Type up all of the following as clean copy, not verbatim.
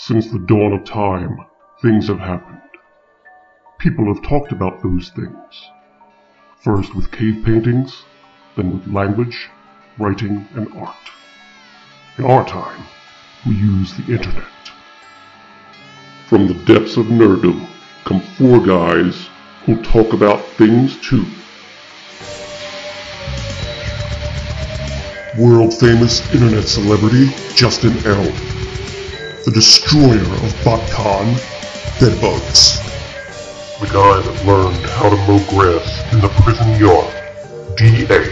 Since the dawn of time, things have happened. People have talked about those things, first with cave paintings, then with language, writing, and art. In our time, we use the internet. From the depths of nerddom come four guys who talk about things too. World-famous internet celebrity Justin L. The destroyer of BotCon, Deadbugs. The guy that learned how to mow grass in the prison yard, DA.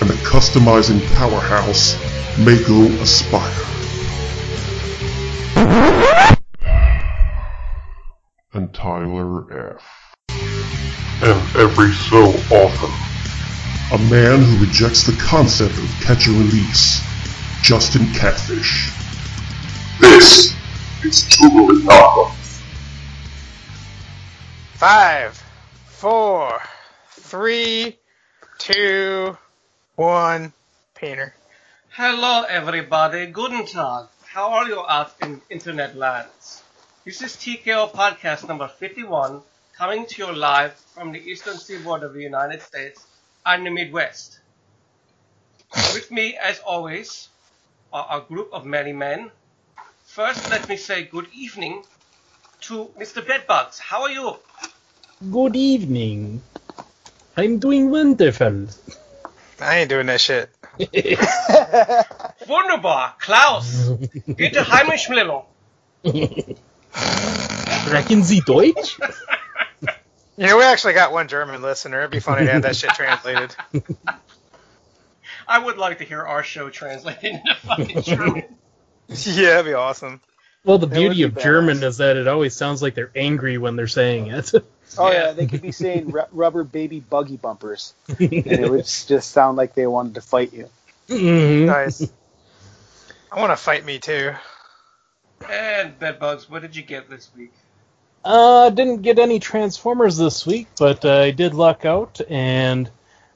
And the customizing powerhouse, Mako Aspire. And Tyler F. And every so often, a man who rejects the concept of catch and release, Justin Catfish. This is Totally Knockoff. 5, 4, 3, 2, 1. Painter. Hello, everybody. Guten Tag. How are you out in internet lands? This is TKO podcast number 51, coming to you live from the eastern seaboard of the United States and the Midwest. With me, as always, are a group of many men. First, let me say good evening to Mr. Bedbugs. How are you? Good evening. I'm doing wonderful. I ain't doing that shit. Wunderbar, Klaus. Bitte Heimischmillo. Reckon Sie Deutsch? Yeah, we actually got one German listener. It'd be funny to have that shit translated. I would like to hear our show translated into fucking German. Yeah, that'd be awesome. Well, the beauty of German is that it always sounds like they're angry when they're saying it. Oh, yeah, they could be saying rubber baby buggy bumpers, and it would just sound like they wanted to fight you. Mm-hmm. Nice. I want to fight me, too. And, Bedbugs, what did you get this week? Didn't get any Transformers this week, but I did luck out, and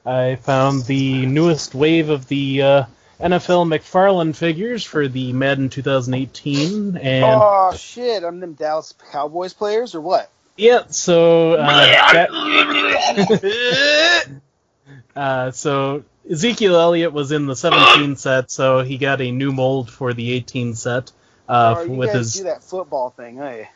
I found the newest wave of the NFL McFarlane figures for the Madden 2018. And oh, shit, I'm them Dallas Cowboys players, or what? Yeah, so so Ezekiel Elliott was in the 17 set, so he got a new mold for the 18 set. Do that football thing, eh?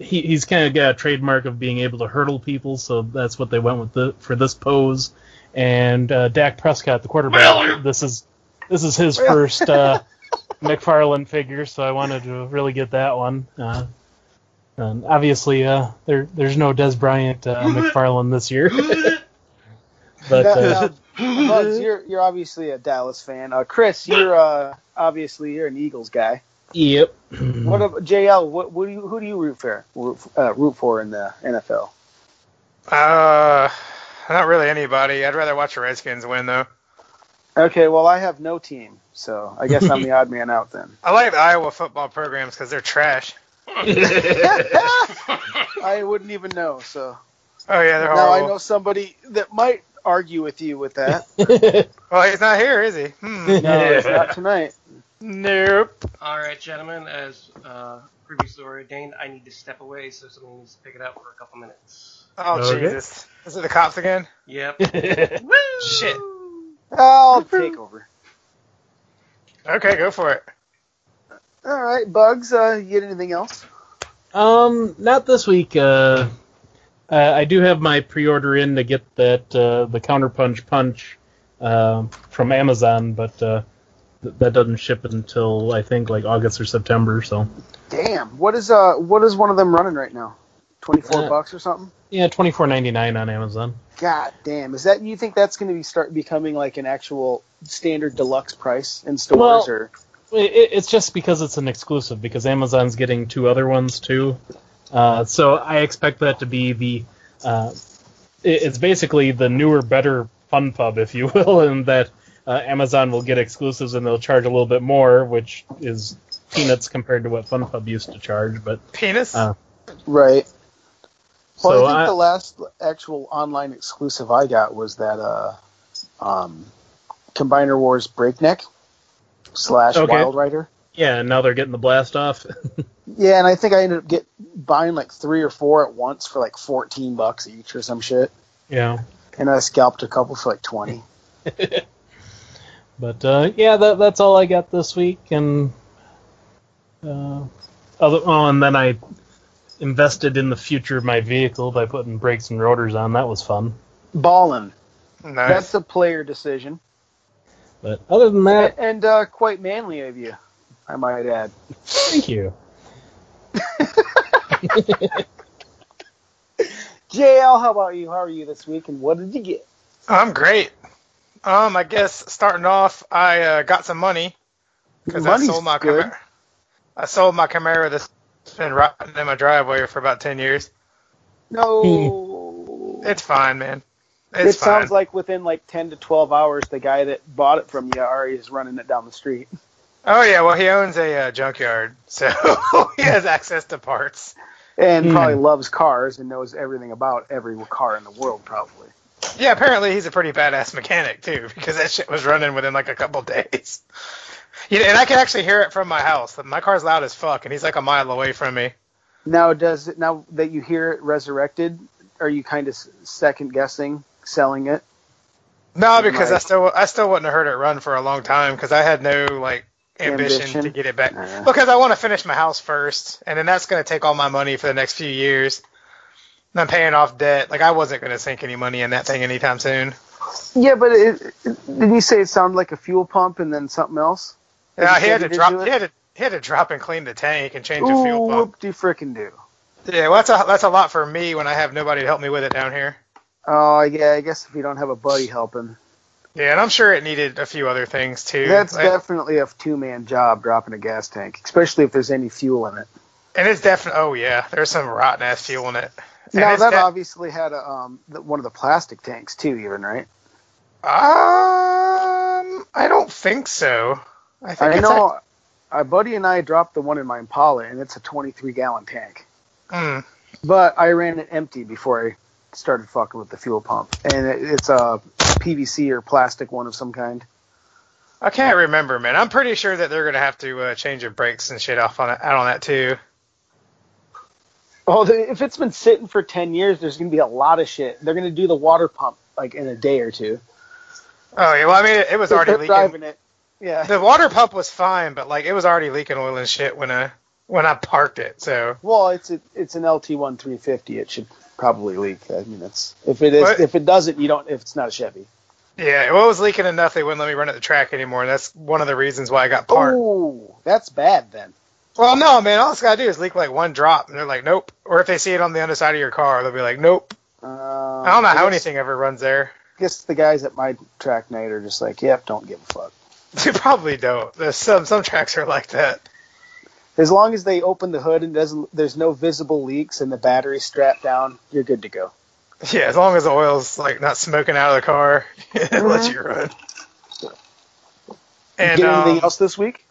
He's kind of got a trademark of being able to hurdle people, so that's what they went with for this pose. And Dak Prescott, the quarterback, this is his first McFarlane figure, so I wanted to really get that one. And obviously, there's no Des Bryant McFarlane this year. But Bugs, you're obviously a Dallas fan. Chris, you're an Eagles guy. Yep. What about JL? Who do you root for in the NFL? Not really anybody. I'd rather watch the Redskins win, though. Okay, well, I have no team, so I guess I'm the odd man out then. I like the Iowa football programs because they're trash. I wouldn't even know, so. Oh, yeah, they're horrible. Now I know somebody that might argue with you with that. Well, he's not here, is he? No, he's not tonight. Nope. All right, gentlemen, as previously ordained, I need to step away, so someone needs to pick it up for a couple minutes. Oh, okay. Jesus. Is it the cops again? Yep. Woo! Shit. I'll take over. Okay, go for it. All right, Bugs, you get anything else? Not this week. I do have my pre-order in to get that the Counterpunch Punch from Amazon, but that doesn't ship until I think like August or September. So. Damn, what is one of them running right now? $24 or something? Yeah, $24.99 on Amazon. God damn, is that? You think that's going to start becoming like an actual standard deluxe price in stores or? It's just because it's an exclusive, because Amazon's getting two other ones, too. So I expect that to be the... it's basically the newer, better Fun Pub, if you will, in that Amazon will get exclusives and they'll charge a little bit more, which is peanuts compared to what Fun Pub used to charge. But peanuts? Right. Well, so I think the last actual online exclusive I got was that Combiner Wars Breakneck / Wild Rider. Yeah, and now they're getting the blast off. Yeah, and I think I ended up buying like 3 or 4 at once for like $14 each or some shit. Yeah. And I scalped a couple for like 20. But yeah, that's all I got this week. And and then I invested in the future of my vehicle by putting brakes and rotors on. That was fun. Ballin'. Nice. That's a player decision. But other than that, and quite manly of you, I might add. Thank you. JL, how about you? How are you this week, and what did you get? I'm great. I guess starting off, I got some money because I sold my Camaro. I sold my Camaro that's been rotting in my driveway for about 10 years. No, it's fine, man. It sounds like within like 10 to 12 hours, the guy that bought it from you already is running it down the street. Oh, yeah. Well, he owns a junkyard, so he has access to parts. And probably loves cars and knows everything about every car in the world, probably. Yeah, apparently he's a pretty badass mechanic, too, because that shit was running within like a couple days. Yeah, and I can actually hear it from my house. My car's loud as fuck, and he's like a mile away from me. Now, now that you hear it resurrected, are you kind of second-guessing selling it? No, because I still wouldn't have heard it run for a long time because I had no like ambition to get it back. Because I want to finish my house first, and then that's going to take all my money for the next few years. And I'm paying off debt. Like I wasn't going to sink any money in that thing anytime soon. Yeah, but didn't you say it sounded like a fuel pump and then something else? Yeah, he had to drop and clean the tank and change the fuel pump. Whoop de frickin' do. Yeah, well, that's a lot for me when I have nobody to help me with it down here. Oh, yeah, I guess if you don't have a buddy helping. Yeah, and I'm sure it needed a few other things, too. That's definitely a two-man job, dropping a gas tank, especially if there's any fuel in it. And it's definitely, oh, yeah, there's some rotten-ass fuel in it. And now, that obviously had a, one of the plastic tanks, too, even, right? I don't think so. I know a buddy and I dropped the one in my Impala, and it's a 23-gallon tank. Mm. But I ran it empty before I started fucking with the fuel pump, and it's a PVC or plastic one of some kind. I can't remember, man. I'm pretty sure that they're gonna have to change your brakes and shit out on that too. Well, if it's been sitting for 10 years, there's gonna be a lot of shit. They're gonna do the water pump like in a day or two. Oh yeah, well I mean it was already leaking. Driving it. Yeah. The water pump was fine, but like it was already leaking oil and shit when I parked it. So. Well, it's an LT1 350. It should probably leak. I mean, if it doesn't, if it's not a Chevy. Yeah, well, it was leaking enough they wouldn't let me run at the track anymore, and that's one of the reasons why I got parked. Ooh, that's bad then. Well, no, man, all it's got to do is leak like one drop, and they're like, nope. Or if they see it on the underside of your car, they'll be like, nope. I don't know how anything ever runs there. I guess the guys at my track night are just like, yep, don't give a fuck. They probably don't. There's some tracks are like that. As long as they open the hood and there's no visible leaks and the battery's strapped down, you're good to go. Yeah, as long as the oil's like not smoking out of the car, it lets you run. And, get anything else this week?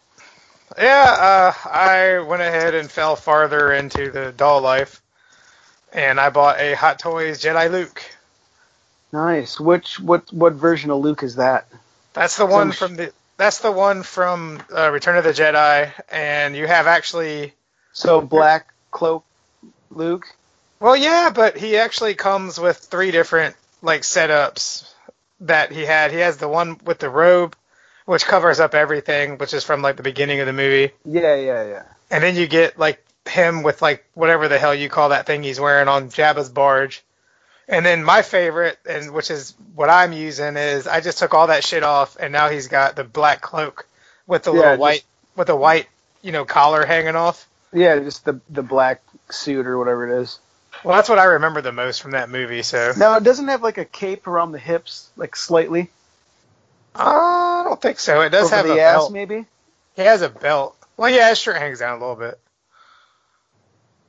Yeah, I went ahead and fell farther into the doll life, and I bought a Hot Toys Jedi Luke. Nice. What version of Luke is that? That's the one from the. That's the one from Return of the Jedi, and you have actually... So, Black Cloak Luke? Well, yeah, but he actually comes with 3 different, like, setups that he had. He has the one with the robe, which covers up everything, which is from, like, the beginning of the movie. Yeah. And then you get, like, him with, like, whatever the hell you call that thing he's wearing on Jabba's barge. And then my favorite, and which is what I'm using, is I just took all that shit off, and now he's got the black cloak with the white collar hanging off. Yeah, just the black suit or whatever it is. Well, that's what I remember the most from that movie. So now it doesn't have like a cape around the hips, like slightly. I don't think so. It does have a belt, maybe. He has a belt. Well, yeah, his shirt hangs down a little bit.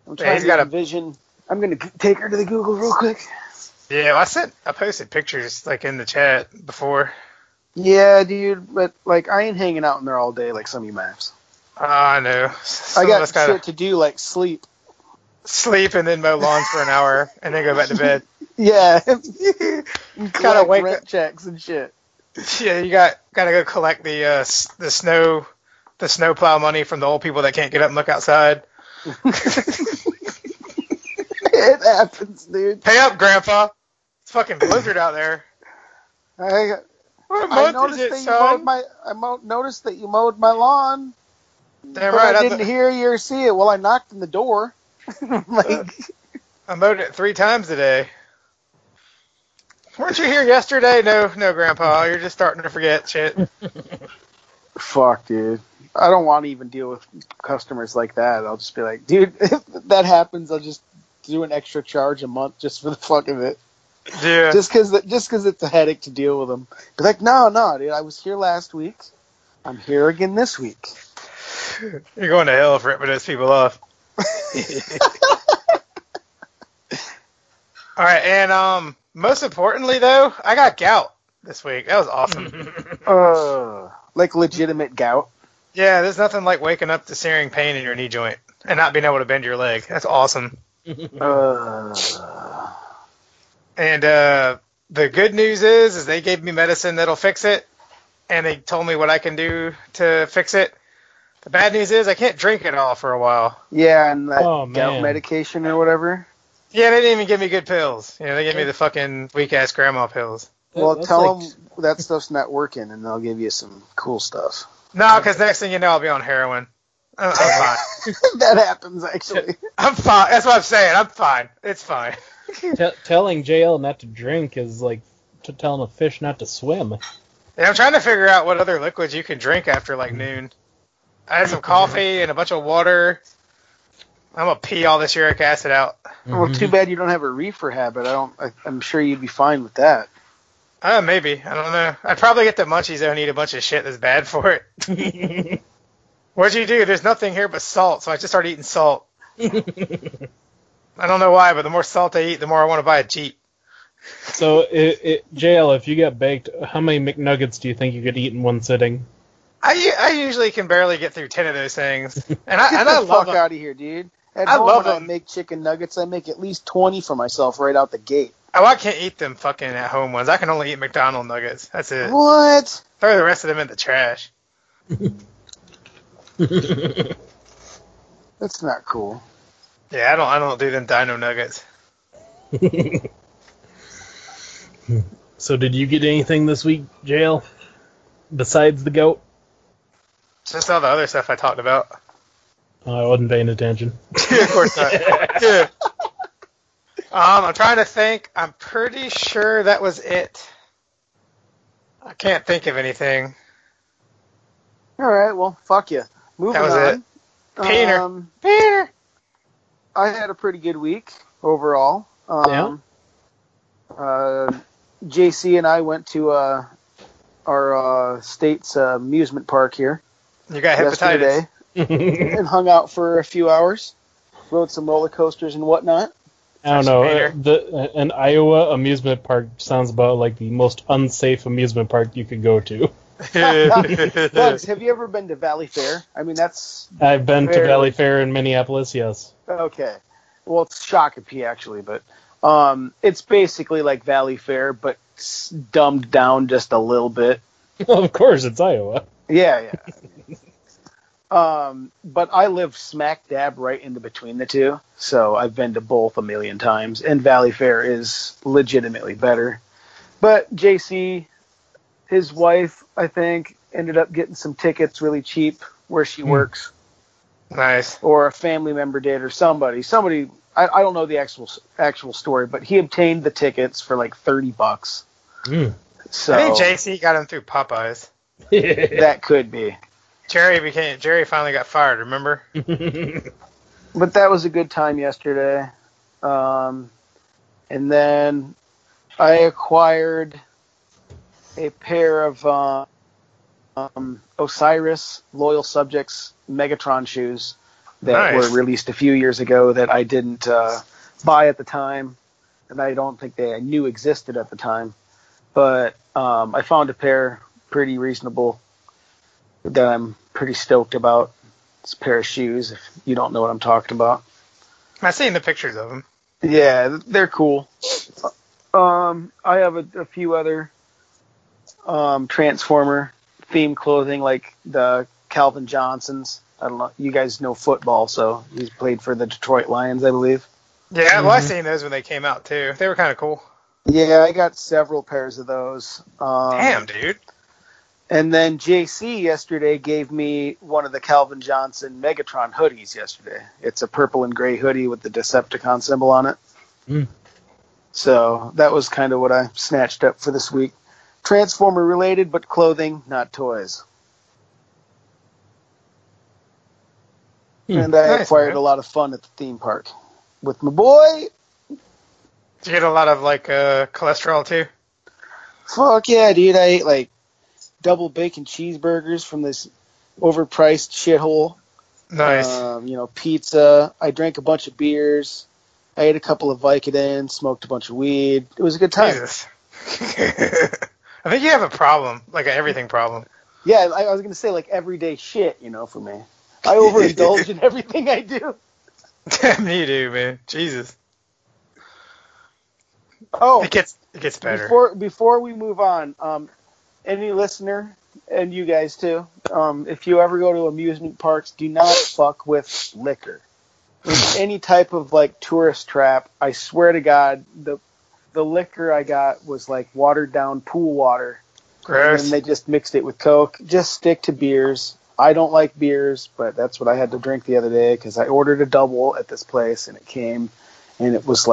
I'm trying to envision. I'm gonna take her to the Google real quick. Yeah, well, I posted pictures like in the chat before. Yeah, dude, but like I ain't hanging out in there all day like some of you maps. I know. I got shit to do like sleep, and then mow lawns for an hour, and then go back to bed. Yeah, gotta wake rent up checks and shit. Yeah, you gotta go collect the snow the snowplow money from the old people that can't get up and look outside. It happens, dude. Pay up, Grandpa. It's fucking blizzard out there. I noticed that you mowed my lawn. Damn right. I didn't hear you or see it. Well, I knocked on the door. I mowed it 3 times today. Weren't you here yesterday? No, Grandpa. You're just starting to forget shit. Fuck, dude. I don't want to even deal with customers like that. I'll just be like, dude, if that happens, I'll just do an extra charge a month just for the fuck of it. Yeah. Just because it's a headache to deal with them. Be like, no, dude, I was here last week. I'm here again this week. You're going to hell for ripping those people off. All right, and most importantly, though, I got gout this week. That was awesome. Like legitimate gout? Yeah, there's nothing like waking up to searing pain in your knee joint and not being able to bend your leg. That's awesome. And the good news is they gave me medicine that'll fix it, and they told me what I can do to fix it. The bad news is I can't drink it all for a while. Yeah, and that gout medication or whatever. Yeah, they didn't even give me good pills. You know, they gave me the fucking weak-ass grandma pills. Well, tell them that stuff's not working, and they'll give you some cool stuff. No, because next thing you know, I'll be on heroin. I'm fine. That happens, actually. I'm fine. That's what I'm saying. I'm fine. It's fine. Telling JL not to drink is like telling a fish not to swim. Yeah, I'm trying to figure out what other liquids you can drink after, like, noon. I had some coffee and a bunch of water. I'm going to pee all this uric acid out. Mm-hmm. Well, too bad you don't have a reefer habit. I'm sure you'd be fine with that. Maybe. I don't know. I'd probably get the munchies though and eat a bunch of shit that's bad for it. What'd you do? There's nothing here but salt, so I just started eating salt. I don't know why, but the more salt I eat, the more I want to buy a Jeep. So, JL, if you got baked, how many McNuggets do you think you could eat in one sitting? I usually can barely get through 10 of those things. And I love fuck out of here, dude. At I home, love when them. I make chicken nuggets, I make at least 20 for myself right out the gate. Oh, I can't eat them fucking at home ones. I can only eat McDonald's nuggets. That's it. What? Throw the rest of them in the trash. That's not cool. Yeah, I don't do them dino nuggets. So did you get anything this week, JL? Besides the goat? Just all the other stuff I talked about. I wasn't paying attention. Yeah, of course not. Yeah. I'm trying to think. I'm pretty sure that was it. I can't think of anything. All right, well, fuck you. Moving on. That was it. Peter. Peter. I had a pretty good week overall. JC and I went to our state's amusement park here. You got hepatitis. And hung out for a few hours. Rode some roller coasters and whatnot. I don't know. An Iowa amusement park sounds about like the most unsafe amusement park you could go to. Bugs, have you ever been to Valley Fair? I mean, I've been to Valley Fair in Minneapolis, yes. Okay. Well, it's Shakopee, actually, but it's basically like Valley Fair, but dumbed down just a little bit. Of course, it's Iowa. Yeah. But I live smack dab right in between the two, so I've been to both a million times, and Valley Fair is legitimately better. But JC, his wife, I think, ended up getting some tickets really cheap where she works. Nice. Or a family member did, or somebody. I don't know the actual story, but he obtained the tickets for like $30. So, I think JC got them through Popeyes. That could be. Jerry finally got fired, remember? But that was a good time yesterday. And then I acquired a pair of Osiris Loyal Subjects Megatron shoes that were released a few years ago that I didn't buy at the time, and I don't think I knew existed at the time. But I found a pair pretty reasonable that I'm pretty stoked about. It's a pair of shoes, if you don't know what I'm talking about. I've seen the pictures of them. Yeah, they're cool. I have a few other Transformer-themed clothing, like the Calvin Johnson's. I don't know. You guys know football, so he's played for the Detroit Lions, I believe. Yeah, well, I seen those when they came out too. They were kind of cool. Yeah, I got several pairs of those. Damn, dude. And then JC yesterday gave me one of the Calvin Johnson Megatron hoodies yesterday. It's a purple and gray hoodie with the Decepticon symbol on it. Mm. So that was kind of what I snatched up for this week. Transformer related, but clothing, not toys. And I acquired a lot of fun at the theme park with my boy. Did you get a lot of, cholesterol, too? Fuck yeah, dude. I ate, double bacon cheeseburgers from this overpriced shithole. Nice. Pizza. I drank a bunch of beers. I ate a couple of Vicodin, smoked a bunch of weed. It was a good time. Jesus. I think you have a problem, an everything problem. Yeah, I was going to say, everyday shit, for me. I overindulge in everything I do. Me too, man. Jesus. Oh, it gets better. Before we move on, any listener, and you guys too, if you ever go to amusement parks, do not fuck with liquor. With any type of tourist trap, I swear to God, the liquor I got was watered down pool water. Gross. And they just mixed it with Coke. Just stick to beers. I don't like beers, but that's what I had to drink the other day because I ordered a double at this place, and it came, and it was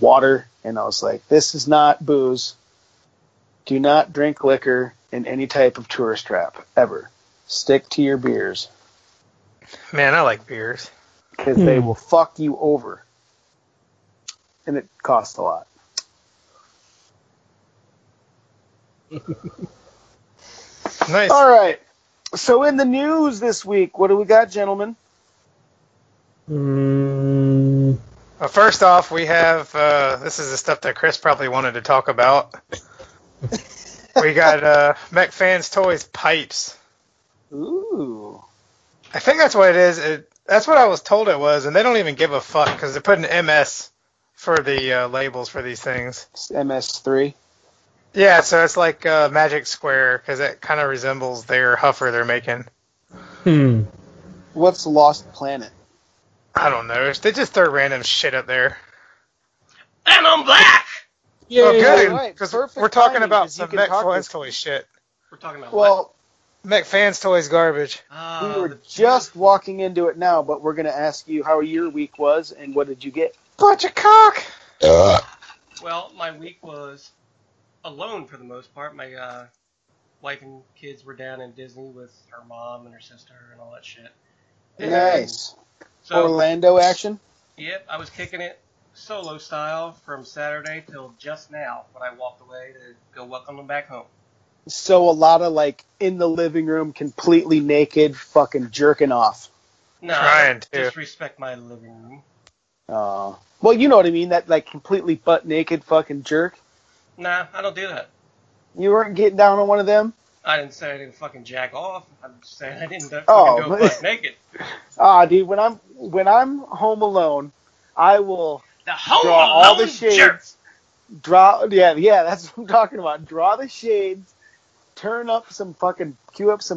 water, and I was like, this is not booze. Do not drink liquor in any type of tourist trap, ever. Stick to your beers. Man, I like beers. Because they will fuck you over, and it costs a lot. Nice. All right. So in the news this week, what do we got, gentlemen? Well, first off, we have this is the stuff that Chris probably wanted to talk about. We got MechFans Toys Pipes. Ooh. I think that's what it is. That's what I was told it was, and they don't even give a fuck because they're putting MS for the labels for these things. It's MS3. Yeah, so it's like Magic Square, because it kind of resembles their huffer they're making. What's Lost Planet? I don't know. They just throw random shit up there. And I'm black! Yeah, oh, good, because we're talking about some MechFans Toys shit. We're talking about what? MechFans Toys garbage. We were just walking into it now, but we're going to ask you how your week was, and what did you get? Bunch of cock! Well, my week was... alone for the most part. My wife and kids were down in Disney with her mom and her sister and all that shit. Nice. So, Orlando action? Yep, I was kicking it solo style from Saturday till just now when I walked away to go welcome them back home. So a lot of in the living room, completely naked, fucking jerking off. No, disrespect my living room. Oh. Well, you know what I mean, that completely butt naked fucking jerk. Nah, I don't do that. You weren't getting down on one of them? I didn't say I didn't fucking jack off. I'm just saying I didn't fucking go butt naked. Ah, dude, when I'm home alone, I will draw all the shades. Jerk. Yeah, that's what I'm talking about. Draw the shades, cue up some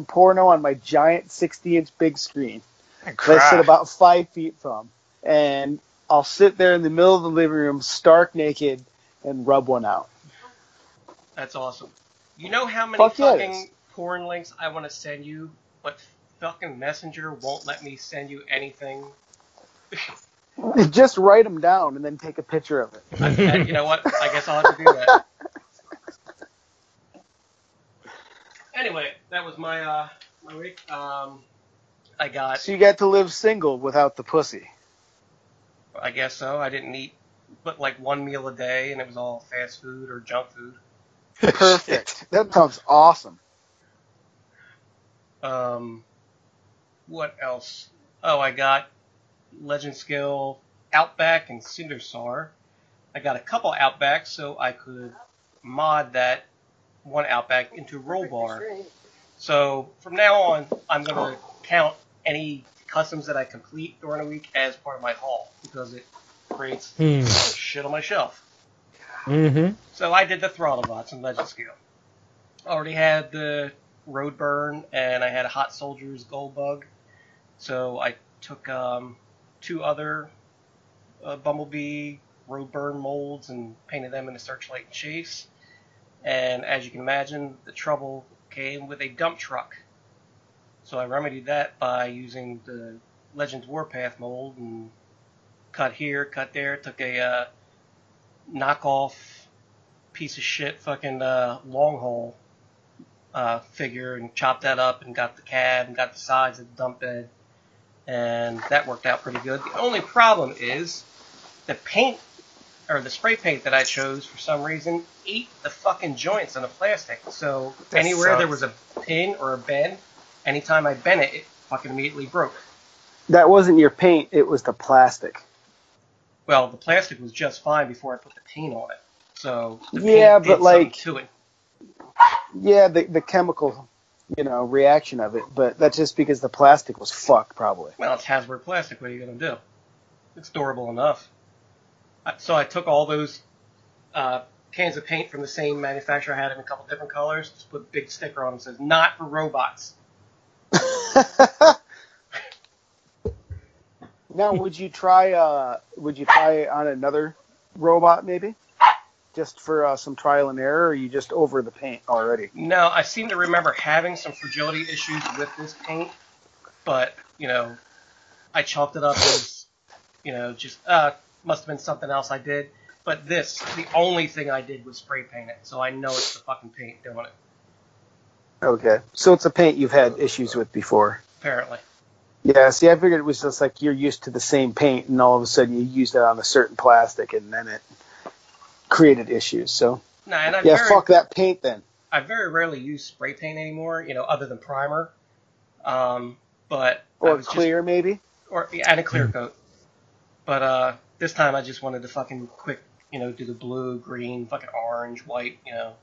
porno on my giant 60-inch big screen. That I sit about 5 feet from, and I'll sit there in the middle of the living room, stark naked, and rub one out. That's awesome. You know how many fucking porn links I want to send you, but fucking Messenger won't let me send you anything? Just write them down and then take a picture of it. You know what? I guess I'll have to do that. Anyway, that was my week. So you got to live single without the pussy. I guess so. I didn't eat but one meal a day, and it was all fast food or junk food. Perfect. That sounds awesome. What else? Oh, I got Legend Skill Outback and Cindersar. I got a couple Outbacks, so I could mod that one Outback into Roll Bar. So from now on, I'm going to count any customs that I complete during the week as part of my haul, because it creates shit on my shelf. So I did the Throttlebots and Legend Skill. Already had the road burn, and I had a Hot Soldier's Gold Bug. So I took two other Bumblebee road burn molds and painted them into Searchlight and Chase. And as you can imagine, the trouble came with a dump truck. So I remedied that by using the Legends Warpath mold and cut here, cut there. Took a knockoff piece of shit fucking long haul figure and chopped that up and got the cab and got the sides of the dump bed. And that worked out pretty good. The only problem is the paint, or the spray paint that I chose, for some reason, ate the fucking joints on the plastic. So that anywhere sucks. There was a pin or a bend, anytime I bent it, it fucking immediately broke. That wasn't your paint, it was the plastic. Well, the plastic was just fine before I put the paint on it. So the paint did something to it. Yeah, the chemical, you know, reaction of it, but that's just because the plastic was fucked, probably. Well, it's Hasbro plastic, what are you going to do? It's durable enough. So I took all those cans of paint from the same manufacturer. I had them in a couple different colors. Just put a big sticker on them that says, not for robots. Now, would you try on another robot, maybe? Just for some trial and error, or are you just over the paint already? No, I seem to remember having some fragility issues with this paint, but, you know, I chalked it up as, you know, just must have been something else I did. But this, the only thing I did was spray paint it, so I know it's the fucking paint doing it. Okay, so it's a paint you've had issues with before. Apparently. Yeah, see, I figured it was just like you're used to the same paint, and all of a sudden you used it on a certain plastic, and then it created issues. So, nah, and fuck that paint then. I very rarely use spray paint anymore, you know, other than primer. Or clear, just, maybe? Or and a clear coat. But this time I just wanted to fucking quick, you know, do the blue, green, fucking orange, white, you know.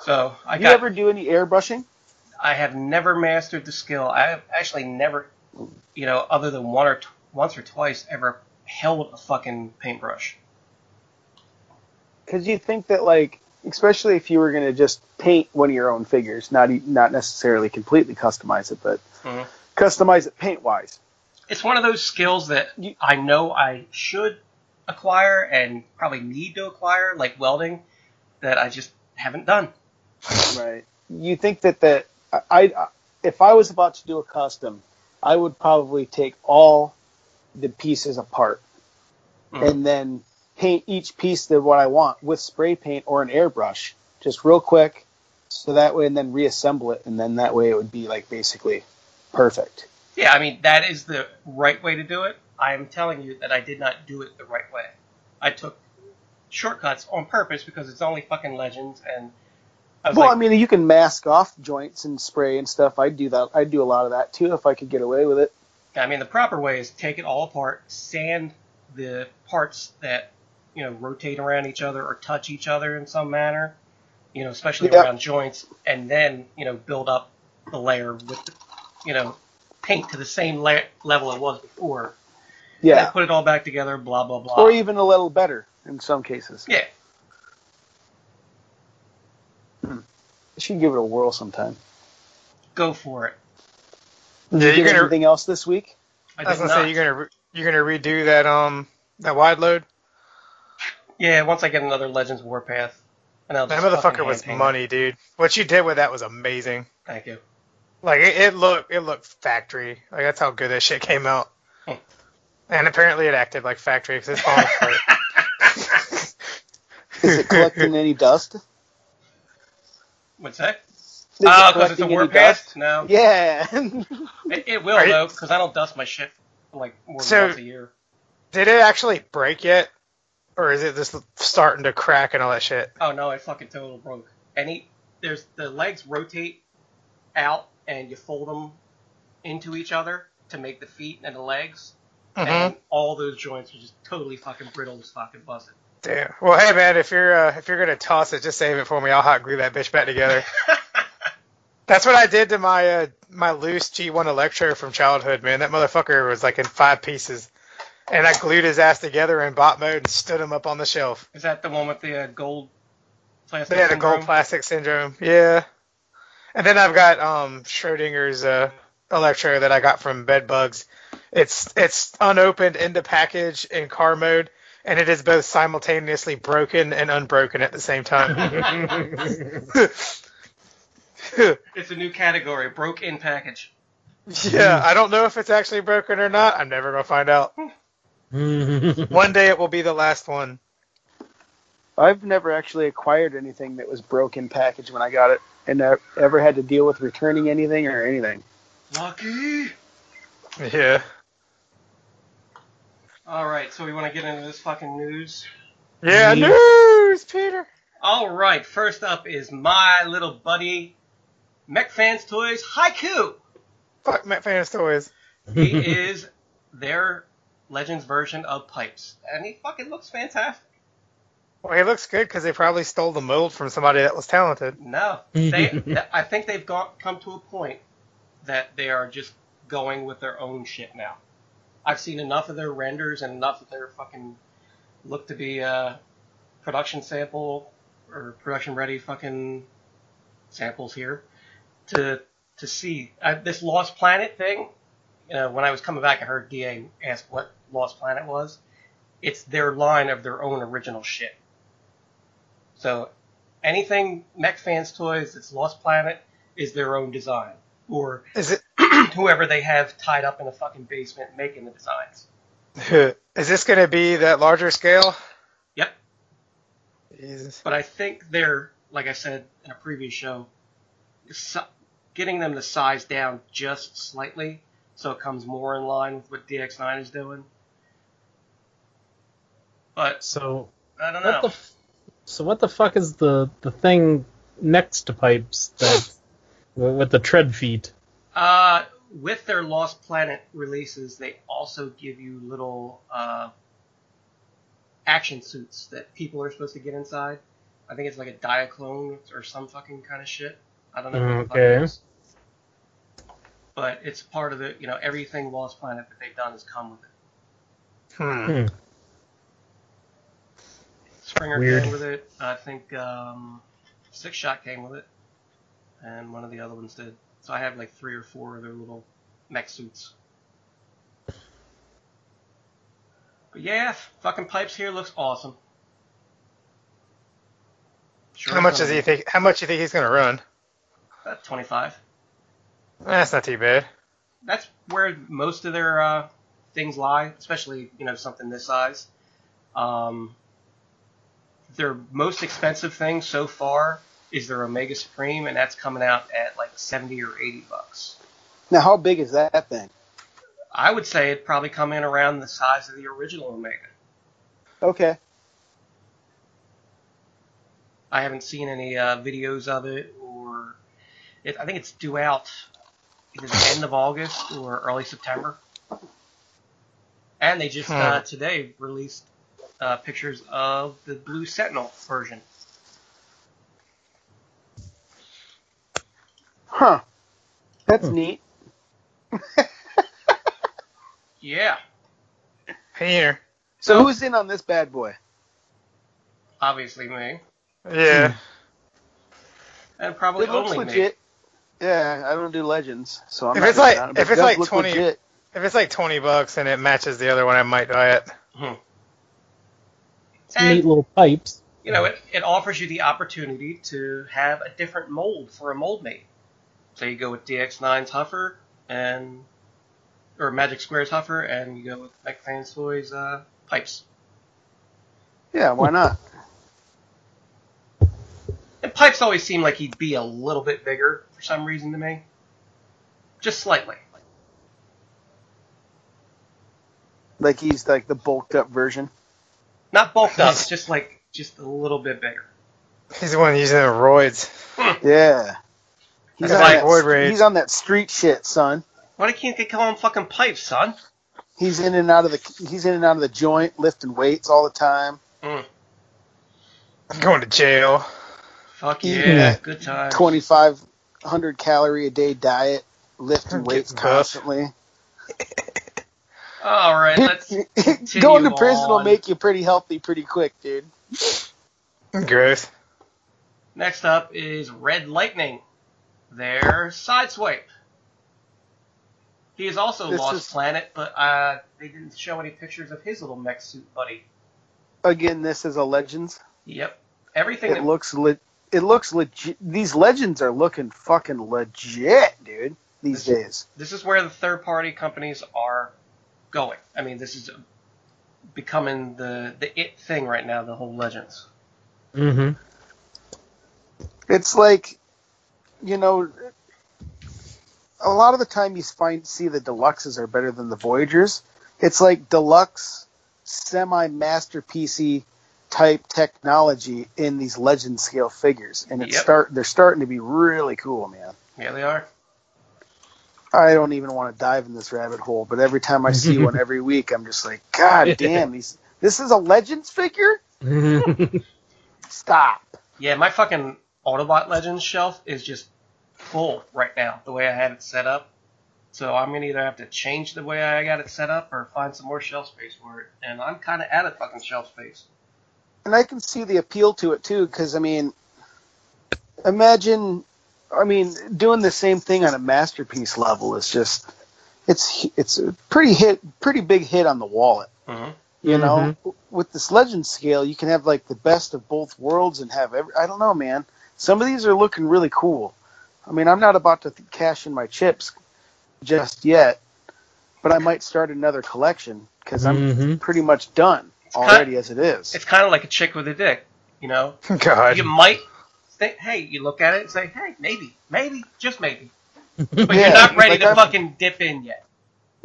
So I got... You ever do any airbrushing? I have never mastered the skill. I have actually never, you know, other than once or twice, ever held a fucking paintbrush. Because you think that, like, especially if you were going to just paint one of your own figures, not necessarily completely customize it, but customize it paint-wise. It's one of those skills that I know I should acquire and probably need to acquire, like welding, that I just haven't done. Right. You think that if I was about to do a custom, I would probably take all the pieces apart and then paint each piece to what I want with spray paint or an airbrush, just real quick, so that way, and then reassemble it, and then that way it would be like basically perfect. Yeah, I mean, that is the right way to do it. I am telling you that I did not do it the right way. I took shortcuts on purpose because it's only fucking Legends, and I was I mean, you can mask off joints and spray and stuff. I'd do that. I'd do a lot of that, too, if I could get away with it. I mean, the proper way is take it all apart, sand the parts that, you know, rotate around each other or touch each other in some manner, you know, especially around joints, and then, you know, build up the layer with, you know, paint to the same level it was before. Yeah. And put it all back together, blah, blah, blah. Or even a little better in some cases. Yeah. I should give it a whirl sometime. Go for it. Did you get anything else this week? I was going to say, you're gonna redo that wide load? Yeah, once I get another Legends Warpath. And that motherfucker was money, dude. What you did with that was amazing. Thank you. Like, it looked factory. Like, that's how good that shit came out. Hmm. And apparently it acted like factory because it's falling apart. Is it collecting any dust? What's that? Oh, because it's a Warpath? No. Yeah. it will, though, because I don't dust my shit for, like, more than once a year. Did it actually break yet? Or is it just starting to crack and all that shit? Oh, no, it fucking totally broke. And the legs rotate out, and you fold them into each other to make the feet and the legs. Mm-hmm. And all those joints are just totally fucking brittle, just fucking busted. Damn. Well, hey, man, if you're gonna toss it, just save it for me. I'll hot glue that bitch back together. That's what I did to my my loose G1 Electro from childhood, man. That motherfucker was like in 5 pieces, and I glued his ass together in bot mode and stood him up on the shelf. Is that the one with the gold plastic syndrome? Yeah, the gold plastic syndrome. Yeah. And then I've got Schrodinger's Electro that I got from Bedbugs. It's unopened in the package in car mode, and it is both simultaneously broken and unbroken at the same time. It's a new category, broke in package. Yeah, I don't know if it's actually broken or not. I'm never going to find out. One day it will be the last one. I've never actually acquired anything that was broken package when I got it, and I ever had to deal with returning anything or anything. Lucky. Yeah. All right, so we want to get into this fucking news. Yeah, news, Peter. All right, first up is my little buddy, MechFans Toys Haiku. Fuck MechFans Toys. He is their Legends version of Pipes, and he fucking looks fantastic. Well, he looks good because they probably stole the mold from somebody that was talented. No, I think they've come to a point that they are just going with their own shit now. I've seen enough of their renders and enough of their fucking look-to-be production sample or production-ready fucking samples here to see. This Lost Planet thing, you know, when I was coming back, I heard DA ask what Lost Planet was. It's their line of their own original shit. So anything MechFans Toys that's Lost Planet is their own design. Or is it whoever they have tied up in a fucking basement making the designs. Is this going to be that larger scale? Yep. Jesus. But I think they're, like I said in a previous show, getting them to size down just slightly so it comes more in line with what DX9 is doing. But so I don't know. What the fuck is the thing next to Pipes that with the tread feet? With their Lost Planet releases, they also give you little action suits that people are supposed to get inside. I think it's like a Diaclone or some fucking kind of shit. I don't know what the fuck it is. But it's part of the, you know, everything Lost Planet that they've done has come with it. Springer came with it. I think Six Shot came with it. And one of the other ones did. So I have like 3 or 4 of their little mech suits. But yeah, fucking Pipes here looks awesome. Sure. How much do you think he's gonna run? About 25. That's not too bad. That's where most of their things lie, especially, you know, something this size. Their most expensive thing so far is their Omega Supreme, and that's coming out at like $70 or $80. Now, how big is that thing? I would say it'd probably come in around the size of the original Omega. Okay. I haven't seen any videos of it, or I think it's due out either the end of August or early September. And they just today released pictures of the Blue Sentinel version. Huh. That's neat. Yeah. Here. So who's in on this bad boy? Obviously me. Yeah. And probably it looks only legit. Me. Yeah, I don't do Legends, so I'm if it's like $20 and it matches the other one, I might buy it. And, neat little pipes. You know, it offers you the opportunity to have a different mold for a mold mate. So you go with DX9's Huffer or Magic Square's Huffer, and you go with MechFans Toys Pipes. Yeah, why not? And Pipes always seemed like he'd be a little bit bigger for some reason to me. Just slightly. Like he's like the bulked up version. Not bulked up, just a little bit bigger. He's the one using the roids. Yeah. He's on that street shit, son. Why can't they call him fucking Pipes, son? He's in and out of the joint, lifting weights all the time. I'm going to jail. Fuck yeah, good time. 2,500 calorie a day diet, lifting weights constantly. All right, let's continue. Going to prison will make you pretty healthy pretty quick, dude. Gross. Next up is Red Lightning, their Sideswipe. He is also Lost Planet, but they didn't show any pictures of his little mech suit buddy. Again, this is a Legends. Yep. Everything. It looks legit. These Legends are looking fucking legit, dude, these days. This is where the third-party companies are going. I mean, this is becoming the it thing right now, the whole Legends. Mm-hmm. It's like, you know, a lot of the time you see the Deluxes are better than the Voyagers. It's like Deluxe, semi-master PC type technology in these Legend scale figures, and they're starting to be really cool, man. Yeah, they are. I don't even want to dive in this rabbit hole, but every time I see one every week, I'm just like, God damn, this is a Legends figure? Stop. Yeah, my fucking Autobot Legends shelf is just full right now, the way I had it set up. So I'm going to either have to change the way I got it set up or find some more shelf space for it. And I'm kind of out of fucking shelf space. And I can see the appeal to it, too, because, I mean, imagine, I mean, doing the same thing on a masterpiece level is just, it's a pretty big hit on the wallet. Mm-hmm. You know, with this Legend scale, you can have, like, the best of both worlds and have every, I don't know, man. Some of these are looking really cool. I mean, I'm not about to cash in my chips just yet, but I might start another collection because I'm pretty much done already as it is. It's kind of like a chick with a dick, you know? God. You might think, hey, you look at it and say, hey, maybe, just maybe. But you're not ready to fucking dip in yet.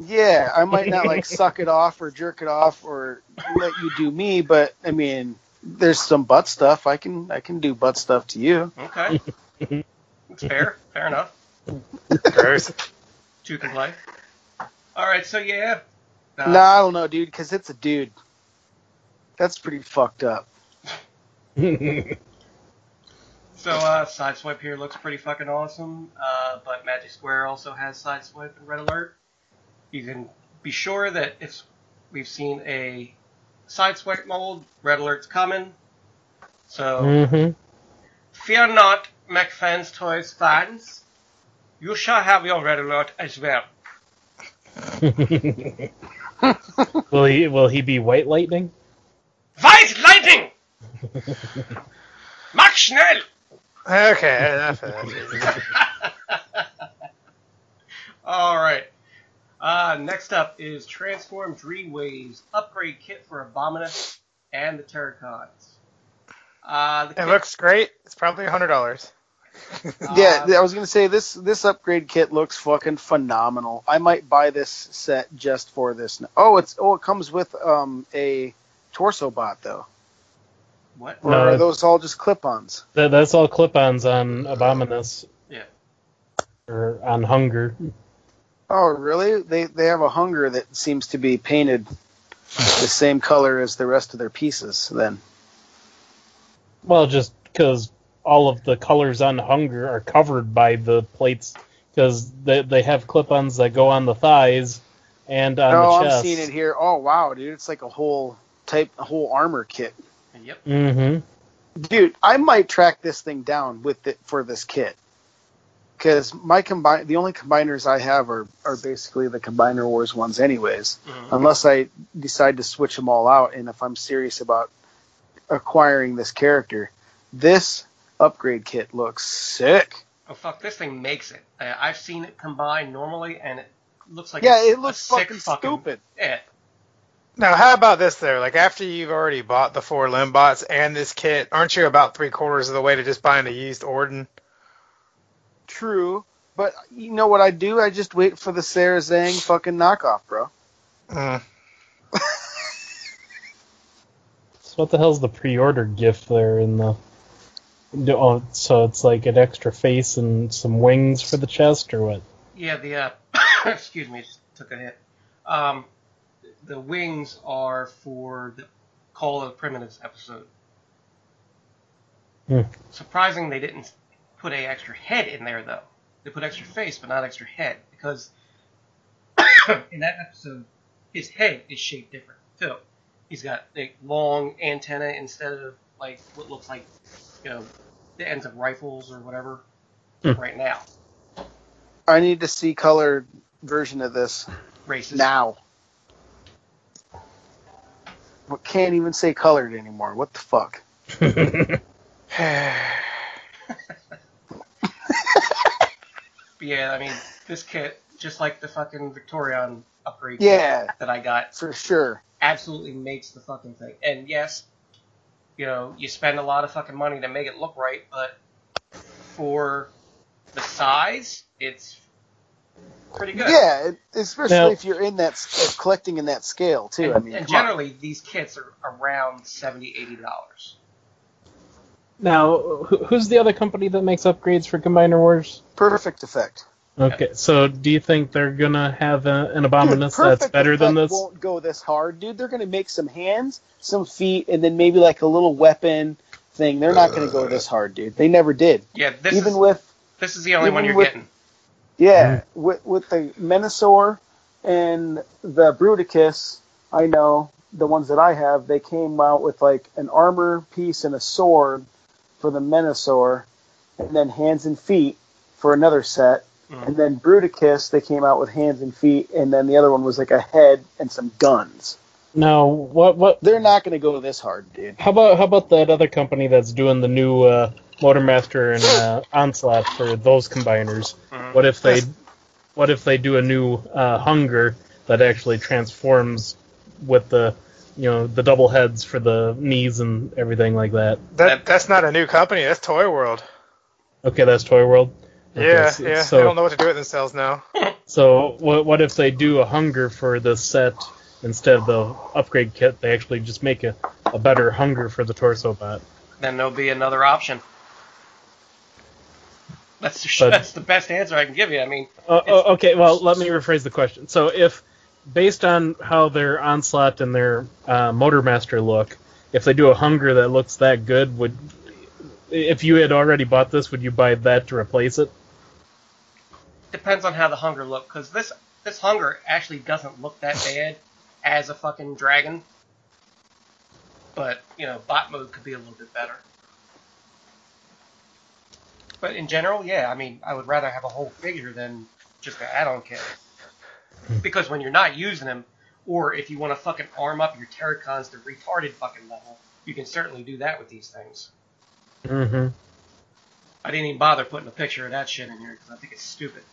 Yeah, I might not, like, suck it off or jerk it off or let you do me, but, I mean, there's some butt stuff. I can do butt stuff to you. Okay. That's fair. Fair enough. Two can play. All right, so, yeah. No, I don't know, dude, because it's a dude. That's pretty fucked up. So, Sideswipe here looks pretty fucking awesome, but Magic Square also has Sideswipe and Red Alert. You can be sure that if we've seen a Sideswipe mold, Red Alert's coming. So, fear not, MechFans Toys fans. You shall have your Red Alert as well. Will he be White Lightning? White Lightning! Mach schnell! Okay, enough of that. All right. Next up is Transform Dreamwave's upgrade kit for Abominus and the Terracons. It looks great. It's probably $100. Yeah, I was going to say, this upgrade kit looks fucking phenomenal. I might buy this set just for this. It comes with a torso bot, though. What? Or are those all just clip-ons? That's all clip-ons on Abominus. Yeah. Or on Hunger. Oh, really? They have a Hunger that seems to be painted the same color as the rest of their pieces, then. Well, just because all of the colors on Hunger are covered by the plates, because they have clip-ons that go on the thighs and on the chest. Oh, I'm seeing it here. Oh, wow, dude. It's like a whole armor kit. Yep. Mm-hmm. Dude, I might track this thing down for this kit. Because the only combiners I have are basically the Combiner Wars ones anyways, unless I decide to switch them all out. And if I'm serious about acquiring this character, this upgrade kit looks sick. Oh, fuck, this thing makes it. I've seen it combined normally, and it looks like it looks fucking stupid. Yeah. Now, how about this, though? Like, after you've already bought the 4 Limbots and this kit, aren't you about 3/4 of the way to just buying a used Ordin? True, but you know what I do? I just wait for the Sarah Zang fucking knockoff, bro. So what the hell's the pre-order gift there in the... Oh, so it's like an extra face and some wings for the chest, or what? Yeah, the... excuse me, just took a hit. The wings are for the Call of the Primitives episode. Surprising they didn't put an extra head in there, though. They put extra face, but not extra head, because in that episode, his head is shaped different, too. He's got a long antenna instead of, like, what looks like, you know, the ends of rifles or whatever right now. I need to see colored version of this racist now. What can't even say colored anymore? What the fuck? Yeah, I mean, this kit, just like the fucking Victorian upgrade kit that I got, for sure, absolutely makes the fucking thing. And yes, you know, you spend a lot of fucking money to make it look right, but for the size, it's pretty good. Yeah, especially if you're in that, collecting in that scale, too. And, I mean, and generally, these kits are around $70, $80. Now, who's the other company that makes upgrades for Combiner Wars? Perfect Effect. Okay, so do you think they're going to have an Abominus that's better than this? Perfect won't go this hard, dude. They're going to make some hands, some feet, and then maybe like a little weapon thing. They're not going to go this hard, dude. They never did. Yeah, this is the only one you're getting. Yeah, with the Menasor and the Bruticus, I know, the ones that I have, they came out with like an armor piece and a sword for the Menasor, and then hands and feet for another set. Mm. And then Bruticus, they came out with hands and feet, and then the other one was like a head and some guns. No, what? They're not going to go this hard, dude. How about that other company that's doing the new Motormaster and Onslaught for those combiners? Mm. What if they do a new Hunger that actually transforms with the, you know, the double heads for the knees and everything like that? That's not a new company. That's Toy World. Okay, that's Toy World. Yeah. So, they don't know what to do with themselves now. So what if they do a Hunger for the set instead of the upgrade kit? They actually just make a better Hunger for the torso bot. Then there'll be another option. That's the best answer I can give you. I mean, okay. Well, let me rephrase the question. So if, based on how their Onslaught and their Motormaster look, if they do a Hunger that looks that good, if you had already bought this, would you buy that to replace it? Depends on how the Hunger look, because this Hunger actually doesn't look that bad as a fucking dragon. But, you know, bot mode could be a little bit better. But in general, yeah, I mean, I would rather have a whole figure than just an add-on kit. Because when you're not using them, or if you want to fucking arm up your Terracons to retarded fucking level, you can certainly do that with these things. Mm-hmm. I didn't even bother putting a picture of that shit in here because I think it's stupid.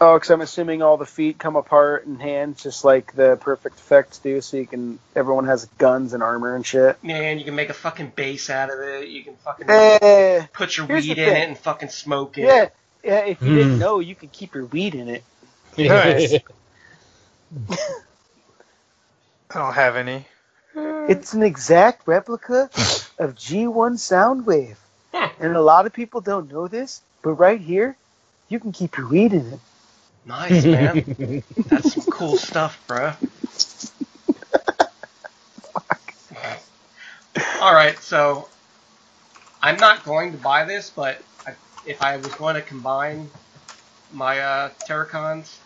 Oh, because I'm assuming all the feet come apart and hands just like the Perfect Effects do, so you can, everyone has guns and armor and shit. Man, you can make a fucking base out of it. You can fucking put your weed in it and fucking smoke it. Yeah, if you didn't know, you could keep your weed in it. Nice. I don't have any. It's an exact replica of G1 Soundwave. And a lot of people don't know this, but right here, you can keep your weed in it. Nice, man. That's some cool stuff, bro. Alright, so I'm not going to buy this, but if I was going to combine my Terracons,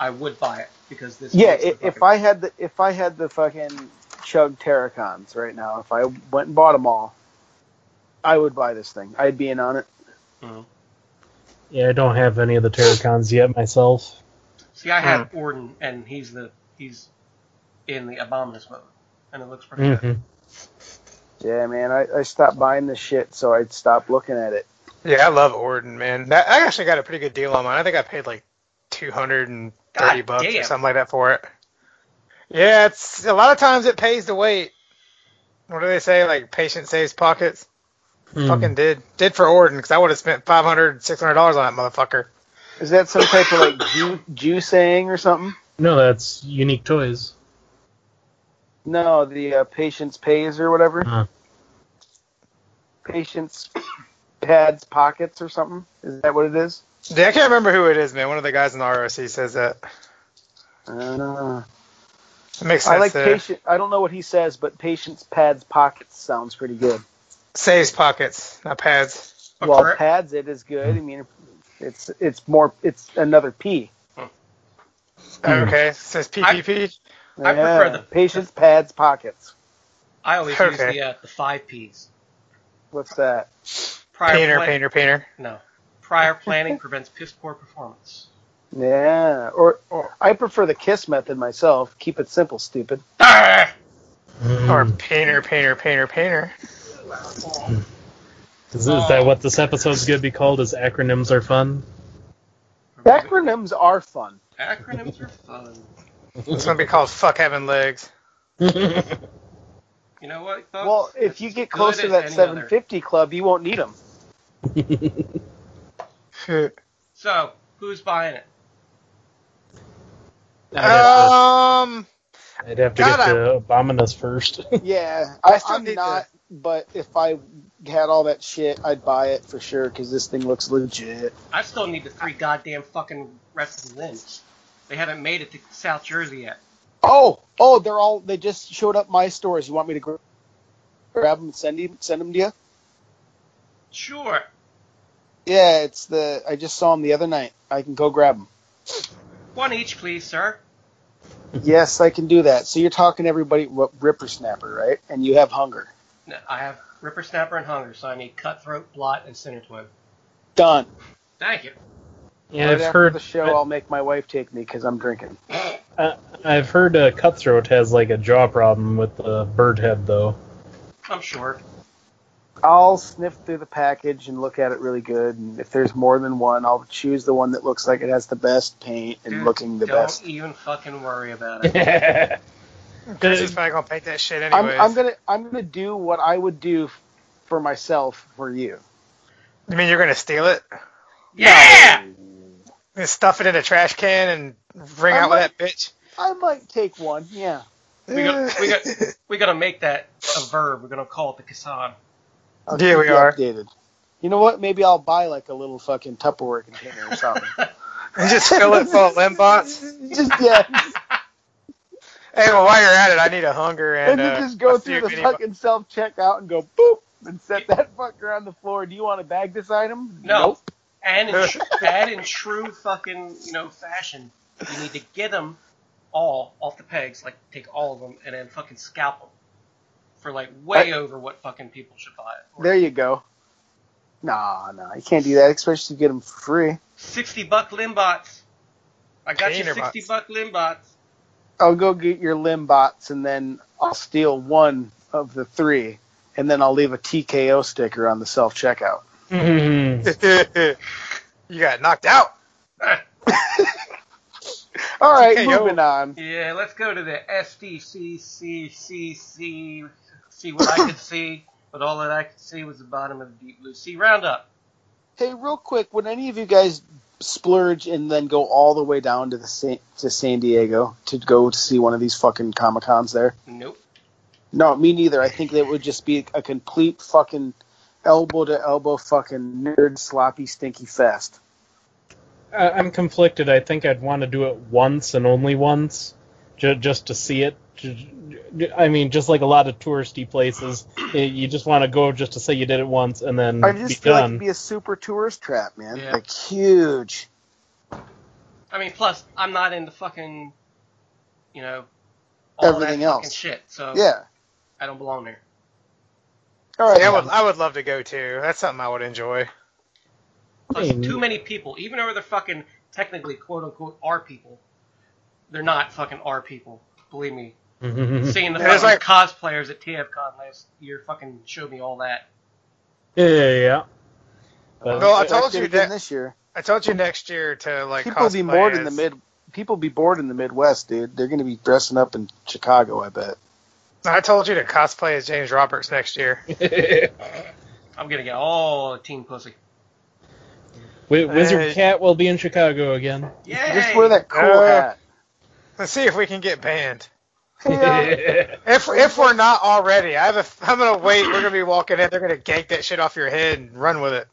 I would buy it because this. Yeah, if I had the fucking Chug Terracons right now, if I went and bought them all, I would buy this thing. I'd be in on it. Mm-hmm. Yeah, I don't have any of the Terracons yet myself. See, I have Orden, and he's in the Abominus mode, and it looks pretty good. Yeah, man, I stopped buying this shit, so I'd stop looking at it. Yeah, I love Orden, man. I actually got a pretty good deal on mine. I think I paid like $230 or something like that for it. Yeah, it's a lot of times it pays to wait. What do they say? Like, patience saves pockets. Fucking did for Orden, because I would have spent $500, $600 on that motherfucker. Is that some type of like Jew saying or something? No, that's Unique Toys. No, the patience pays or whatever. Patience pads pockets or something. Is that what it is? Yeah, I can't remember who it is, man. One of the guys in the ROC says that. I don't know. It makes sense. I like patient. I don't know what he says, but patience pads pockets sounds pretty good. Saves pockets, not pads. Well, pads it is good. I mean, it's another P. Okay, it says PPP. I prefer the patience pads pockets. I always use the 5 Ps. What's that? Painter. No. prior planning prevents piss poor performance. Yeah, or I prefer the KISS method myself. Keep it simple, stupid. Or painter. Is that what this episode's going to be called? Is acronyms are fun? Acronyms are fun. Acronyms are fun. It's going to be called Fuck Having Legs. You know what, folks? Well, if you get close to that 750 club, you won't need them. So, who's buying it? I'd have to get to Abominus first. Yeah, I'm not, but if I had all that shit, I'd buy it for sure, because this thing looks legit. I still need the 3 goddamn fucking wrestling limbs. They haven't made it to South Jersey yet. Oh, they just showed up my stores. You want me to grab them and send them to you? Sure. Yeah, I just saw them the other night. I can go grab them. One each, please, sir. Yes, I can do that. So you're talking everybody Rippersnapper, right? And you have Hunger. No, I have Rippersnapper and Hunger, so I need Cutthroat, Blot, and Sinner Twin. Done. Thank you. Yeah, right after the show, I'll make my wife take me because I'm drinking. I've heard Cutthroat has like a jaw problem with the bird head, though. I'm sure. I'll sniff through the package and look at it really good, and if there's more than one, I'll choose the one that looks like it has the best paint and best. Don't even fucking worry about it. He's probably gonna paint that shit anyways. I'm gonna do what I would do for myself for you. You mean you're gonna steal it? Yeah. No. And stuff it in a trash can and bring out with that bitch. I might take one, yeah. We gotta make that a verb. We're gonna call it the Kassan. Yeah, we are. Updated. You know what? Maybe I'll buy like a little fucking Tupperware container or something. And just fill it full of Limbots? Yeah. Hey, well, while you're at it, I need a Hunger and then just go through the fucking self-checkout and go boop and set that fucker on the floor. Do you want to bag this item? No. Nope. And in true fucking, fashion, you need to get them all off the pegs, like take all of them and then fucking scalp them for like way over what fucking people should buy it for. There you go. Nah, you can't do that, especially if you get them for free. $60 Limbots. I got you $60 Limbots. I'll go get your Limbots and then I'll steal one of the 3 and then I'll leave a TKO sticker on the self-checkout. You got knocked out. All right, moving on. Yeah, let's go to the SDCCCC. See what I could see, but all that I could see was the bottom of the Deep Blue Sea Roundup. Hey, real quick, would any of you guys splurge and then go all the way down to San Diego to go to see one of these fucking Comic-Cons there? Nope. No, me neither. I think that would just be a complete fucking elbow-to-elbow fucking nerd sloppy stinky fest. I'm conflicted. I think I'd want to do it once and only once, just to see it. I mean, just like a lot of touristy places, you just want to go just to say you did it once and then I just feel like it'd be a super tourist trap, man. Yeah. Like, huge. I mean, plus, I'm not into fucking, all everything else. Fucking shit, so yeah. I don't belong there. All right, yeah, I would love to go, too. That's something I would enjoy. Plus, too many people, even though they're fucking technically quote-unquote our people, they're not fucking our people, believe me. Seeing the fucking cosplayers at TFCon last year fucking showed me all that. Yeah. Well, I told you this year. I told you next year to, like, people cosplay people be bored in the Midwest, dude. They're going to be dressing up in Chicago, I bet. I told you to cosplay as James Roberts next year. I'm going to get all teen pussy. Wizard Cat will be in Chicago again. Yeah. Just wear that cool hat. Let's see if we can get banned. Yeah. If we're not already, I'm gonna wait. We're gonna be walking in. They're gonna gank that shit off your head and run with it.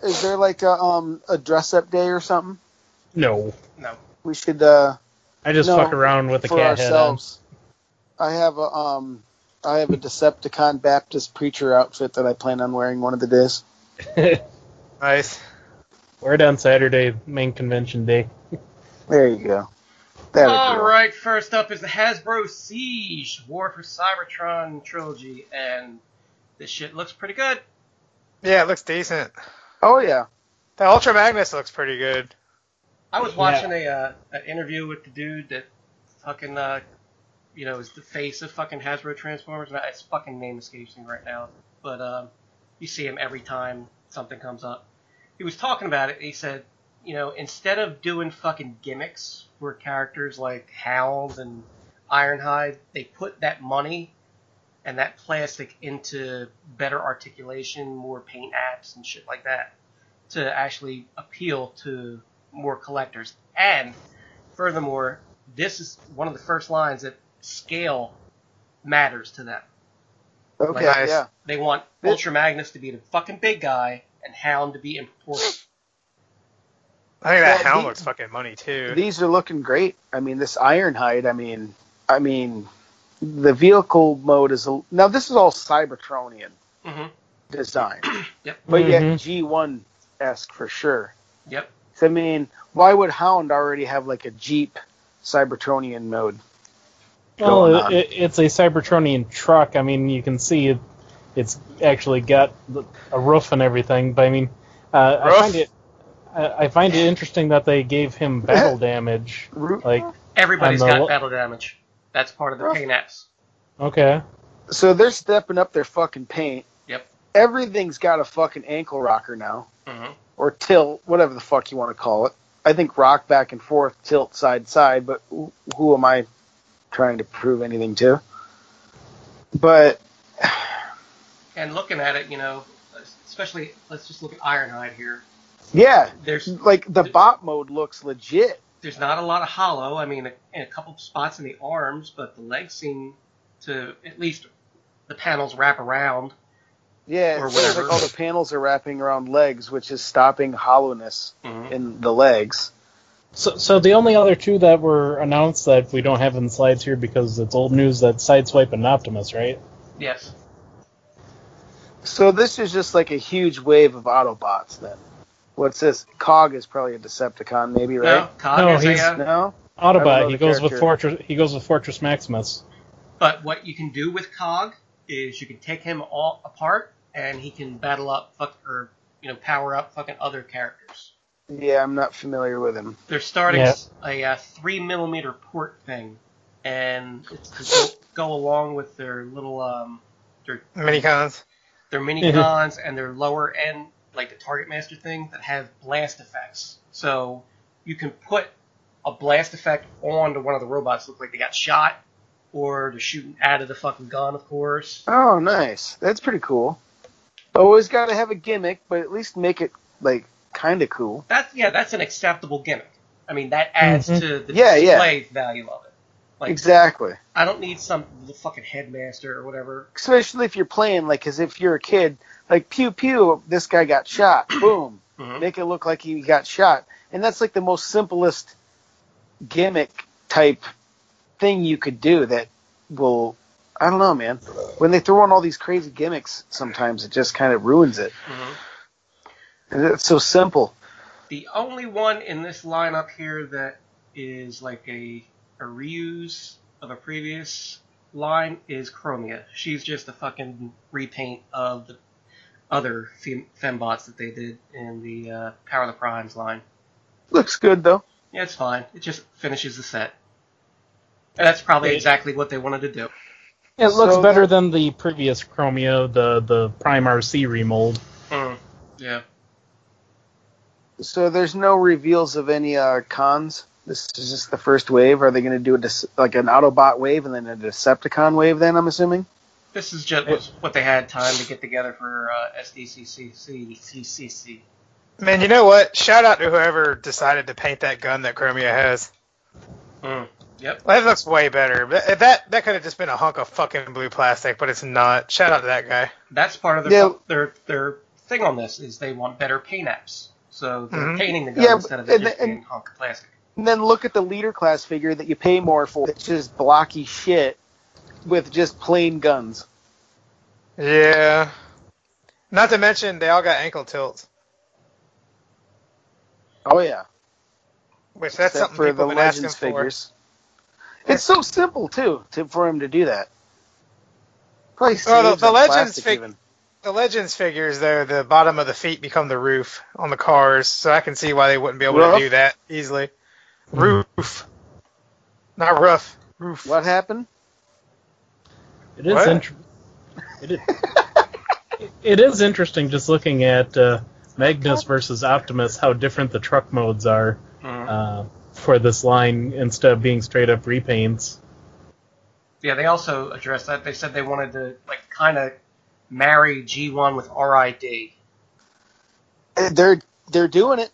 Is there like a dress up day or something? No. We should. I just fuck around with the cat ourselves. Head on. I have a Decepticon Baptist preacher outfit that I plan on wearing one of the days. Nice. Wear it on Saturday, main convention day. There you go. Alright, first up is the Hasbro Siege War for Cybertron trilogy, and this shit looks pretty good. Yeah, it looks decent. Oh, yeah. The Ultra Magnus looks pretty good. I was watching an interview with the dude that fucking, is the face of fucking Hasbro Transformers. And his fucking name escapes me right now. But you see him every time something comes up. He was talking about it. He said, instead of doing fucking gimmicks where characters like Hound and Ironhide, they put that money and that plastic into better articulation, more paint apps and shit like that to actually appeal to more collectors. And furthermore, this is one of the first lines that scale matters to them. Okay, like, yeah. They want Ultra Magnus to be the fucking big guy and Hound to be in proportion. I think that Hound looks fucking money, too. These are looking great. I mean, this Ironhide, I mean, the vehicle mode is... Now, this is all Cybertronian design. Yep. But yet G1-esque for sure. Yep. So, I mean, why would Hound already have, like, a Jeep Cybertronian mode? Well, it's a Cybertronian truck. I mean, you can see it's actually got a roof and everything. But, I mean, I find it interesting that they gave him battle damage. Like everybody's got battle damage. That's part of the paint apps. Okay. So they're stepping up their fucking paint. Yep. Everything's got a fucking ankle rocker now. Mm-hmm. Or tilt, whatever the fuck you want to call it. I think rock back and forth, tilt side to side, but who am I trying to prove anything to? But... And looking at it, especially, let's just look at Ironhide here. Yeah, the bot mode looks legit. There's not a lot of hollow. I mean, in a couple spots in the arms, but the legs seem to, at least the panels wrap around. Yeah, or whatever. Seems like all the panels are wrapping around legs, which is stopping hollowness in the legs. So the only other two that were announced that we don't have in the slides here because it's old news, that Sideswipe and Optimus, right? Yes. So this is just like a huge wave of Autobots then. What's this? Cog is probably a Decepticon, maybe, right? No, he's Autobot. He goes with Fortress Maximus. But what you can do with Cog is you can take him all apart, and he can battle up power up fucking other characters. Yeah, I'm not familiar with him. They're starting a 3mm port thing, and it's to go along with their little their minicons, and their lower end. Like the Target Master thing that has blast effects. So you can put a blast effect onto one of the robots, look like they got shot, or they're shooting out of the fucking gun, of course. Oh, nice. That's pretty cool. Always got to have a gimmick, but at least make it, like, kind of cool. That's an acceptable gimmick. I mean, that adds to the display value of it. Like, exactly. I don't need some fucking headmaster or whatever. Especially if you're playing, like, as if you're a kid... Like, pew, pew, this guy got shot. Boom. Make it look like he got shot. And that's, like, the most simplest gimmick-type thing you could do that will... I don't know, man. When they throw on all these crazy gimmicks, sometimes it just kind of ruins it. And it's so simple. The only one in this lineup here that is, like, a reuse of a previous line is Chromia. She's just a fucking repaint of the... other fembots that they did in the Power of the Primes line. Looks good, though. Yeah, it's fine. It just finishes the set. And that's probably exactly what they wanted to do. It looks better than the previous Chromio, the Prime RC remold. Yeah. So there's no reveals of any cons? This is just the first wave? Are they going to do an Autobot wave and then a Decepticon wave then, I'm assuming? This is just what they had time to get together for SDCCC. Man, you know what? Shout out to whoever decided to paint that gun that Chromia has. Yep. That looks way better. That could have just been a hunk of fucking blue plastic, but it's not. Shout out to that guy. That's part of their thing on this is they want better paint apps. So they're painting the gun instead of it just being a hunk of plastic. And then look at the leader class figure that you pay more for. It's just blocky shit. With just plain guns. Yeah. Not to mention, they all got ankle tilts. Oh, yeah. Which, that's something people have been asking for. It's so simple, too, for him to do that. Probably the Legends figures. The Legends figures, though, the bottom of the feet become the roof on the cars, so I can see why they wouldn't be able to do that easily. Roof. Not rough. Roof. What happened? It is interesting. It is interesting just looking at Magnus versus Optimus, how different the truck modes are for this line instead of being straight up repaints. Yeah, they also addressed that. They said they wanted to, like, kind of marry G1 with RID. They're doing it.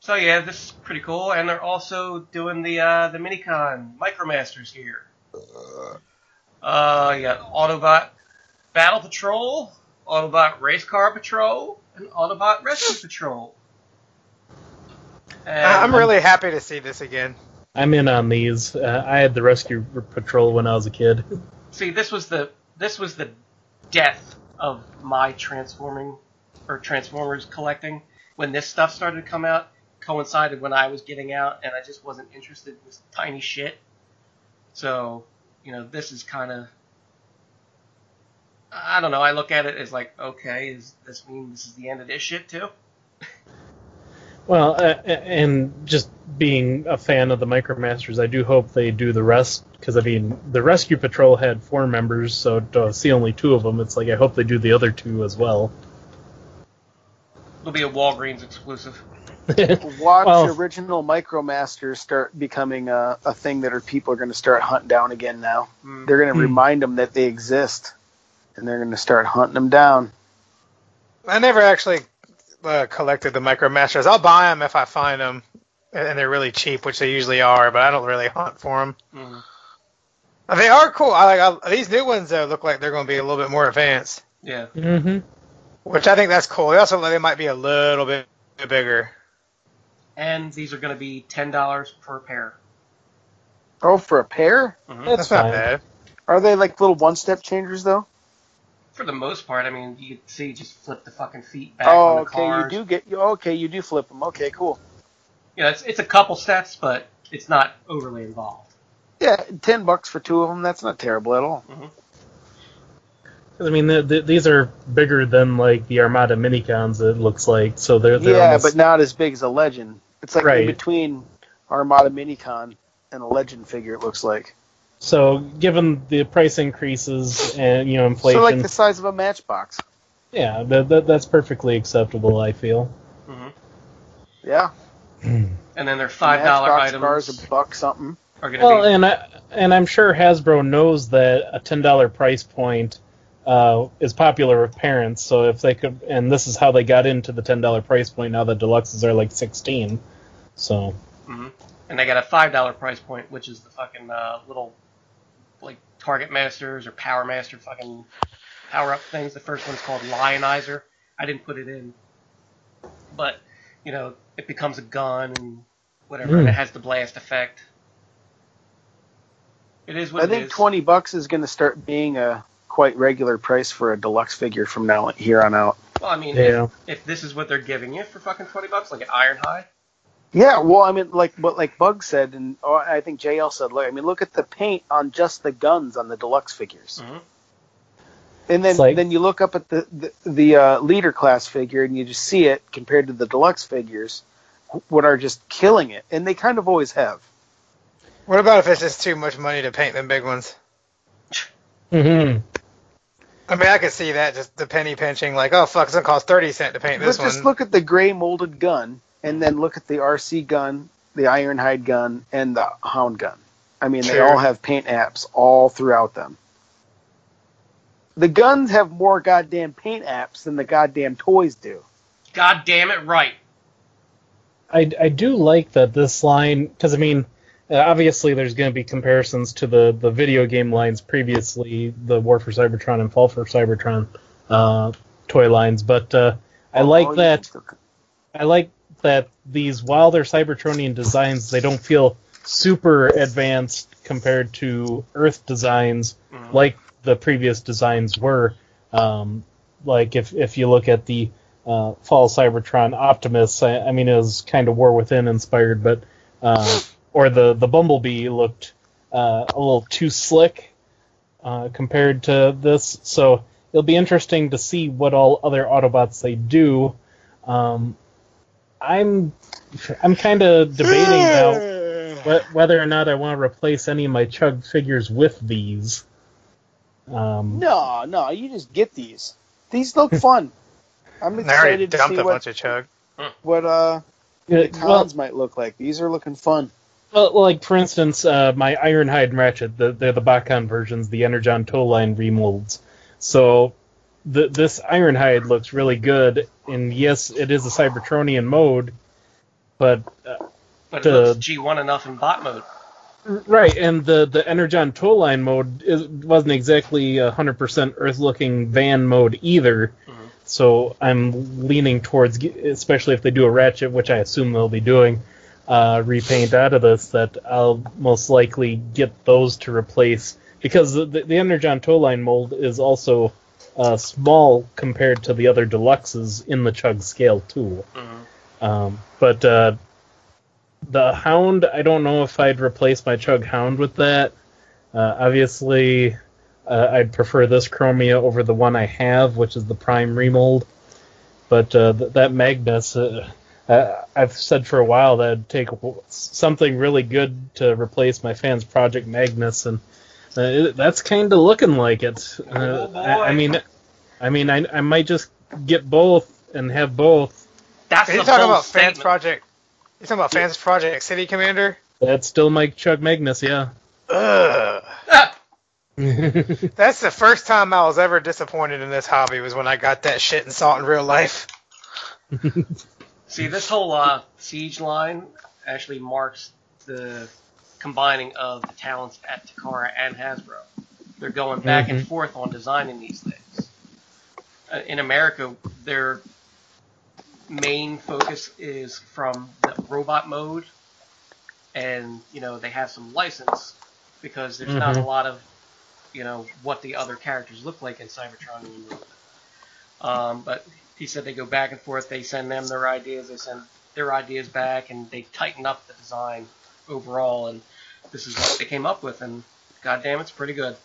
So yeah, this is pretty cool, and they're also doing the Minicon Micromasters here. Yeah, Autobot Battle Patrol, Autobot Race Car Patrol, and Autobot Rescue Patrol. And I'm really happy to see this again. I'm in on these. I had the Rescue Patrol when I was a kid. See, this was the death of my Transformers collecting. When this stuff started to come out, coincided when I was getting out, and I just wasn't interested in this tiny shit. So, you know, this is kind of, I don't know. I look at it as like, okay, does this mean this is the end of this shit too? Well, and just being a fan of the Micromasters, I do hope they do the rest, because, I mean, the Rescue Patrol had 4 members, so to see only 2 of them, it's like, I hope they do the other 2 as well. It'll be a Walgreens exclusive. Watch original Micromasters start becoming a thing that people are going to start hunting down again now. Mm. They're going to remind them that they exist, and they're going to start hunting them down. I never actually... collected the Micromasters. I'll buy them if I find them, and they're really cheap, which they usually are, but I don't really hunt for them. Mm-hmm. They are cool. These new ones, though, look like they're going to be a little bit more advanced. Yeah. Mm-hmm. Which I think that's cool. They also look like they might be a little bit bigger. And these are going to be $10 per pair. Oh, for a pair? Mm-hmm. That's not bad. Are they like little one-step changers, though? For the most part, I mean, you can see just flip the fucking feet back on the cars. You do flip them. Okay, cool. Yeah, it's a couple steps, but it's not overly involved. Yeah, $10 for 2 of them, that's not terrible at all. Mm-hmm. I mean, these are bigger than, like, the Armada Minicons, it looks like. So they're almost... but not as big as a Legend. It's like in between Armada Minicon and a Legend figure, it looks like. So, given the price increases and, you know, inflation... So, like the size of a matchbox. Yeah, that's perfectly acceptable, I feel. Mm-hmm. Yeah. And then their $5 items... Matchbox cars, $1 something. And I'm sure Hasbro knows that a $10 price point is popular with parents, so if they could... And this is how they got into the $10 price point, now the deluxes are like $16, so... Mm-hmm. And they got a $5 price point, which is the fucking little... like Target Masters or Power Master fucking power-up things. The first one's called Lionizer. I didn't put it in. But, you know, it becomes a gun and whatever, and it has the blast effect. It is what it is. I think $20 is going to start being a quite regular price for a deluxe figure from now here on out. Well, I mean, if this is what they're giving you for fucking $20, like an Ironhide. Yeah, well, I mean, like what Bug said, and I think JL said, look, I mean, look at the paint on just the guns on the deluxe figures. Mm-hmm. And then you look up at the leader class figure, and you just see it compared to the deluxe figures, what are just killing it. And they kind of always have. What about if it's just too much money to paint them big ones? Mm-hmm. I mean, I could see that, just the penny pinching, like, oh, fuck, it's going to cost 30 cents to paint this one. But just look at the gray molded gun. And then look at the RC gun, the Ironhide gun, and the Hound gun. I mean, they all have paint apps all throughout them. The guns have more goddamn paint apps than the goddamn toys do. God damn it, right. I do like that this line, because, I mean, obviously there's going to be comparisons to the video game lines previously, the War for Cybertron and Fall for Cybertron toy lines, but I like that these, while they're Cybertronian designs, they don't feel super advanced compared to Earth designs like the previous designs were. Like, if you look at the Fall Cybertron Optimus, I mean, it was kind of War Within inspired, but or the Bumblebee looked a little too slick. compared to this. So it'll be interesting to see what all other Autobots they do. I'm kind of debating now whether or not I want to replace any of my Chug figures with these. No, you just get these. These look fun. I'm excited to see what the cons might look like. These are looking fun. Well, like for instance, my Ironhide and Ratchet, they're the Botcon versions, the Energon Tow Line remolds. So this Ironhide looks really good, and yes, it is a Cybertronian mode, but it looks G1 enough in bot mode. Right, and the Energon Tow Line mode wasn't exactly 100% Earth-looking van mode either, mm-hmm. So I'm leaning towards, especially if they do a Ratchet, which I assume they'll be doing, repaint out of this, that I'll most likely get those to replace, because the Energon Tow Line mold is also small compared to the other deluxes in the Chug scale, too. Mm-hmm. But the Hound, I don't know if I'd replace my Chug Hound with that. Obviously, I'd prefer this Chromia over the one I have, which is the Prime remold. But that Magnus, I've said for a while that I'd take something really good to replace my Fans Project Magnus, and that's kind of looking like it. I might just get both and have both. You're talking about Fans Project City Commander? That's still Mike Chug Magnus, yeah. Ugh. That's the first time I was ever disappointed in this hobby, was when I got that shit and saw it in real life. See, this whole Siege line actually marks the combining of the talents at Takara and Hasbro. They're going back and forth on designing these things. In America, they're... main focus is from the robot mode, and they have some license because there's not a lot of what the other characters look like in Cybertron. But he said they go back and forth. They send them their ideas. They send their ideas back, and they tighten up the design overall. And this is what they came up with. And goddamn, it's pretty good.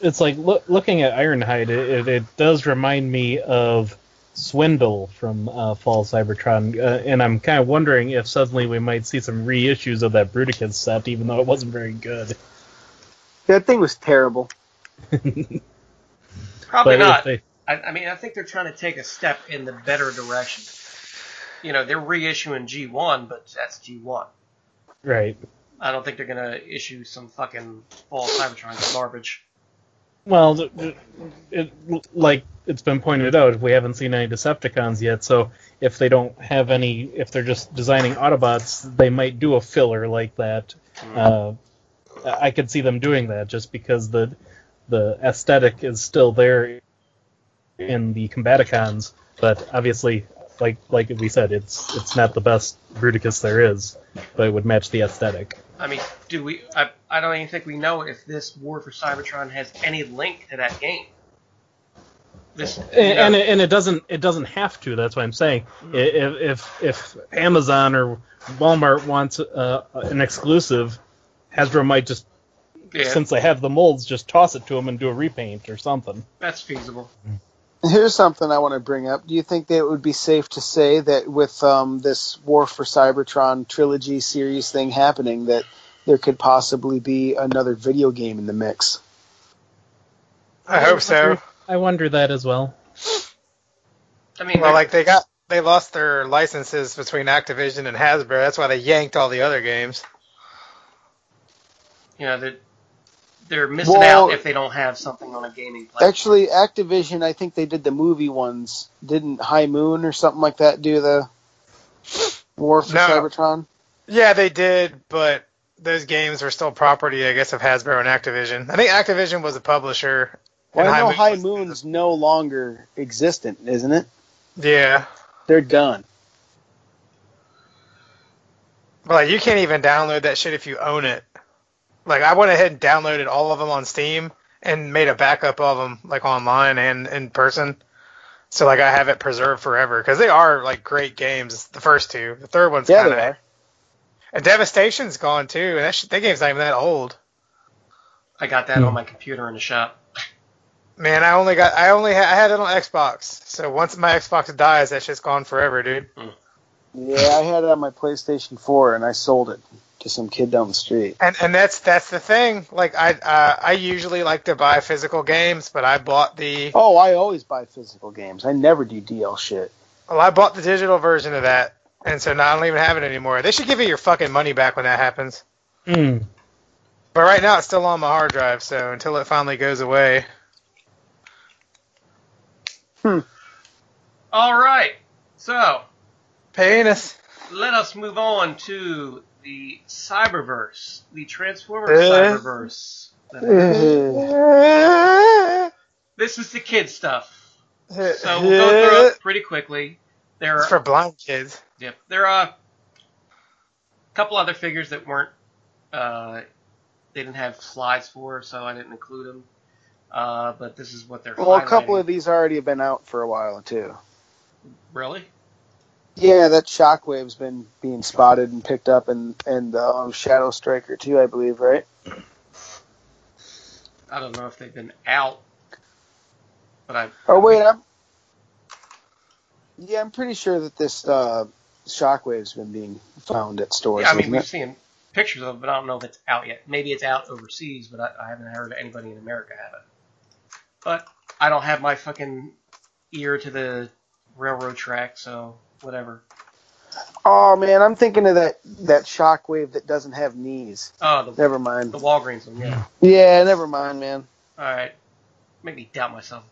It's like looking at Ironhide. It does remind me of Swindle from Fall Cybertron, and I'm kind of wondering if suddenly we might see some reissues of that Bruticus set, even though it wasn't very good. That thing was terrible. Probably not. I think they're trying to take a step in the better direction. They're reissuing G1, but that's G1. Right. I don't think they're going to issue some fucking Fall Cybertron garbage. Well, like it's been pointed out, we haven't seen any Decepticons yet, so if they don't have any, if they're just designing Autobots, they might do a filler like that. I could see them doing that just because the aesthetic is still there in the Combaticons, but obviously, like we said, it's not the best Bruticus there is, but it would match the aesthetic. I mean, do we? I don't even think we know if this War for Cybertron has any link to that game. And it doesn't. It doesn't have to. That's what I'm saying. If Amazon or Walmart wants an exclusive, Hasbro might just, since they have the molds, just toss it to them and do a repaint or something. That's feasible. Here's something I want to bring up. Do you think that it would be safe to say that with this War for Cybertron trilogy series thing happening, that there could possibly be another video game in the mix? I hope so. I wonder that as well. I mean, they lost their licenses between Activision and Hasbro. That's why they yanked all the other games. They're missing out if they don't have something on a gaming platform. Actually, Activision, I think they did the movie ones. Didn't High Moon or something like that do the War for Cybertron? Yeah, they did, but those games were still property, I guess, of Hasbro and Activision. I think Activision was a publisher. Well, I know High Moon's no longer existent, isn't it? Yeah. They're done. Well, you can't even download that shit if you own it. Like, I went ahead and downloaded all of them on Steam and made a backup of them, like, online and in person. So, like, I have it preserved forever. Because they are, like, great games, the first two. The third one's kind of... And Devastation's gone, too. And that game's not even that old. I got that on my computer in the shop. Man, I had it on Xbox. So once my Xbox dies, that shit's gone forever, dude. Yeah, I had it on my PlayStation 4, and I sold it to some kid down the street. And that's the thing. Like I usually like to buy physical games, but I bought the. Oh, I always buy physical games. I never do DL shit. Well, I bought the digital version of that, and so now I don't even have it anymore. They should give you your fucking money back when that happens. Mm. But right now it's still on my hard drive, so until it finally goes away. All right, so penis. Let us move on to the Cyberverse, the Transformers Cyberverse. This is the kid stuff. So we'll go through it pretty quickly. There are, it's for blind kids. Yep. There are a couple other figures that weren't. They didn't have slides for, so I didn't include them. But this is what they're. Well, a couple of these already have been out for a while too. Really? Yeah, that Shockwave's been being spotted and picked up, and Shadow Striker too, I believe, right? I don't know if they've been out. But I'm pretty sure that this Shockwave's been being found at stores. Yeah, I mean, we've seen pictures of it, but I don't know if it's out yet. Maybe it's out overseas, but I haven't heard anybody in America have it. But I don't have my fucking ear to the railroad track, so whatever. Oh, man, I'm thinking of that Shockwave that doesn't have knees. Oh, never mind. The Walgreens one, yeah. Yeah, never mind, man. All right. Make me doubt myself.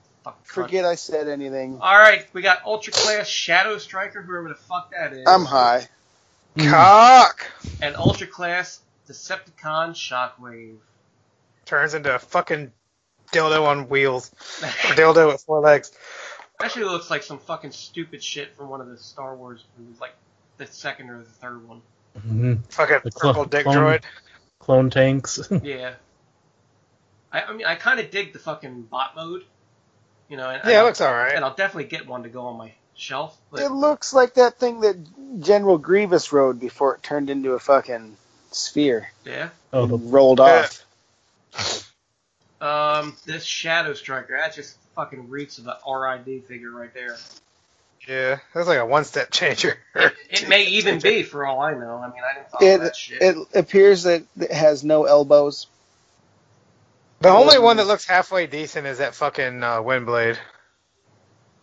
Forget I said anything. All right, we got Ultra Class Shadow Striker, whoever the fuck that is. I'm high. Cock! And Ultra Class Decepticon Shockwave. Turns into a fucking dildo on wheels. Or dildo with four legs. Actually looks like some fucking stupid shit from one of the Star Wars movies, like the second or the third one. Mm-hmm. Fucking the purple dick droid. Clone tanks. Yeah. I mean, I kind of dig the fucking bot mode. You know, and it looks all right. And I'll definitely get one to go on my shelf. But it looks like that thing that General Grievous rode before it turned into a fucking sphere. Yeah. Oh, rolled off. This Shadow Striker, that just fucking reeks of an RID figure right there. Yeah, that's like a one-step changer. It may even be, for all I know. I mean, I didn't follow that shit. It appears that it has no elbows. The only one that looks halfway decent is that fucking Windblade.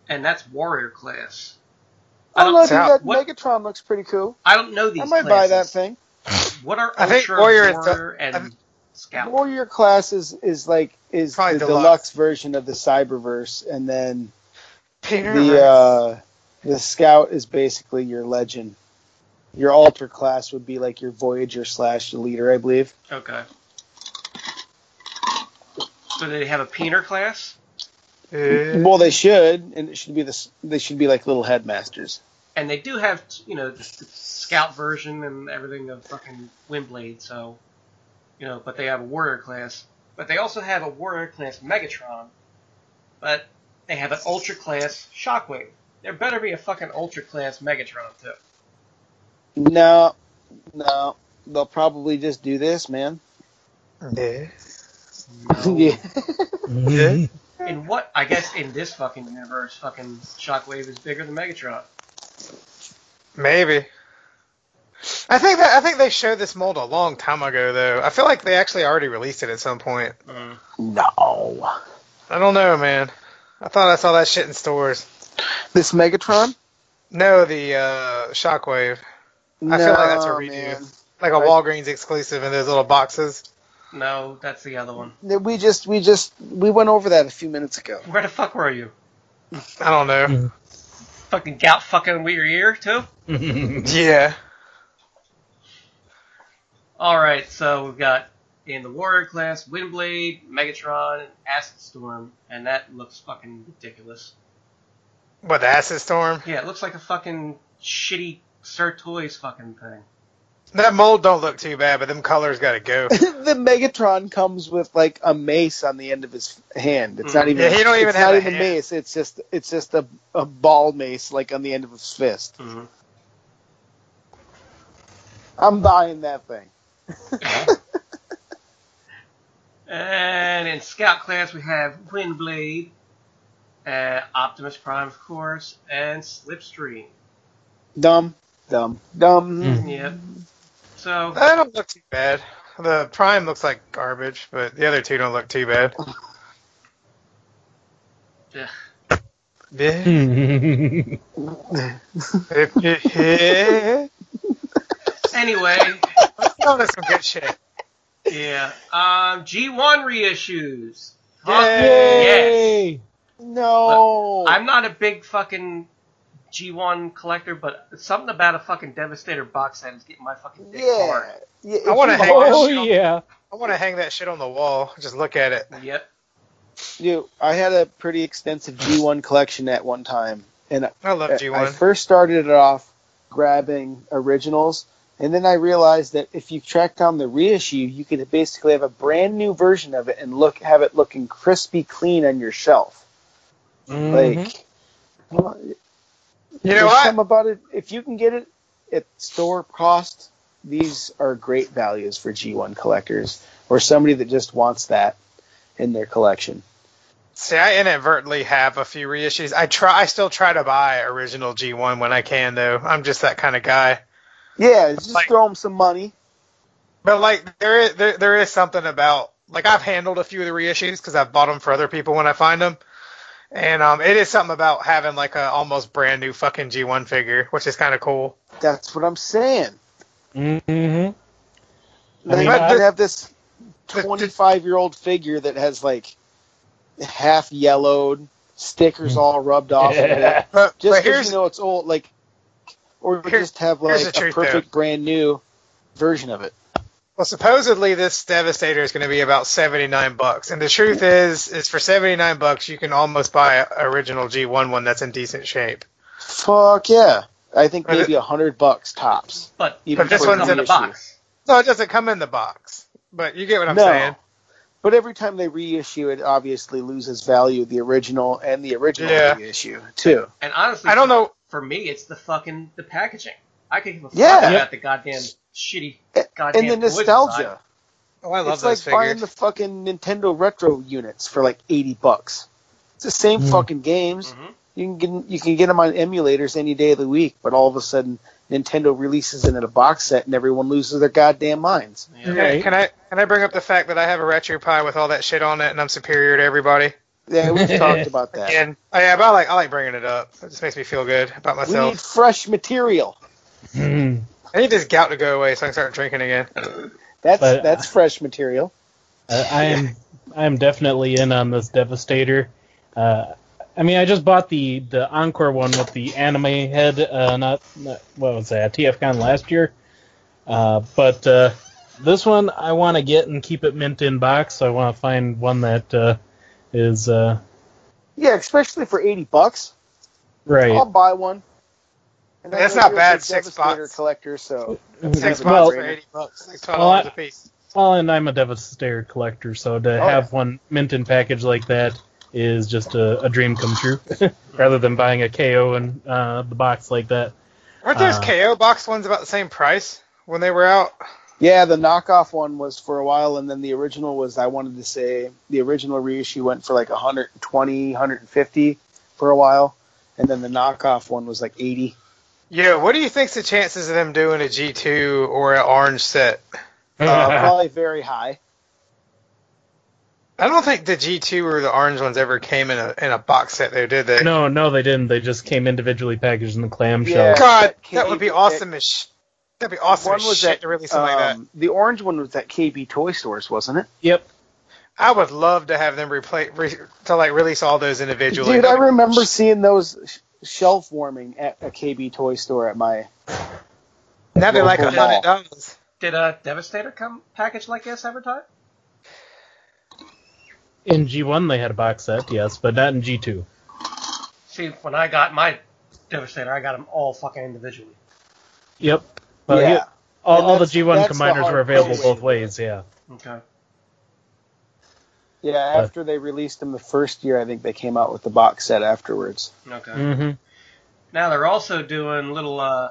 And that's Warrior Class. I don't know, Megatron looks pretty cool. I don't know these I might classes. Buy that thing. What are Ultra, Warrior and Scout? Warrior Class is probably the deluxe version of the Cyberverse, and then the Scout is basically your Legend. Your Ultra Class would be like your Voyager / the Leader, I believe. Okay. So they have a peener class? Well, they should, and it should be they should be like little headmasters. And they do have, you know, the Scout version and everything of fucking Windblade. So, you know, but they have a Warrior Class. But they also have a Warrior Class Megatron. But they have an Ultra Class Shockwave. There better be a fucking Ultra Class Megatron too. No, they'll probably just do this, man. Yeah. No. Yeah. In what? I guess in this fucking universe, fucking Shockwave is bigger than Megatron. Maybe. I think they showed this mold a long time ago, though. I feel like they actually already released it at some point. No. I don't know, man. I thought I saw that shit in stores. This Megatron? No, the Shockwave. I feel like that's a redo, man. Like a Walgreens exclusive in those little boxes. No, that's the other one. We went over that a few minutes ago. Where the fuck were you? I don't know. Fucking gout fucking with your ear, too? Yeah. Alright, so we've got in the Warrior Class, Windblade, Megatron, and Acid Storm, and that looks fucking ridiculous. What, the Acid Storm? Yeah, it looks like a fucking shitty Sir Toys fucking thing. That mold don't look too bad, but them colors gotta go. The Megatron comes with like a mace on the end of his hand. It's not even. Yeah, he don't even have a mace. It's just a ball mace like on the end of his fist. Mm-hmm. I'm buying that thing. And in Scout class, we have Windblade, Optimus Prime, of course, and Slipstream. Dumb. Mm. Yep. So that don't look too bad. The Prime looks like garbage, but the other two don't look too bad. Yeah. Anyway, let's go to some good shit. Yeah. G1 reissues. Yay! Yes. No. I'm not a big fucking G1 collector, but something about a fucking Devastator box set is getting my fucking dick hard. Yeah. I want to hang that shit on the wall. Just look at it. Yep. Dude, I had a pretty extensive G1 collection at one time, and I love G1. I first started it off grabbing originals, and then I realized that if you track down the reissue, you could basically have a brand new version of it and have it looking crispy clean on your shelf. Mm-hmm. Like, well, you know what? About it, if you can get it at store cost, these are great values for G1 collectors or somebody that just wants that in their collection. See, I inadvertently have a few reissues. I still try to buy original G1 when I can, though. I'm just that kind of guy. Yeah, just like, throw them some money. But like, there is something about, like, I've handled a few of the reissues because I've bought them for other people when I find them, and it is something about having like a almost brand new fucking G1 figure, which is kind of cool. That's what I'm saying. Mm-hmm. Like, I have this 25-year-old figure that has like half yellowed stickers all rubbed off of it. Just because you know it's old, like, or just have like a perfect brand new version of it. Well, supposedly this Devastator is going to be about $79, and the truth is for $79 you can almost buy an original G1 one that's in decent shape. Fuck yeah! I think maybe $100 tops. But this one's in the box. No, it doesn't come in the box. But you get what I'm saying. But every time they reissue it, obviously loses value, the original and the original reissue too. And honestly, I don't know. For me, it's the packaging. I could give a fuck about the goddamn shitty goddamn. And the nostalgia. Oh, I love those figures. It's like buying the fucking Nintendo retro units for like $80. It's the same fucking games. Mm-hmm. You can get them on emulators any day of the week, but all of a sudden Nintendo releases it in a box set and everyone loses their goddamn minds. Yeah. Right. Can I bring up the fact that I have a RetroPie with all that shit on it and I'm superior to everybody? Yeah, we've talked about that. And I like bringing it up. It just makes me feel good about myself. We need fresh material. Mm. I need this gout to go away so I can start drinking again. That's fresh material. I am definitely in on this Devastator. I mean, I just bought the Encore one with the anime head, what was that, TFCon last year. But this one I want to get and keep it mint in box, so I want to find one that is... yeah, especially for $80. Right. I'll buy one. And that's not bad, $6. Collector, so $6 for $80. $6 a piece. Well, and I'm a Devastator collector, so to have one mint in package like that is just a dream come true, rather than buying a KO in the box like that. Weren't those KO box ones about the same price when they were out? Yeah, the knockoff one was for a while, and then the original was, I wanted to say, the original reissue went for like $120, $150 for a while, and then the knockoff one was like $80. Yeah, what do you think's the chances of them doing a G2 or an orange set? Probably very high. I don't think the G2 or the orange ones ever came in a box set, though, did they? No, they didn't. They just came individually packaged in the clamshell. Yeah, God, that would be awesome as shit. That'd be awesome as shit to release something like that. The orange one was at KB Toy Stores, wasn't it? Yep. I would love to have them release all those individually. Dude, I remember seeing those shelf warming at a KB Toy Store at my... That'd be like $100. Did a Devastator come packaged like this every time? In G1 they had a box set, yes, but not in G2. See, when I got my Devastator, I got them all fucking individually. Yep. Well, yeah. All the G1 combiners were available both ways, yeah. Okay. Yeah, after they released them the first year, I think they came out with the box set afterwards. Okay. Mm-hmm. Now they're also doing little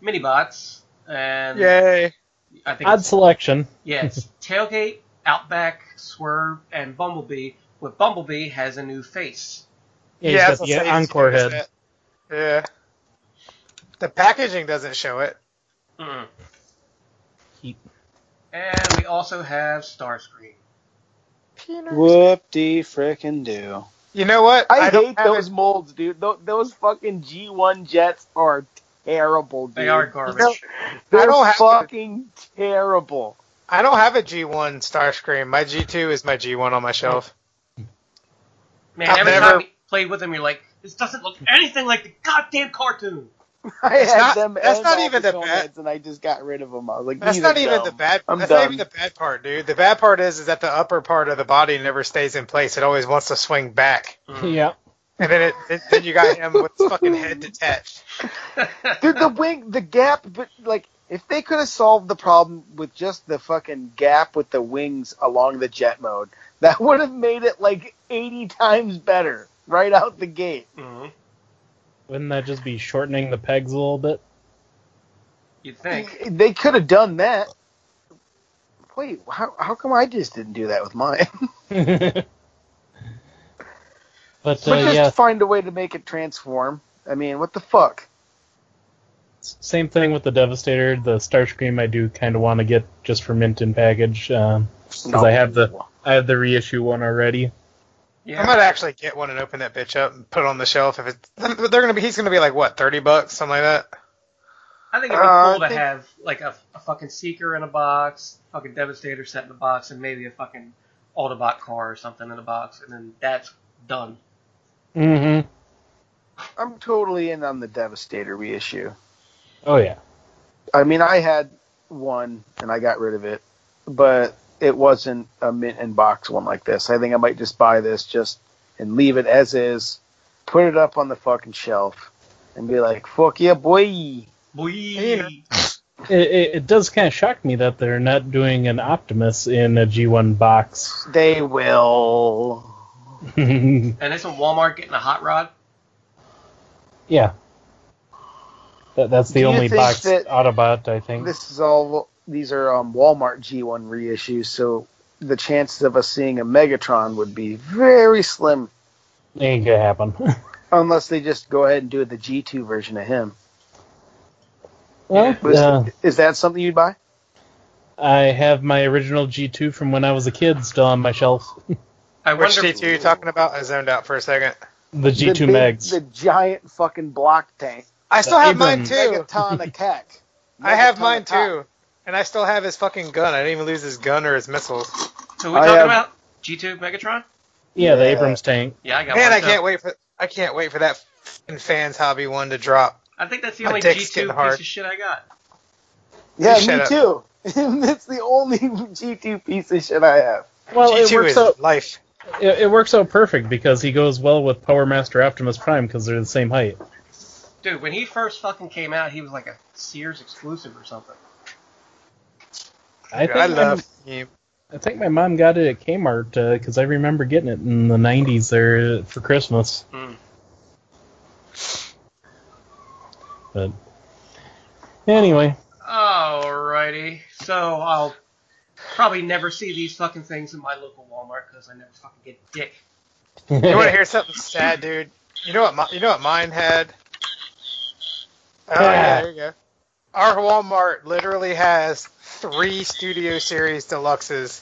mini-bots. And yay. I think odd selection. Yes. Tailgate Outback, Swerve, and Bumblebee, with Bumblebee has a new face. Yeah, he's got the Encore head. Yeah. The packaging doesn't show it. Mm. And we also have Starscream. Whoop-de-frickin-do. You know what? I hate those molds, dude. Those fucking G1 jets are terrible, dude. They are garbage. They're fucking terrible. I don't have a G1 Starscream. My G2 is my G1 on my shelf. Man, every time you play with them, you're like, this doesn't look anything like the goddamn cartoon. That's not even the bad. And I just got rid of them. I was like, that's not even the bad part, dude. The bad part is that the upper part of the body never stays in place. It always wants to swing back. Mm. Yeah. And then then you got him with his fucking head detached. Dude, the gap, but like, if they could have solved the problem with just the fucking gap with the wings along the jet mode, that would have made it like 80 times better right out the gate. Mm-hmm. Wouldn't that just be shortening the pegs a little bit? You'd think. They could have done that. Wait, how come I just didn't do that with mine? Find a way to make it transform. I mean, what the fuck? Same thing with the Devastator. The Starscream I do kind of want to get just for mint in package. Because I have the reissue one already. Yeah. I might actually get one and open that bitch up and put it on the shelf. If it's, he's gonna be like what, $30, something like that. I think it'd be cool to have like a fucking Seeker in a box, fucking Devastator set in a box, and maybe a fucking Autobot car or something in a box, and then that's done. Mm-hmm. I'm totally in on the Devastator reissue. Oh yeah. I mean, I had one and I got rid of it, but it wasn't a mint in box one like this. I think I might just buy this and leave it as is, put it up on the fucking shelf, and be like, fuck yeah, boy. Boy. Yeah. It does kind of shock me that they're not doing an Optimus in a G1 box. They will. And isn't Walmart getting a hot rod? Yeah. That's the only box Autobot, I think. This is all... These are Walmart G1 reissues, so the chances of us seeing a Megatron would be very slim. Ain't gonna happen. Unless they just go ahead and do the G2 version of him. Well, is that something you'd buy? I have my original G2 from when I was a kid still on my shelf. Which G2 you're talking about? I zoned out for a second. The G2 Megs. The giant fucking block tank. I still have mine too. Megaton attack. I have mine too. And I still have his fucking gun. I didn't even lose his gun or his missiles. So we're talking about G2 Megatron? Yeah, the Abrams tank. Yeah, I got one. Man, I can't wait for that fucking Fans Hobby one to drop. I think that's the only G2 piece of shit I got. Yeah, me too. That's the only G2 piece of shit I have. Well, G2 is life. It works out perfect because he goes well with Power Master Optimus Prime because they're the same height. Dude, when he first fucking came out, he was like a Sears exclusive or something. I think my mom got it at Kmart because I remember getting it in the 90s there for Christmas. Mm. But anyway. Alrighty. So I'll probably never see these fucking things in my local Walmart because I never fucking get dick. You want to hear something sad, dude? You know what mine had? Oh, yeah, there you go. Our Walmart literally has 3 Studio Series Deluxes,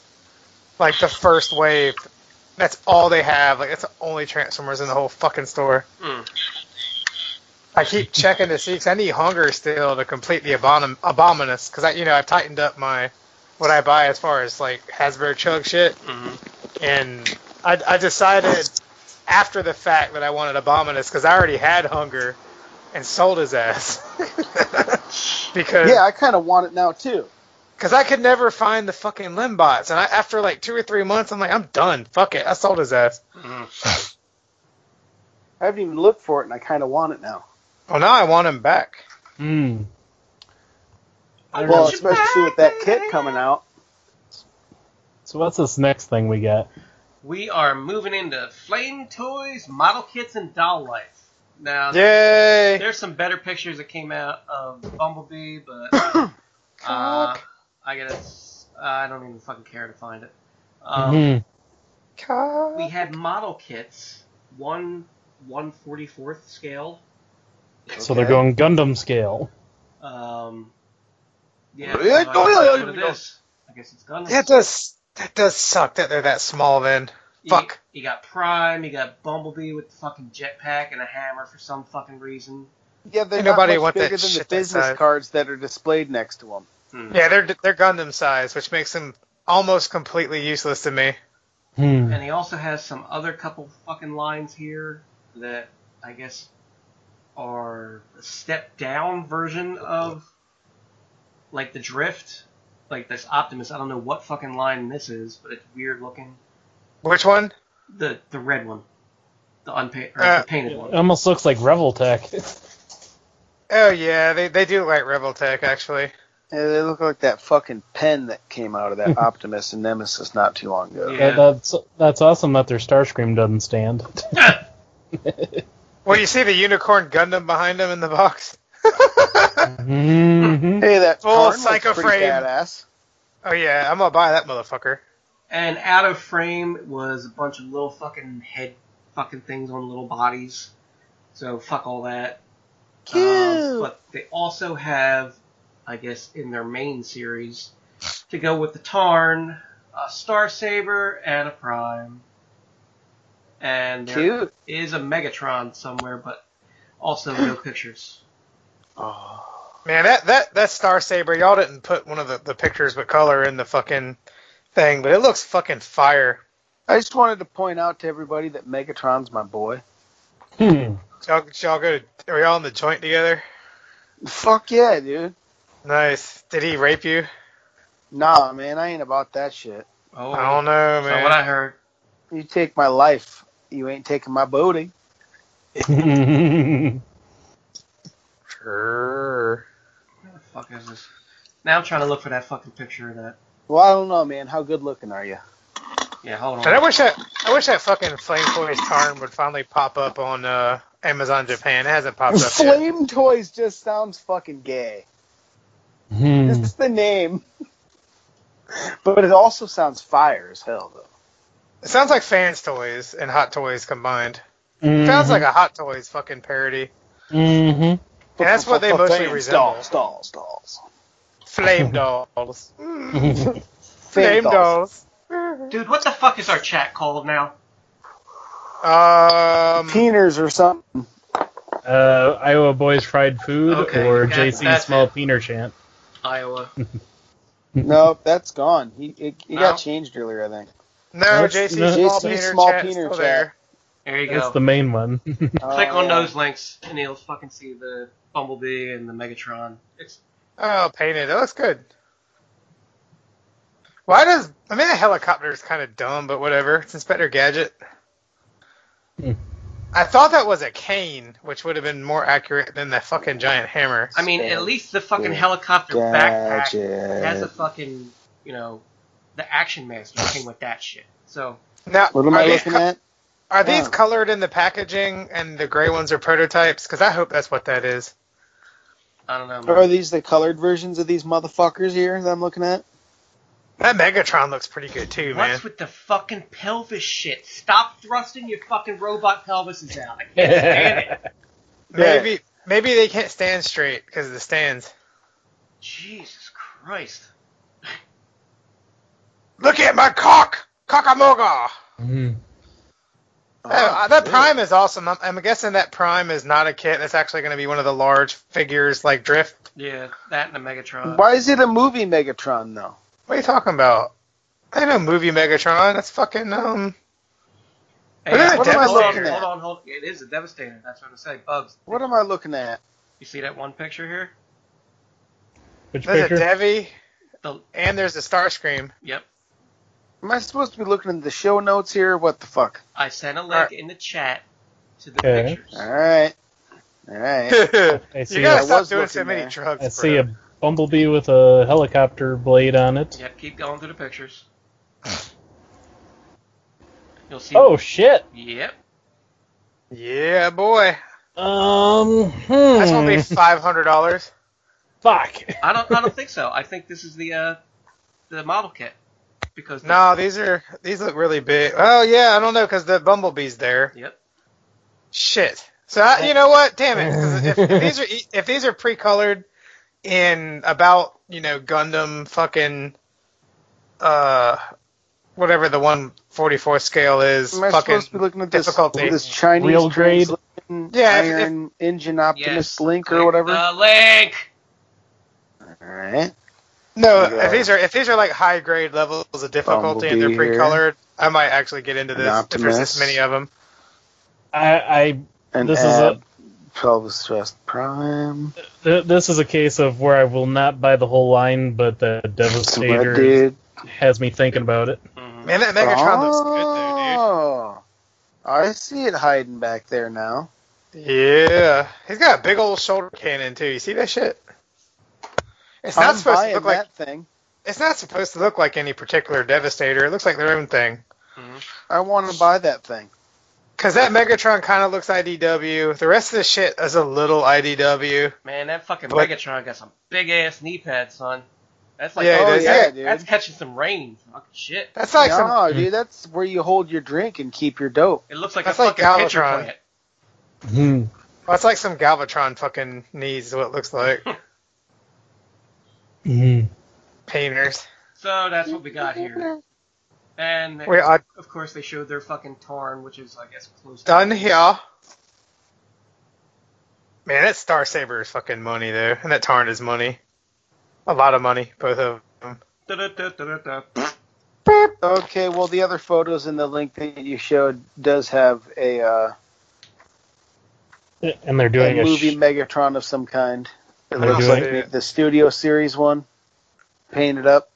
like the first wave. That's all they have. Like, that's the only Transformers in the whole fucking store. Mm. I keep checking to see, because I need hunger still to complete the Abominus, because I've tightened up my what I buy as far as like Hasbro Chug shit, mm-hmm. And I decided after the fact that I wanted Abominus because I already had hunger and sold his ass. Because yeah, I kind of want it now too. Because I could never find the fucking Limbots, and after like 2 or 3 months, I'm like, I'm done. Fuck it, I sold his ass. Mm. I haven't even looked for it, and I kind of want it now. Oh, now I want him back. Mm. Well, especially with that kit coming out. So what's this next thing we got? We are moving into Flame Toys, Model Kits, and Doll Life. Now, there's some better pictures that came out of Bumblebee, but I don't even fucking care to find it. We had model kits, one 1/44th scale. Okay. So they're going Gundam scale. Yeah. What it is. I guess it's Gundam. That does suck that they're that small. Then fuck. You got Prime. You got Bumblebee with the fucking jetpack and a hammer for some fucking reason. Yeah, they're not much bigger than the business cards that are displayed next to them. Hmm. Yeah, they're Gundam size, which makes them almost completely useless to me. Hmm. And he also has some other couple fucking lines here that I guess are a step down version of like the Drift, like this Optimus. I don't know what fucking line this is, but it's weird looking. Which one? The red one, the painted one. It almost looks like Reveltech. Oh yeah, they do like Reveltech actually. Yeah, they look like that fucking pen that came out of that Optimus and Nemesis not too long ago. Yeah. That's awesome that their Starscream doesn't stand. Well, you see the unicorn Gundam behind him in the box? Mm-hmm. Hey, that full Psycho Frame. Badass. Oh, yeah, I'm going to buy that motherfucker. And out of frame was a bunch of little fucking head fucking things on little bodies. So fuck all that. Cute. But they also have... I guess, in their main series, to go with the Tarn, a Starsaber, and a Prime. And there is a Megatron somewhere, but also no pictures. Oh. Man, that Starsaber, y'all didn't put one of the pictures with color in the fucking thing, but it looks fucking fire. I just wanted to point out to everybody that Megatron's my boy. Hmm. Are y'all in the joint together? Fuck yeah, dude. Nice. Did he rape you? Nah, man, I ain't about that shit. Oh, I don't know, man. From what I heard. You take my life, you ain't taking my booty. Sure. Where the fuck is this? Now I'm trying to look for that fucking picture of that. Well, I don't know, man. How good looking are you? Yeah, hold on. But I wish that fucking Flame Toys Tarn would finally pop up on Amazon Japan. It hasn't popped up yet. Flame Toys just sounds fucking gay. Hmm. It's the name. But it also sounds fire as hell, though. It sounds like Fans Toys and Hot Toys combined. Mm-hmm. It sounds like a Hot Toys fucking parody. Mm-hmm. And that's what they mostly resemble. Dolls. Flame dolls. Flame dolls. Dude, what the fuck is our chat called now? Peeners or something. Iowa Boys Fried Food or JC Small Peener Chant. Iowa. No, that's gone. It got changed earlier, I think. No, JC Small Peener Chair. There you go. That's the main one. Click on those links, and you'll fucking see the Bumblebee and the Megatron. Painted. That looks good. The helicopter is kind of dumb, but whatever. It's Inspector Gadget. Hmm. I thought that was a cane, which would have been more accurate than the fucking giant hammer. I mean, at least the fucking helicopter backpack has a fucking, the Action Master came with that shit. So now, what am I looking at? Are these colored in the packaging and the gray ones are prototypes? Because I hope that's what that is. I don't know, man. Are these the colored versions of these motherfuckers here that I'm looking at? That Megatron looks pretty good, too, man. What's with the fucking pelvis shit? Stop thrusting your fucking robot pelvises out. I can't stand it. Maybe they can't stand straight because of the stands. Jesus Christ. Look at my cock! Cockamoga! Mm-hmm. That Prime is awesome. I'm guessing that Prime is not a kit. That's actually going to be one of the large figures like Drift. Yeah, that and the Megatron. Why is it a movie Megatron, though? What are you talking about? I know movie Megatron. That's fucking, Hey, what am I looking at? Hold on. It is a Devastator. That's what I'm saying. Bugs. What am I looking at? You see that one picture here? Which picture? There's a Devy, and there's a Starscream. Yep. Am I supposed to be looking in the show notes here? What the fuck? I sent a link in the chat to the pictures. All right. You gotta stop doing so many drugs, I see a Bumblebee with a helicopter blade on it. Yep, keep going through the pictures. You'll see. Oh, shit. Yep. Yeah, boy. That's gonna be $500. Fuck. I don't think so. I think this is the model kit. because no, these look really big. Oh yeah, I don't know because the bumblebee's there. Yep. Shit. So you know what? Damn it. 'Cause if these are pre-colored in about Gundam fucking whatever the 1/44 scale is, am I fucking supposed to be looking at this, difficulty. This Chinese real grade. Yeah, if engine optimist yes, Link or whatever. Link. All right. No, if these are like high grade levels of difficulty Bumblebee and they're pre-colored, I might actually get into this if there's this many of them. This is a Pelvis Thrust Prime. This is a case of where I will not buy the whole line, but the Devastator has me thinking about it. Mm-hmm. Man, that Megatron looks good though, dude. I see it hiding back there now. Yeah, he's got a big old shoulder cannon too. You see that shit? It's not supposed to look like that thing. It's not supposed to look like any particular Devastator. It looks like their own thing. Mm-hmm. I want to buy that thing. Because that Megatron kind of looks IDW. The rest of the shit is a little IDW. Man, that fucking Megatron got some big-ass knee pads, son. That's like, dude. That's catching some rain. Fucking shit. That's like dude, that's where you hold your drink and keep your dope. It looks like that's a like fucking pitcher plant. Mm-hmm. That's like some Galvatron fucking knees is what it looks like. Mm-hmm. Painters. So that's what we got here. And, of course, they showed their fucking Tarn, which is, I guess, close done to... here. Man, that Star Saber is fucking money, though. And that Tarn is money. A lot of money, both of them. Okay, well, the other photos in the link that you showed does have a... and they're doing a movie Megatron of some kind. It looks like the Studio Series one. Painted up.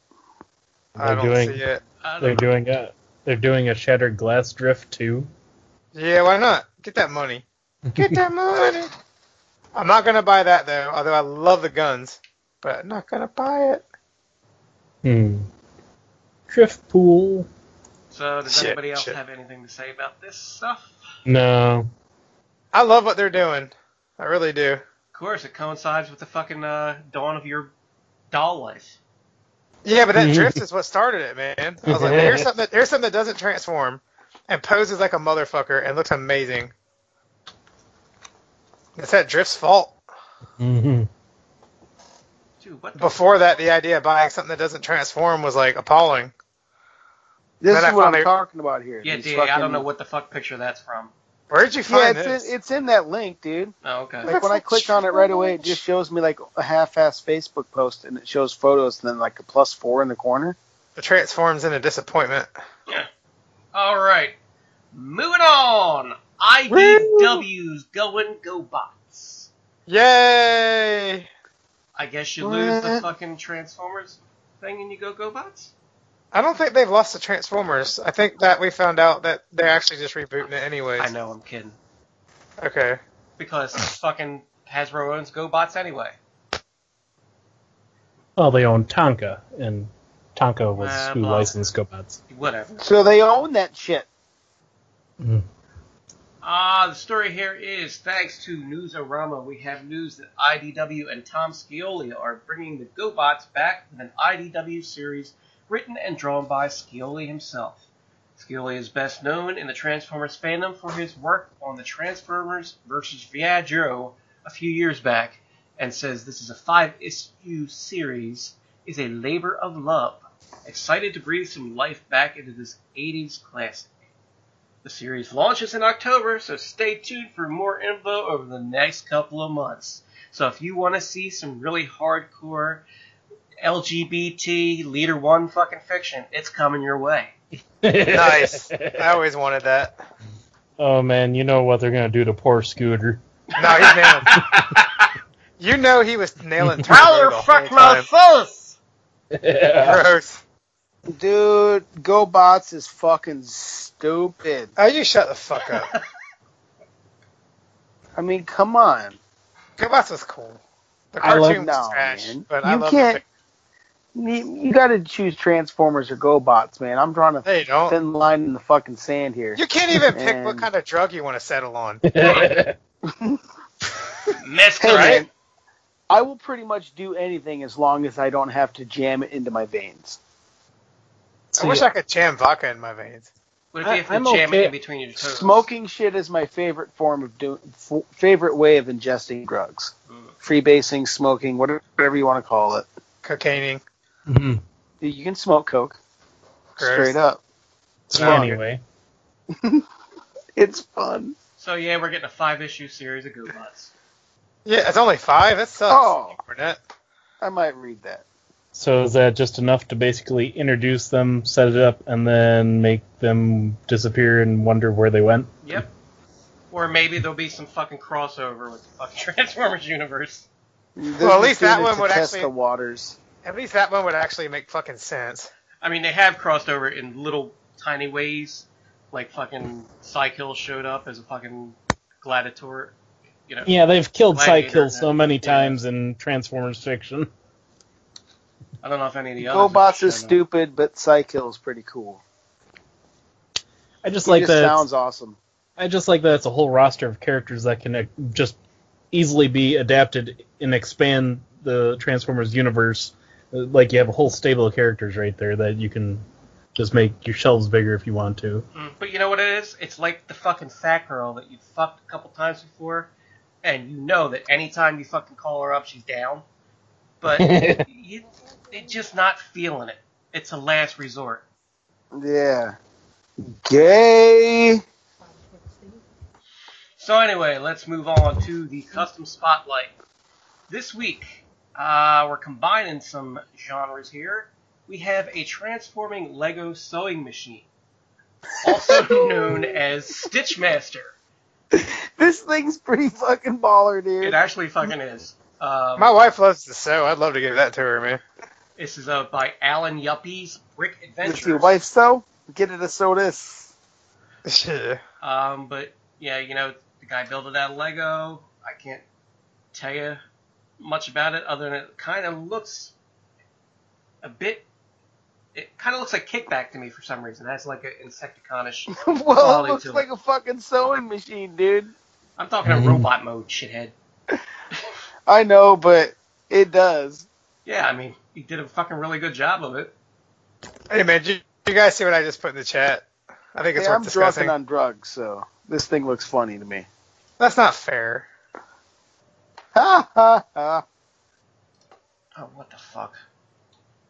I don't see it. They're doing a Shattered Glass Drift too. Yeah, why not? Get that money. Get that money. I'm not gonna buy that though. Although I love the guns, but I'm not gonna buy it. Drift pool. So does anybody else have anything to say about this stuff? No. I love what they're doing. I really do. Of course, it coincides with the fucking dawn of your doll life. Yeah, but that drift is what started it, man. I was like, here's something that doesn't transform and poses like a motherfucker and looks amazing. It's that drift's fault. Mm-hmm. Dude, what before that, the idea of buying something that doesn't transform was, like, appalling. This is what I'm talking about here. Yeah, dude, I don't know what the fuck picture that's from. Where'd you find this? It's in that link, dude. Oh, okay. Like, when I click on it right away, it just shows me, like, a half-assed Facebook post, and it shows photos, and then, like, a +4 in the corner. It transforms into disappointment. Yeah. All right. Moving on. IDW's going GoBots. Yay! I guess you lose the fucking Transformers thing and you go GoBots? I don't think they've lost the Transformers. I think that we found out that they're actually just rebooting it anyways. I know, I'm kidding. Okay. Because fucking Hasbro owns GoBots anyway. Well, they own Tonka, and Tonka was who licensed GoBots. Whatever. So they own that shit. The story here is, thanks to Newsarama, we have news that IDW and Tom Scioli are bringing the GoBots back with an IDW series written and drawn by Scioli himself. Scioli is best known in the Transformers fandom for his work on the Transformers vs. Viaggio a few years back, and says this is a 5-issue series, is a labor of love. Excited to breathe some life back into this 80s classic. The series launches in October, so stay tuned for more info over the next couple of months. So if you want to see some really hardcore LGBT Leader One fucking fiction, it's coming your way. Nice. I always wanted that. Oh man, you know what they're gonna do to poor Scooter. No, he's nailing. You know he was nailing Turbo the whole time. Holler fuck my face! Gross. Dude, GoBots is fucking stupid. Oh, you shut the fuck up. I mean, come on. GoBots was cool. The cartoon was trash, but I love it. You gotta choose Transformers or GoBots, man. I'm drawing a thin line in the fucking sand here. You can't even pick what kind of drug you want to settle on. Man, I will pretty much do anything as long as I don't have to jam it into my veins. I wish I could jam vodka in my veins. Would it be if you jam it in between your toes? Smoking shit is my favorite form of favorite way of ingesting drugs. Freebasing, smoking, whatever you want to call it. Cocaining. Mm-hmm. You can smoke coke. Gross. Straight up. Anyway. It's fun. So yeah, we're getting a 5-issue series of Goobots. Yeah, it's only 5. That sucks. Oh, I might read that. So is that just enough to basically introduce them, set it up, and then make them disappear and wonder where they went? Yep. Or maybe there'll be some fucking crossover with the fucking Transformers universe. Well, at least that one would actually test the waters. At least that one would actually make fucking sense. I mean, they have crossed over in little tiny ways, like fucking Psykill showed up as a fucking gladiator. You know, yeah, they've killed Psykill so many times in Transformers fiction. I don't know if any of the others... GoBots is stupid, but Psykill is pretty cool. I just like that. Sounds awesome. I just like that it's a whole roster of characters that can just easily be adapted and expand the Transformers universe. Like, you have a whole stable of characters right there that you can just make your shelves bigger if you want to. But you know what it is? It's like the fucking fat girl that you fucked a couple times before, and you know that anytime you fucking call her up, she's down. But it's just not feeling it. It's a last resort. Yeah. Gay. So anyway, let's move on to the Custom Spotlight. This week, we're combining some genres here. We have a transforming Lego sewing machine, also known as Stitchmaster. This thing's pretty fucking baller, dude. It actually fucking is. My wife loves to sew. I'd love to give that to her, man. This is by Alan Yuppie's Brick Adventures. Does your wife sew? Get her to sew this. Yeah. But, yeah, you know, the guy built it out of Lego. I can't tell you much about it other than it kind of looks a bit... It kind of looks like Kickback to me for some reason. That's like an Insecticon-ish quality. Well, it looks like a fucking sewing machine, dude. I'm talking a robot mode, shithead. I know, but it does. Yeah, I mean, he did a fucking really good job of it. Hey, man, did you guys see what I just put in the chat? I think it's worth discussing. I'm drunk on drugs, so this thing looks funny to me. That's not fair. Ha, ha, ha. Oh, what the fuck?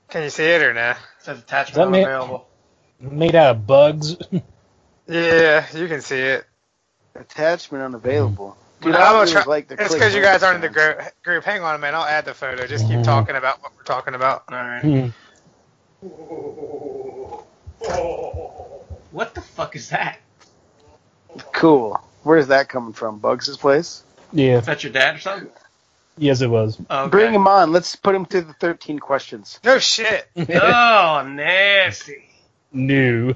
Can you see it or nah? It says attachment unavailable. Made out of bugs? Yeah, you can see it. Attachment unavailable. Dude, it's because you guys aren't in the group. Hang on, man. I'll add the photo. Just keep talking about what we're talking about. All right. What the fuck is that? Cool. Where's that coming from? Bugs' place? Yeah. Is that your dad or something? Yes, it was. Okay. Bring him on. Let's put him through the 13 questions. No shit. Oh, nasty. No.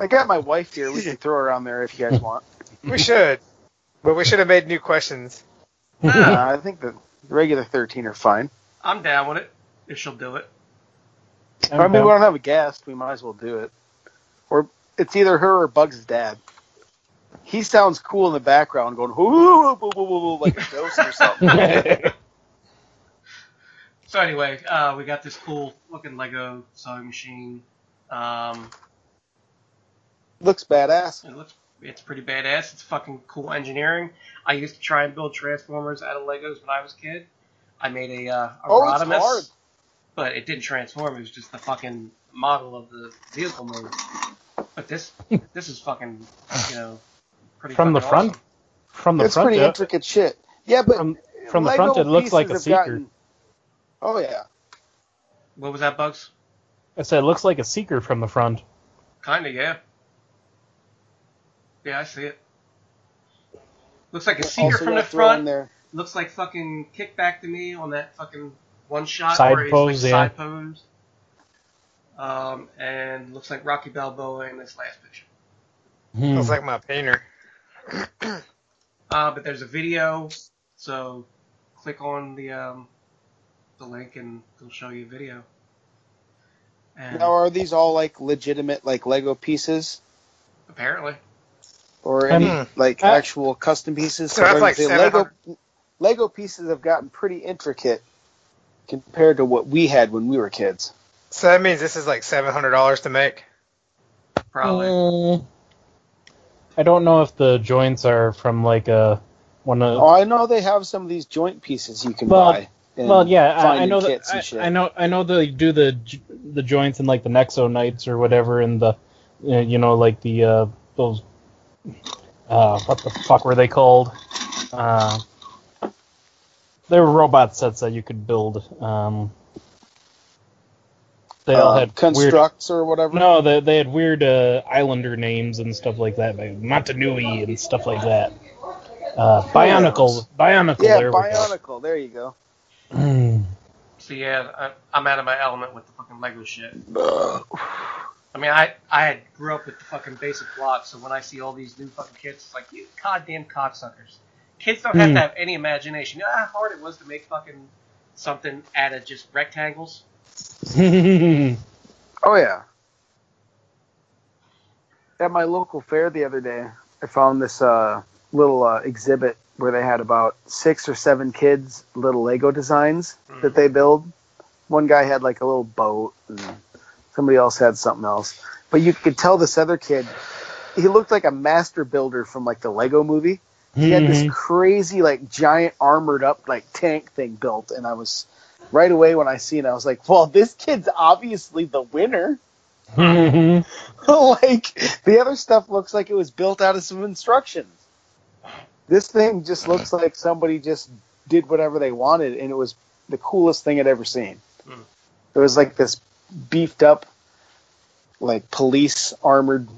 I got my wife here. We can throw her on there if you guys want. We should. But we should have made new questions. I think the regular 13 are fine. I'm down with it. If she'll do it. I mean, we don't have a guest. We might as well do it. Or it's either her or Bugs' dad. He sounds cool in the background, going like a ghost or something. So anyway, we got this cool looking Lego sewing machine. Looks badass. It's pretty badass. It's fucking cool engineering. I used to try and build Transformers out of Legos when I was a kid. I made a Rodimus, it's hard. But it didn't transform. It was just the fucking model of the vehicle mode. But this is fucking, you know. From the front, it's pretty intricate shit. Yeah, but from the front, it looks like a Seeker. Oh yeah. What was that, Bugs? I said it looks like a Seeker from the front. Kinda, yeah. Yeah, I see it. Looks like a Seeker from the front. There. Looks like fucking Kickback to me on that fucking one shot side pose. And looks like Rocky Balboa in this last picture. Looks like my painter. But there's a video, so click on the link and it'll show you a video. And now, are these all like legitimate like Lego pieces? Apparently. Or any like actual custom pieces? So that's like Lego pieces have gotten pretty intricate compared to what we had when we were kids. So that means this is like $700 to make? Probably. I don't know if the joints are from like a one of. Oh, I know they have some of these joint pieces you can buy. Well, yeah, I know that. I know they do the joints in like the Nexo Knights or whatever, and the like the those what the fuck were they called? They were robot sets that you could build. They all had constructs weird, or whatever. No, they had weird Islander names and stuff like that, like Montanui and stuff like that. Bionicle. Yeah, there Bionicle. There you go. So yeah, I'm out of my element with the fucking Lego shit. I mean, I grew up with the fucking basic blocks, so when I see all these new fucking kids, it's like, you goddamn cocksuckers. Kids don't have to have any imagination. You know how hard it was to make fucking something out of just rectangles? Oh yeah. At my local fair the other day, I found this little exhibit where they had about 6 or 7 kids' little Lego designs that they build. One guy had like a little boat, and somebody else had something else. But you could tell this other kid, he looked like a master builder from like the Lego movie. He had this crazy like giant armored up like tank thing built, and I was right away when I seen it, I was like, well, this kid's obviously the winner. Like, the other stuff looks like it was built out of some instructions. This thing just looks like somebody just did whatever they wanted, and it was the coolest thing I'd ever seen. It was like this beefed up, like, police armored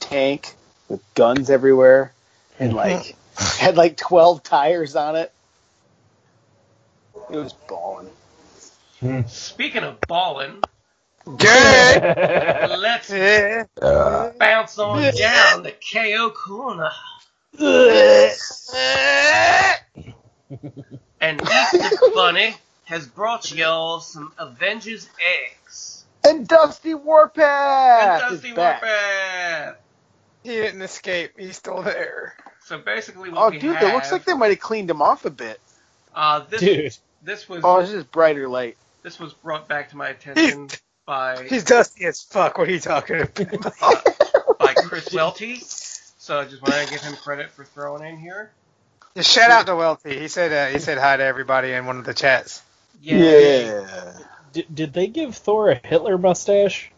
tank with guns everywhere, and like had like 12 tires on it. It was ballin'. Speaking of ballin', let's bounce on down the KO corner. And Easter Bunny has brought y'all some Avengers eggs. And Dusty Warpath! He didn't escape. He's still there. So basically what we have... it looks like they might have cleaned him off a bit. This was... Oh, this is brighter light. This was brought back to my attention by... He's dusty as fuck. What are you talking about? By Chris Welty. So I just want to give him credit for throwing in here. Yeah, shout out to Welty. He said hi to everybody in one of the chats. Yeah. Did they give Thor a Hitler mustache?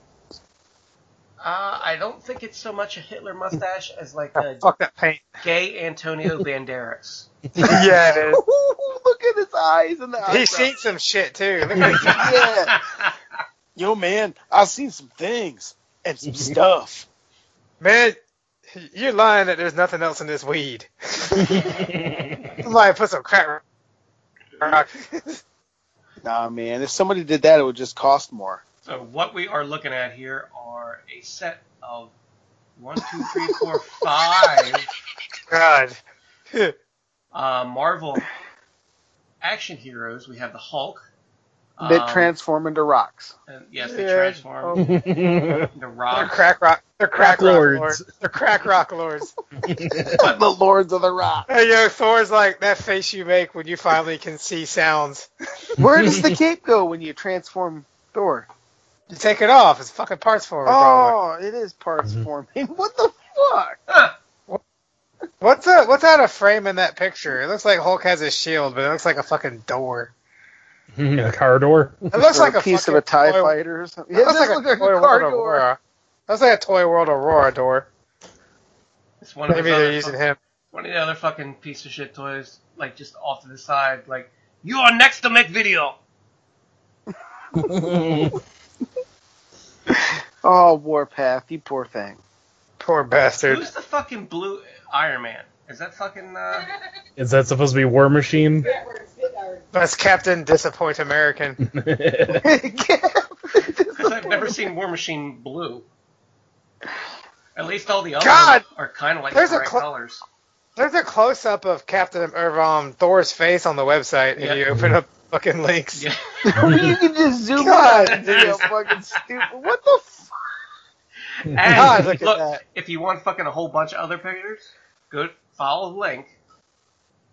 I don't think it's so much a Hitler mustache as like a gay Antonio Banderas. Yeah, it is. Ooh, look at his eyes and the eyebrows. He's seen some shit too. Look at his eyes. Yeah. Yo, man, I've seen some things and some stuff. Man. You're lying that there's nothing else in this weed. I'm lying, put some crack rock. Nah, man. If somebody did that, it would just cost more. So what we are looking at here are a set of 1, 2, 3, 4, 5. God. Marvel action heroes. We have the Hulk. They transform into rocks. Yes, they transform into rocks. They're crack rock lords. They're crack rock lords. The lords of the rock. Hey, yo, Thor's like, that face you make when you finally can see sounds. Where does the cape go when you transform Thor? You take it off. It's fucking parts forming. Oh, it is parts forming. What the fuck? What's out of frame in that picture? It looks like Hulk has a shield, but it looks like a fucking door. In a car door. It looks like a piece of a TIE fighter or something. It looks like a car door. That's like a Toy World Aurora door. Maybe they're using him. One of the other fucking piece of shit toys, like just off to the side, like, you are next to make video. Oh, Warpath, you poor thing. Poor bastard. Who's the fucking blue Iron Man? Is that fucking Is that supposed to be War Machine? That's Captain Disappoint American. Because I've never seen War Machine blue. At least all the other ones are kind of like the right colors. There's a close-up of Captain Thor's face on the website, and you open up fucking links. Yeah. You can just zoom out and do fucking stupid. What the fuck? And look, at that. If you want fucking a whole bunch of other pictures, go follow the link.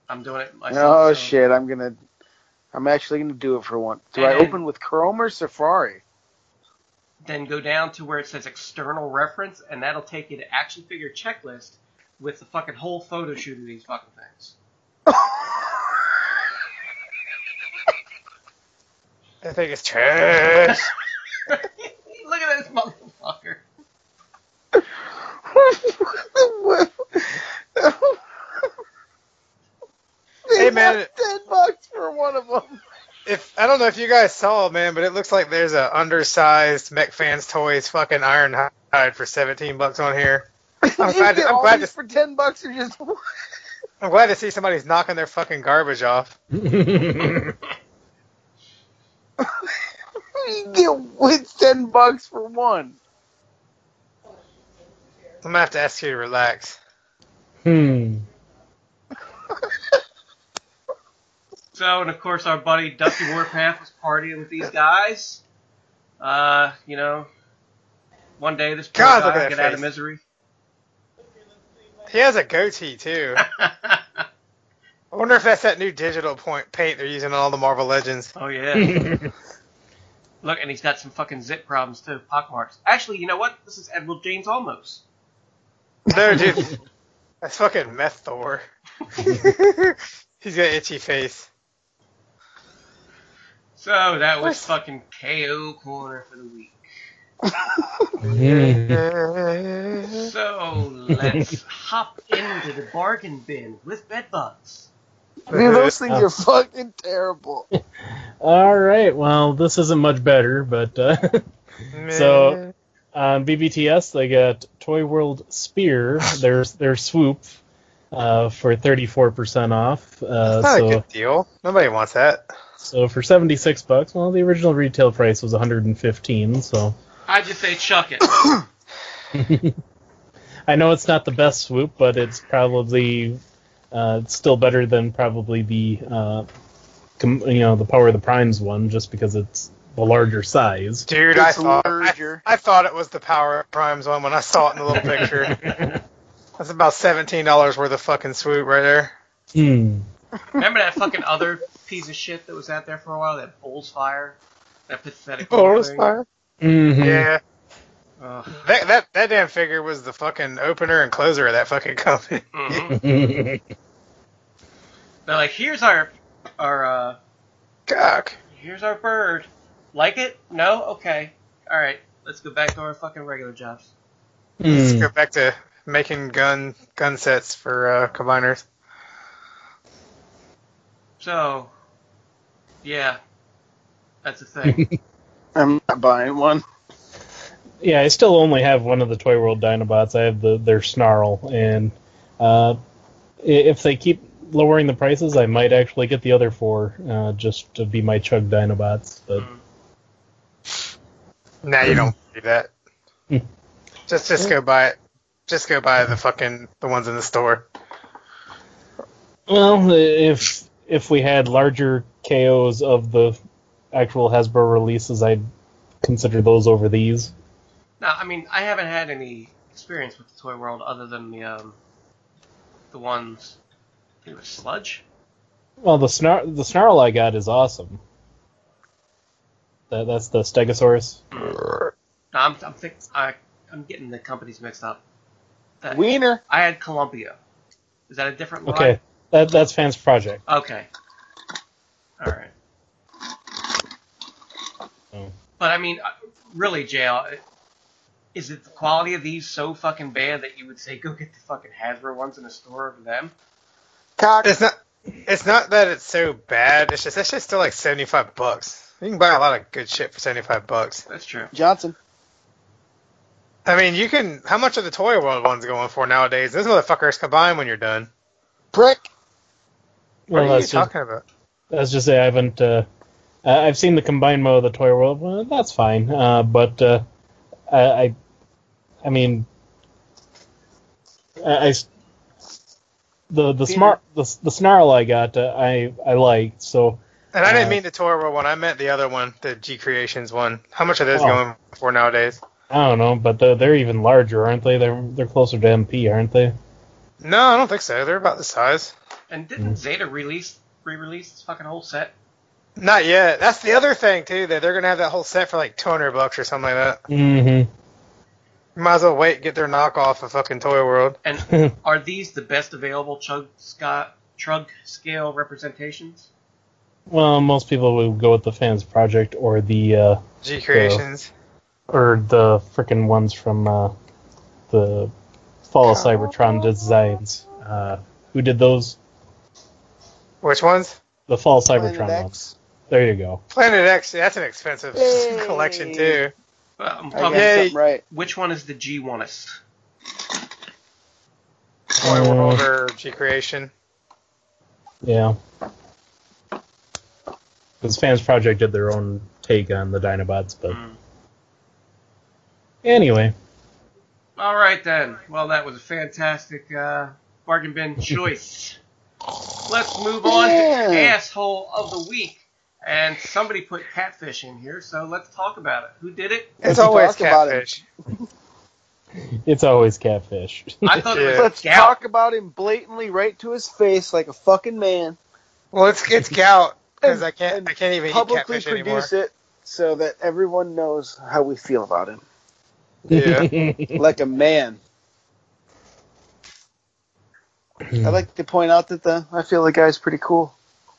I'm doing it myself. Oh, shit, I'm actually going to do it for one. Do I open with Chrome or Safari? then go down to where it says external reference, and that'll take you to action figure checklist with the fucking whole photo shoot of these fucking things. I think it's trash. Look at this motherfucker. Hey man, $10 for one of them. I don't know if you guys saw, man, but it looks like there's an undersized MechFans Toys fucking Ironhide for $17 on here. I'm glad for $10 or just. I'm glad to see somebody's knocking their fucking garbage off. You get with $10 for one. I'm gonna have to ask you to relax. So, and of course our buddy Dusty Warpath was partying with these guys. You know, one day this poor guy will get out of misery. He has a goatee too. I wonder if that's that new digital paint they're using on all the Marvel Legends. Oh yeah. Look, and he's got some fucking zit problems too, pockmarks. Actually, you know what? This is Edward James Olmos. No, dude, that's fucking Meth Thor. He's got an itchy face. So that was fucking KO corner for the week. So let's hop into the bargain bin with bedbugs. Dude, those things are fucking terrible. Alright, well, this isn't much better, but so on BBTS they got Toy World Spear, their swoop, for 34% off. That's not a good deal. Nobody wants that. So for $76, well, the original retail price was $115, so I just say chuck it. I know it's not the best swoop, but it's probably still better than probably the the Power of the Primes one, just because it's the larger size. Dude, I thought it was the Power of the Primes one when I saw it in the little picture. That's about $17 worth of fucking swoop right there. Remember that fucking other piece of shit that was out there for a while? That Bulls Fire? That pathetic Bulls Fire? Mm-hmm. Yeah. That damn figure was the fucking opener and closer of that fucking company. Mm-hmm. They're like, here's our cock. Here's our bird. Like it? No? Okay. All right. Let's go back to our fucking regular jobs. Let's go back to making gun sets for combiners. So, yeah, that's a thing. I'm not buying one. Yeah, I still only have one of the Toy World Dinobots. I have their Snarl, and if they keep lowering the prices, I might actually get the other four just to be my Chug Dinobots. But nah, you don't do that. Just go buy it. Just go buy the ones in the store. Well, if we had larger KOs of the actual Hasbro releases, I'd consider those over these. No, I mean, I haven't had any experience with the Toy World other than the ones. I think it was Sludge. Well, the Snarl I got is awesome. That's the Stegosaurus. No, I'm getting the companies mixed up. Wiener. I had Columbia. Is that a different line? Okay, that's Fans Project. Okay. All right. Oh. But I mean, really, JL, is it the quality of these so fucking bad that you would say go get the fucking Hasbro ones in a store over them? It's not that it's so bad. It's just that shit's still like $75. You can buy a lot of good shit for $75. That's true. Johnson. I mean, you can. How much are the Toy World ones going for nowadays? Those motherfuckers combine when you're done. Prick. What are you talking about? That's just I haven't. I've seen the combined mode of the Toy World. Well, that's fine. But the Snarl I got, I liked so. And I didn't mean the Toy World one. I meant the other one, the G Creations one. How much are those going for nowadays? I don't know, but they're even larger, aren't they? They're closer to MP, aren't they? No, I don't think so. They're about the size. And didn't Zeta re-release this fucking whole set? Not yet. That's the other thing, too, that they're going to have that whole set for like $200 or something like that. Mm-hmm. Might as well wait and get their knockoff of fucking Toy World. And are these the best available chug scale representations? Well, most people would go with the Fans Project or the G Creations, or the frickin' ones from the Fall of Cybertron Designs. Who did those? Which ones? The Fall of Cybertron ones. There you go. Planet X. That's an expensive collection too. Right. Which one is the G oneist? Toy World or G Creation? Yeah. Because Fans Project did their own take on the Dinobots, but anyway. All right then. Well, that was a fantastic bargain bin choice. Let's move on to Asshole of the Week. And somebody put catfish in here, so let's talk about it. Who did it? It's always catfish. It's always catfish. I thought it was Let's Gout. Talk about him blatantly right to his face like a fucking man. Well, it's Gout, because I can't even eat catfish anymore. Publicly produce it so that everyone knows how we feel about him. Yeah. Like a man. I'd like to point out that I feel the guy's pretty cool.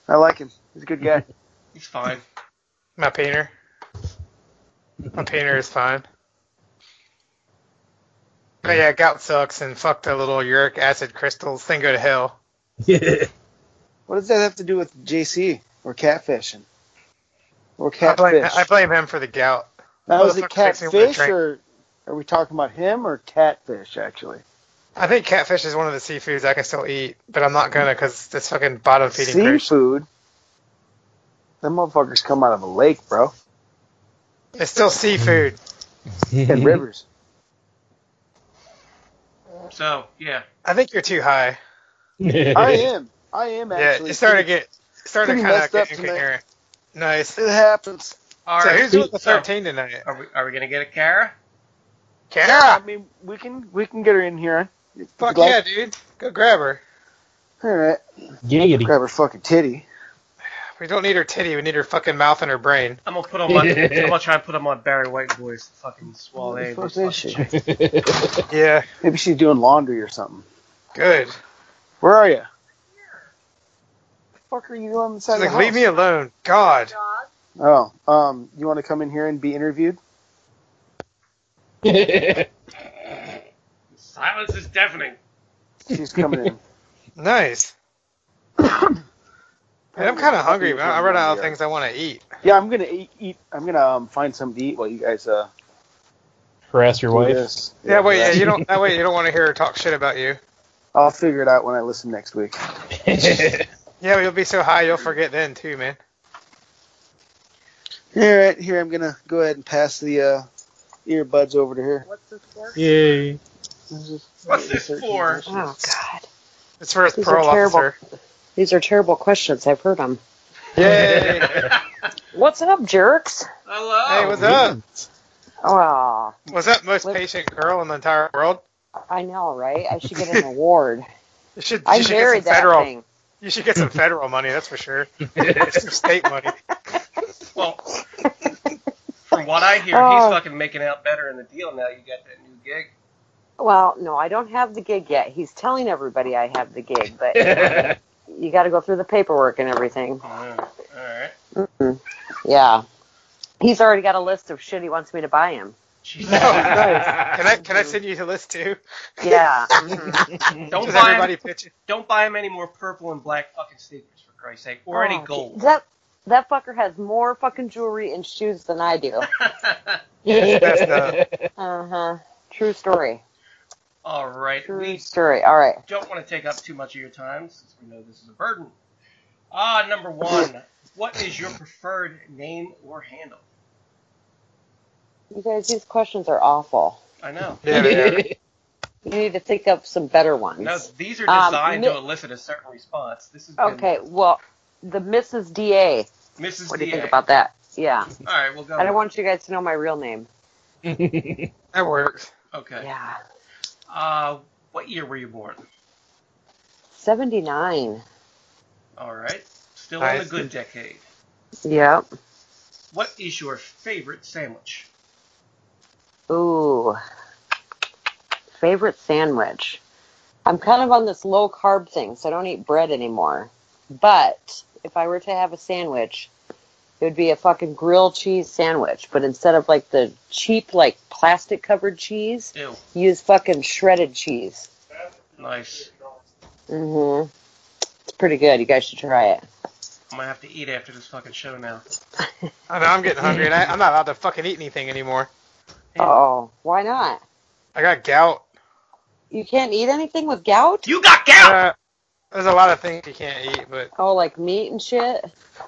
I like him. He's a good guy. He's fine. My painter is fine. But yeah, Gout sucks, and fuck the little uric acid crystals. Thing go to hell. Yeah. What does that have to do with JC or catfishing? Or catfish? I blame him for the gout. Now, is it catfish, or are we talking about him or catfish, actually? I think catfish is one of the seafoods I can still eat, but I'm not gonna because it's fucking bottom feeding seafood. Them motherfuckers come out of a lake, bro. It's still seafood. And rivers. So, yeah. I think you're too high. I am actually. Yeah, you started kind of getting incoherent. Nice. It happens. All right. So who's with the 13 tonight? Are we gonna get a Kara? Kara? Yeah, I mean, we can get her in here. Fuck yeah, dude. Go grab her. All right. Giggity. Grab her fucking titty. We don't need her titty. We need her fucking mouth and her brain. I'm gonna put on my. I'm gonna try and put on my Barry White voice. Fucking swallow. What the fuck is she? Yeah. Maybe she's doing laundry or something. Good. Where are you? Here. The fuck are you doing inside the house? Leave me alone, God. Oh, you want to come in here and be interviewed? Silence is deafening. She's coming in. Nice. I'm kind of hungry, but I run out of things I want to eat. Yeah, I'm gonna eat. I'm gonna find something to eat while you guys harass your wife. Yeah, wait. Yeah, you don't. That way, you don't want to hear her talk shit about you. I'll figure it out when I listen next week. Yeah, but you'll be so high you'll forget then too, man. All right, here I'm gonna go ahead and pass the earbuds over to her. What's this for? Yay. What's this for? Oh God. It's for his parole officer. These are terrible questions. I've heard them. Yay! What's up, jerks? Hello. Hey, what's up? Oh. Was that most patient girl in the entire world? I know, right? I should get an award. You should married get some federal. That thing. You should get some federal money. That's for sure. Some state money. Well, from what I hear, he's fucking making out better in the deal now. You got that new gig. Well, no, I don't have the gig yet. He's telling everybody I have the gig, but. You got to go through the paperwork and everything. All right. Mm-hmm. Yeah. He's already got a list of shit he wants me to buy him. Jesus. No, nice. Can I send you the list too? Yeah. Mm-hmm. Don't buy him any more purple and black fucking sneakers, for Christ's sake, or any gold. That fucker has more fucking jewelry and shoes than I do. True story. All right. All right. Don't want to take up too much of your time since we know this is a burden. Number one, what is your preferred name or handle? You guys, these questions are awful. I know. You need to think up some better ones. No, these are designed to elicit a certain response. This is okay. Well, the Mrs. DA. Mrs. What do you think about that? Yeah. All right, we'll go. I don't want you guys to know my real name. That works. Okay. Yeah. What year were you born? 79. All right. Still in the good decade. Yep. What is your favorite sandwich? Ooh. Favorite sandwich. I'm kind of on this low-carb thing, so I don't eat bread anymore. But if I were to have a sandwich, it would be a fucking grilled cheese sandwich. But instead of, like, the cheap, like, plastic-covered cheese, ew, use fucking shredded cheese. Nice. Mm-hmm. It's pretty good. You guys should try it. I'm going to have to eat after this fucking show now. I know, I'm getting hungry, and I'm not allowed to fucking eat anything anymore. Oh, why not? I got gout. You can't eat anything with gout? You got gout! There's a lot of things you can't eat, but... Oh, like meat and shit?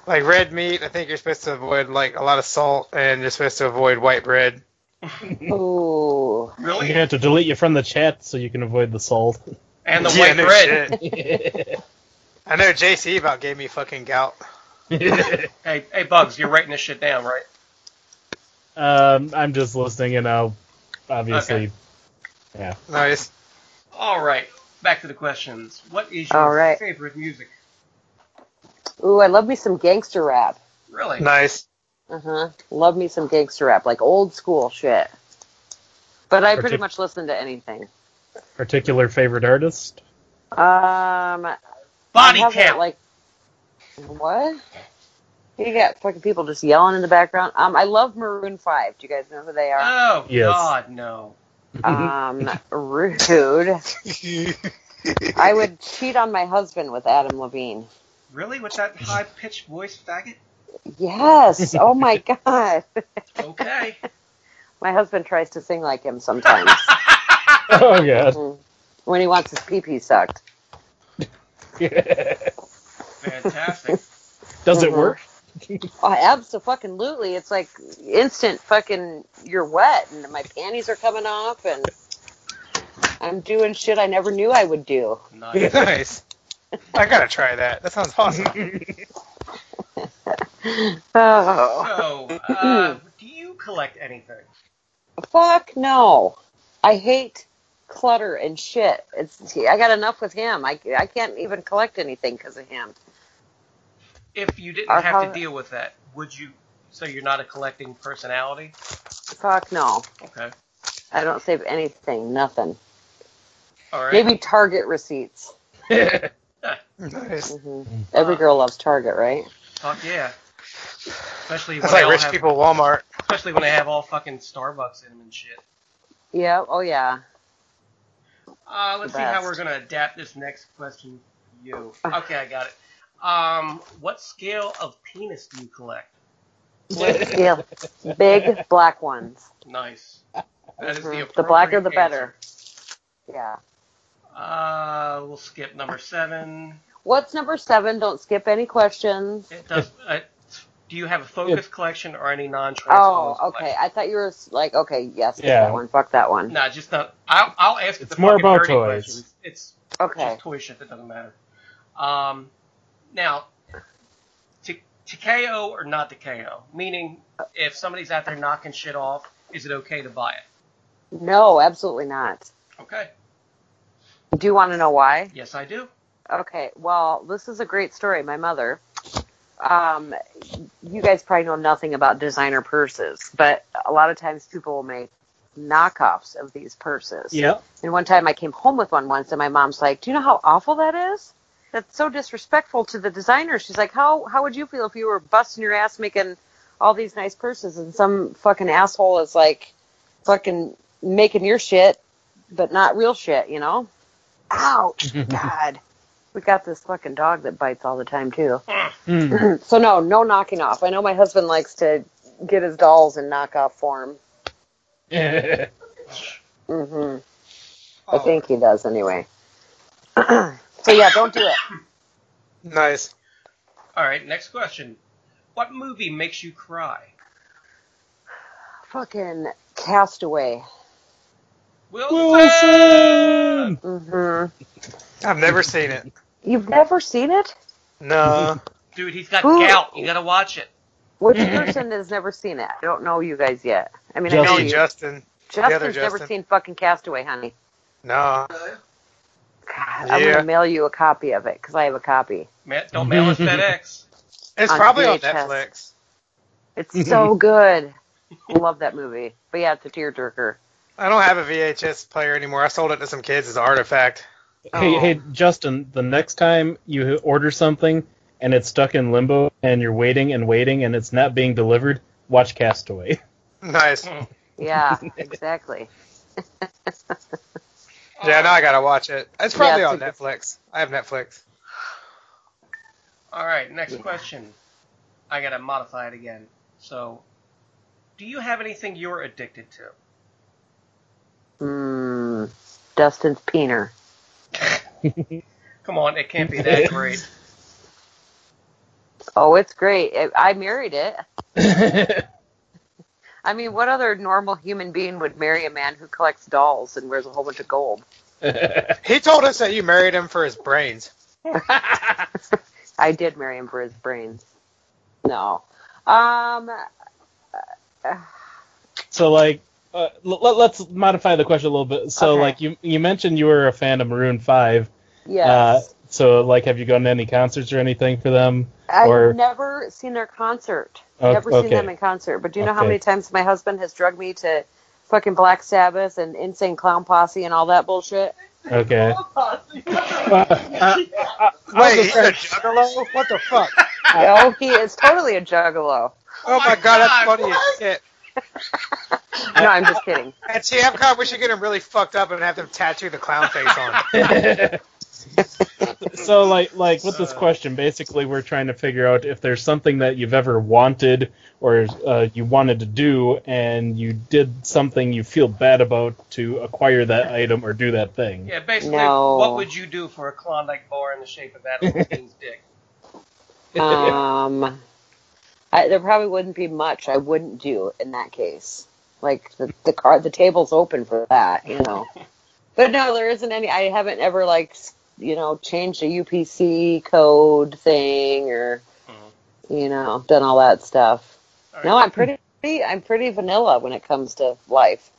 Like red meat, I think you're supposed to avoid, like, a lot of salt, and you're supposed to avoid white bread. Ooh. Really? You have to delete you from the chat so you can avoid the salt. And the white bread. I know JC about gave me fucking gout. hey, Bugs, you're writing this shit down, right? I'm just listening, and I'll obviously... Okay. Yeah. Nice. All right. Back to the questions. What is your favorite music? Ooh, I love me some gangster rap. Really? Nice. Uh-huh. Love me some gangster rap, like old school shit. But I pretty much listen to anything. Particular favorite artist? Body Count. Like, what? You got fucking people just yelling in the background. I love Maroon 5. Do you guys know who they are? Oh, yes. God, no. Rude. I would cheat on my husband with Adam Levine. Really? With that high-pitched voice, faggot? Yes. Oh, my God. Okay. My husband tries to sing like him sometimes. Oh, God. When he wants his pee-pee sucked. Fantastic. Does it work? Oh, absolutely. It's like instant fucking, you're wet and my panties are coming off and I'm doing shit I never knew I would do. Nice. I gotta try that. That sounds awesome. Oh. So, do you collect anything? Fuck no. I hate clutter and shit. I got enough with him. I can't even collect anything because of him. If you didn't have to deal with that, would you? So you're not a collecting personality? Fuck no. Okay. I don't save anything. Nothing. All right. Maybe Target receipts. Nice. Mm-hmm. Every girl loves Target, right? Fuck yeah. Especially when they like rich people Walmart. Especially when they have all fucking Starbucks in them and shit. Yeah. Oh yeah. Let's see how we're gonna adapt this next question to you. Okay, I got it. What scale of penis do you collect? What scale? Big black ones. Nice. That is the blacker the better. Yeah. We'll skip number 7. What's number 7? Don't skip any questions. It does. Do you have a focus collection or any non-transposed? Oh, okay. Collection? I thought you were like, okay, yes, that one. Fuck that one. No, just not. I'll ask. It's more about toys. Questions. It's just toy shit that doesn't matter. Now, to KO or not to KO? Meaning, if somebody's out there knocking shit off, is it okay to buy it? No, absolutely not. Okay. Do you want to know why? Yes, I do. Okay, well, this is a great story. My mother, you guys probably know nothing about designer purses, but a lot of times people will make knockoffs of these purses. Yeah. And one time I came home with one once, and my mom's like, do you know how awful that is? That's so disrespectful to the designer. She's like, how would you feel if you were busting your ass making all these nice purses and some fucking asshole is like fucking making your shit, but not real shit, you know? Ouch. God. We got this fucking dog that bites all the time, too. So no knocking off. I know my husband likes to get his dolls in knockoff form. Mm-hmm. I think he does anyway. So yeah, don't do it. Nice. All right, next question. What movie makes you cry? Fucking Castaway. Wilson! Mm-hmm. I've never seen it. You've never seen it? No. Dude, he's got gout. You gotta watch it. Which person has never seen it? I don't know you guys yet. I mean, I know you. Justin. Justin's never seen fucking Castaway, honey. No. God, I'm going to mail you a copy of it, because I have a copy. Don't mail us FedEx. It's on probably VHS. On Netflix. It's so good. Love that movie. But yeah, it's a tearjerker. I don't have a VHS player anymore. I sold it to some kids as an artifact. Hey, Justin, the next time you order something and it's stuck in limbo and you're waiting and waiting and it's not being delivered, watch Castaway. Nice. Yeah, exactly. Yeah, now I gotta watch it. It's probably on Netflix. I have Netflix. All right, next question. I gotta modify it again. So, do you have anything you're addicted to? Dustin's peener. Come on, it can't be that great. Oh, it's great. I married it. I mean, what other normal human being would marry a man who collects dolls and wears a whole bunch of gold? He told us that you married him for his brains. I did marry him for his brains. No. So, like, let's modify the question a little bit. So, okay. Like, you mentioned you were a fan of Maroon 5. Yes. So, like, have you gone to any concerts or anything for them? I've never seen their concert. Never seen them in concert. But do you know how many times my husband has drugged me to fucking Black Sabbath and Insane Clown Posse and all that bullshit? Okay. Wait, he's a juggalo? What the fuck? Oh, he is totally a juggalo. Oh my God, that's funny as shit. No, I'm just kidding. At TFCon, we should get him really fucked up and have them tattoo the clown face on. So, like with this question, basically we're trying to figure out if there's something that you've ever wanted or you wanted to do and you did something you feel bad about to acquire that item or do that thing. Yeah, basically, what would you do for a Klondike bar in the shape of Adam King's dick? There probably wouldn't be much I wouldn't do in that case. Like, the table's open for that, you know. But no, there isn't any. I haven't ever, like, you know, changed a UPC code thing or, you know, done all that stuff. All right. No, I'm pretty vanilla when it comes to life.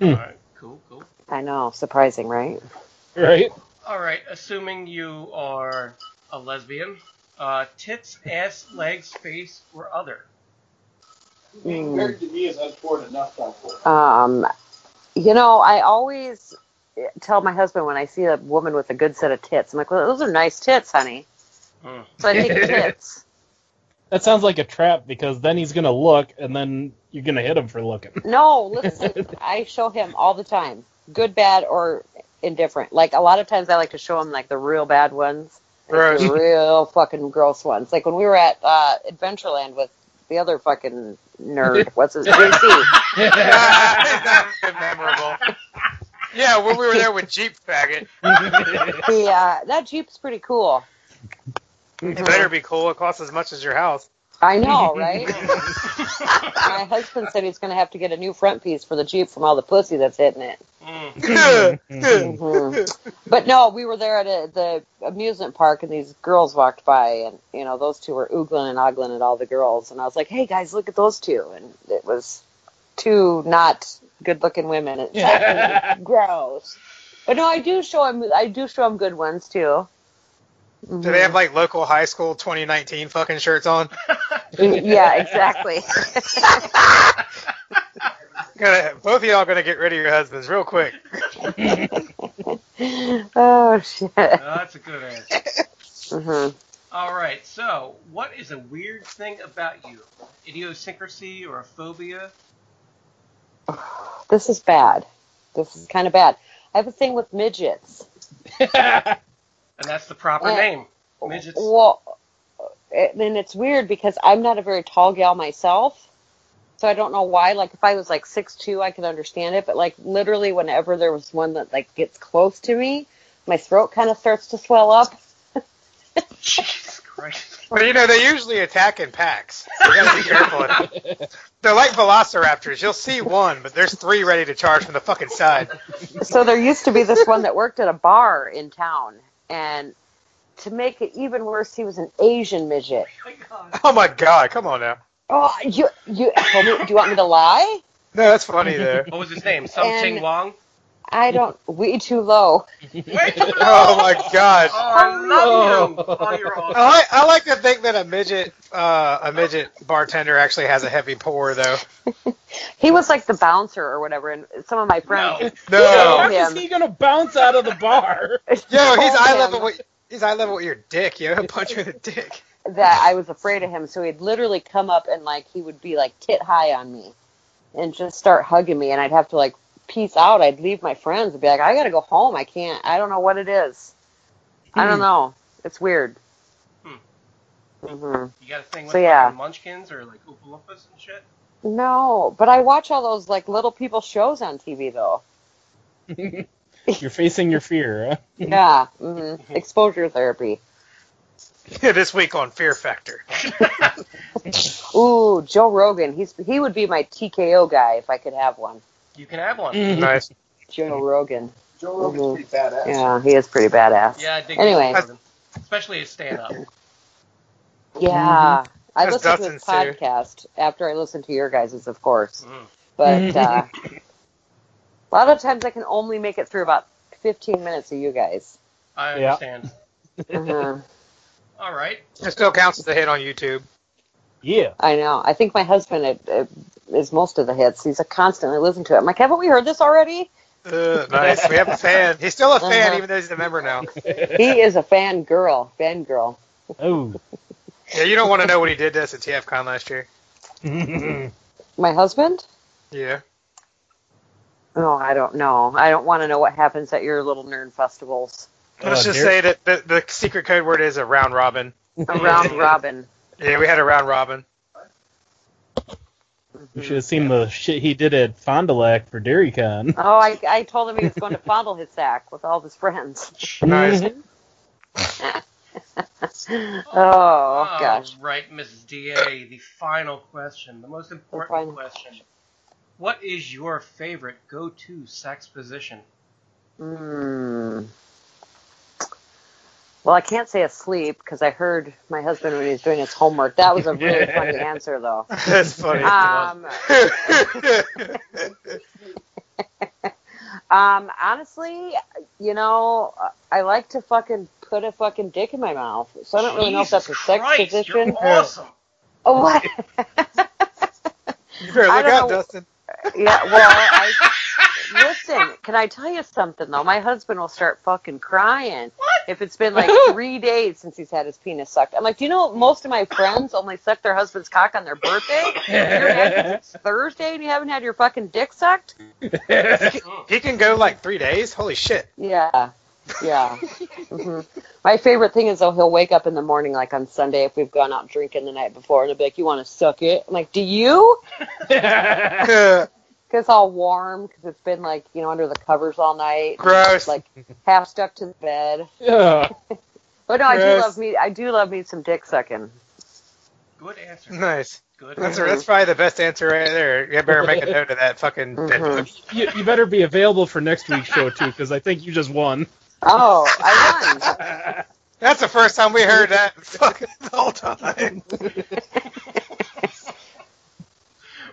All right, cool. I know, surprising, right? Right. All right, assuming you are a lesbian, tits, ass, legs, face, or other. Being married to me is untoward enough. You know, I always tell my husband when I see a woman with a good set of tits, I'm like, well, those are nice tits, honey. So I think tits. That sounds like a trap because then he's going to look and then you're going to hit him for looking. No, listen, I show him all the time, good, bad, or indifferent. Like, a lot of times I like to show him, like, the real bad ones, right. The real fucking gross ones. Like, when we were at Adventureland with the other fucking nerd, what's his name? That was memorable. Yeah, when we were there with Jeep faggot. Yeah, that Jeep's pretty cool. It better be cool. It costs as much as your house. I know, right? My husband said he's going to have to get a new front piece for the Jeep from all the pussy that's hitting it. But no, we were there at the amusement park, and these girls walked by, and, you know, those two were oogling and ogling at all the girls. And I was like, hey, guys, look at those two. And it was two not good-looking women. It's actually gross. But no, I do show him good ones, too. Mm-hmm. Do they have, like, local high school 2019 fucking shirts on? Yeah, exactly. Both of y'all are going to get rid of your husbands real quick. Oh, shit. Oh, that's a good answer. Mm-hmm. All right, so what is a weird thing about you? Idiosyncrasy or a phobia? This is bad. This is kind of bad. I have a thing with midgets. And that's the proper name, midgets. Well, and it's weird because I'm not a very tall gal myself, so I don't know why. Like, if I was, like, 6'2", I could understand it. But, like, literally whenever there was one that, like, gets close to me, my throat kind of starts to swell up. Jesus Christ. Well, you know, they usually attack in packs. So you gotta be careful. They're like velociraptors. You'll see one, but there's three ready to charge from the fucking side. So there used to be this one that worked at a bar in town. And to make it even worse, he was an Asian midget. Oh my God, come on now. Oh, you told me, do you want me to lie? No, that's funny there. What was his name? Something Wong? I don't. Way too low. Way too low. Oh my God. Oh, I love you. Oh, you're awesome. I like to think that a midget bartender actually has a heavy pour, though. He was like the bouncer or whatever, and some of my friends. No. How is he gonna bounce out of the bar? Yo, he's eye level. He's eye level with your dick. Yo, he'll punch you in the dick. That I was afraid of him, so he'd literally come up and he would be tit high on me, and just start hugging me, and I'd have to peace out. I'd leave my friends and be like, I gotta go home. I can't. I don't know what it is. I don't know. It's weird. Mm-hmm. You got a thing with Munchkins or Oompa Loompas and shit? No, but I watch all those little people shows on TV though. You're facing your fear, huh? Yeah. Mm-hmm. Exposure therapy. This week on Fear Factor. Ooh, Joe Rogan. He would be my TKO guy if I could have one. You can have one. Nice. Joe Rogan. Joe Rogan's pretty badass. Yeah, he is pretty badass. Yeah, I dig Joe Rogan. Especially his stand-up. Yeah. Mm-hmm. I listened to his podcast after I listened to your guys', of course. Mm. But a lot of times I can only make it through about 15 minutes of you guys. I understand. Uh-huh. All right. It still counts as a hit on YouTube. Yeah. I know. I think my husband... is most of the hits. He's constantly listening to it. I'm like, haven't we heard this already? Nice. We have a fan. He's still a fan, even though he's a member now. He is a fan girl. Oh. Yeah, you don't want to know what he did to us at TFCon last year. My husband? Yeah. Oh, I don't know. I don't want to know what happens at your little nerd festivals. Let's just say that the secret code word is a round robin. A round robin. Yeah, we had a round robin. You should have seen the shit he did at Fond du Lac for DairyCon. Oh, I told him he was going to fondle his sack with all of his friends. Nice. Oh, gosh. All right, Mrs. D.A., the final question, the most important question. What is your favorite go-to sex position? Well, I can't say asleep because I heard my husband when he was doing his homework. That was a really funny answer, though. That's funny. Honestly, I like to fucking put a fucking dick in my mouth, so I don't really know if that's a sex position. You're awesome. Oh, what? You better look out, Dustin. Yeah, well, listen, can I tell you something, though? My husband will start fucking crying if it's been 3 days since he's had his penis sucked. I'm like, do you know most of my friends only suck their husband's cock on their birthday? It's Thursday and you haven't had your fucking dick sucked? He can go 3 days? Holy shit. Yeah. Mm-hmm. My favorite thing is, though, he'll wake up in the morning, on Sunday, if we've gone out drinking the night before, and he'll be like, you want to suck it? I'm like, do you? It's all warm because it's been under the covers all night. Gross. Half stuck to the bed. Yeah. But no, gross. I do love me some dick sucking. Good answer. Nice. Good answer. That's probably the best answer right there. You better make a note of that fucking. Mm-hmm. You better be available for next week's show too, because I think you just won. Oh, I won. That's the first time we heard that fucking the whole time.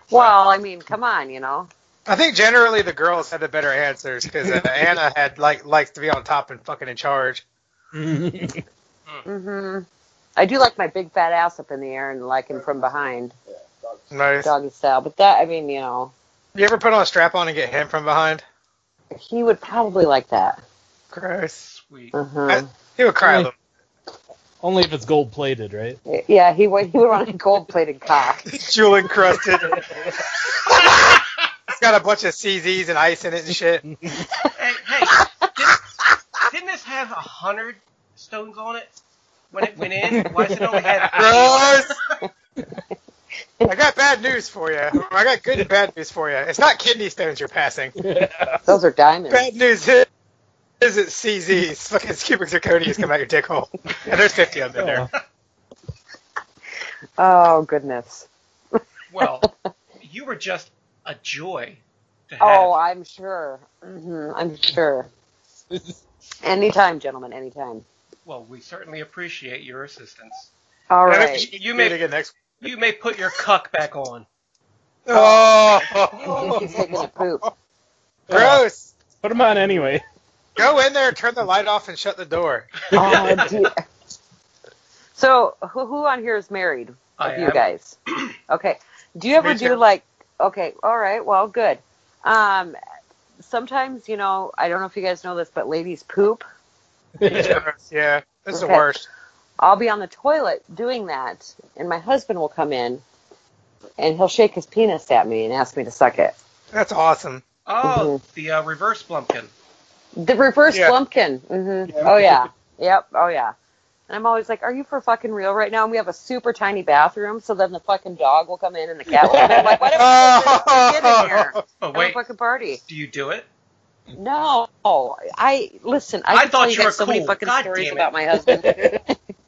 Well, I mean, come on, I think generally the girls had the better answers because Anna had likes to be on top and fucking in charge. Mm-hmm. I do like my big fat ass up in the air and him from behind. Yeah, doggy style. But that, . You ever put on a strap on and get him from behind? He would probably like that. Gross. Sweet. Uh-huh. He would cry a little. Only if it's gold-plated, right? Yeah, he would want a gold-plated cock. Jewel-encrusted. It's got a bunch of CZs and ice in it and shit. Hey, didn't this have 100 stones on it when it went in? Why does it only have... Gross! I got bad news for you. I got good and bad news for you. It's not kidney stones you're passing. Those are diamonds. Bad news is it CZs? Fucking cubic zirconias come out your dick hole. And there's 50 of them in there. Oh, goodness. Well, you were just a joy to have. Oh, I'm sure. Mm-hmm, I'm sure. Anytime, gentlemen, anytime. Well, we certainly appreciate your assistance. All right. You may put your cuck back on. Oh! He's taking a poop. Gross! Put them on anyway. Go in there, turn the light off, and shut the door. Oh, dear. So, who on here is married of you guys? Okay. Do you ever do, like, okay, all right, well, good. Sometimes, you know, I don't know if you guys know this, but ladies poop. Yeah, that's the worst. I'll be on the toilet doing that, and my husband will come in, and he'll shake his penis at me and ask me to suck it. That's awesome. Oh, the reverse Blumpkin. The reverse Blumpkin. Mm-hmm. Yeah. Oh, yeah. Yep. Oh, yeah. And I'm always like, are you for fucking real right now? And we have a super tiny bathroom, so then the fucking dog will come in and the cat will come in. I'm like, what if we get in here? Oh, wait. Have a fucking party. Do you do it? No. I thought you were so cool. Many fucking God stories about my husband.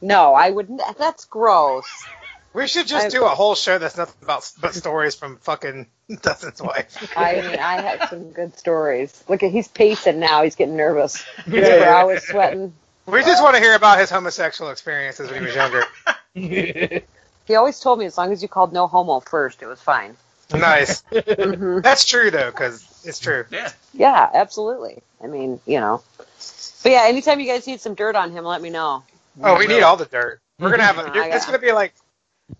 No, I wouldn't. That's gross. We should just do a whole show that's nothing but stories from fucking Dustin's wife. I mean, I had some good stories. Look, he's pacing now. He's getting nervous. His brow is sweating. We just want to hear about his homosexual experiences when he was younger. He always told me as long as you called no homo first, it was fine. Nice. Mm-hmm. That's true, though, because it's true. Yeah, absolutely. I mean, you know. But yeah, anytime you guys need some dirt on him, let me know. Oh, we need all the dirt. We're going to have it's going to be like,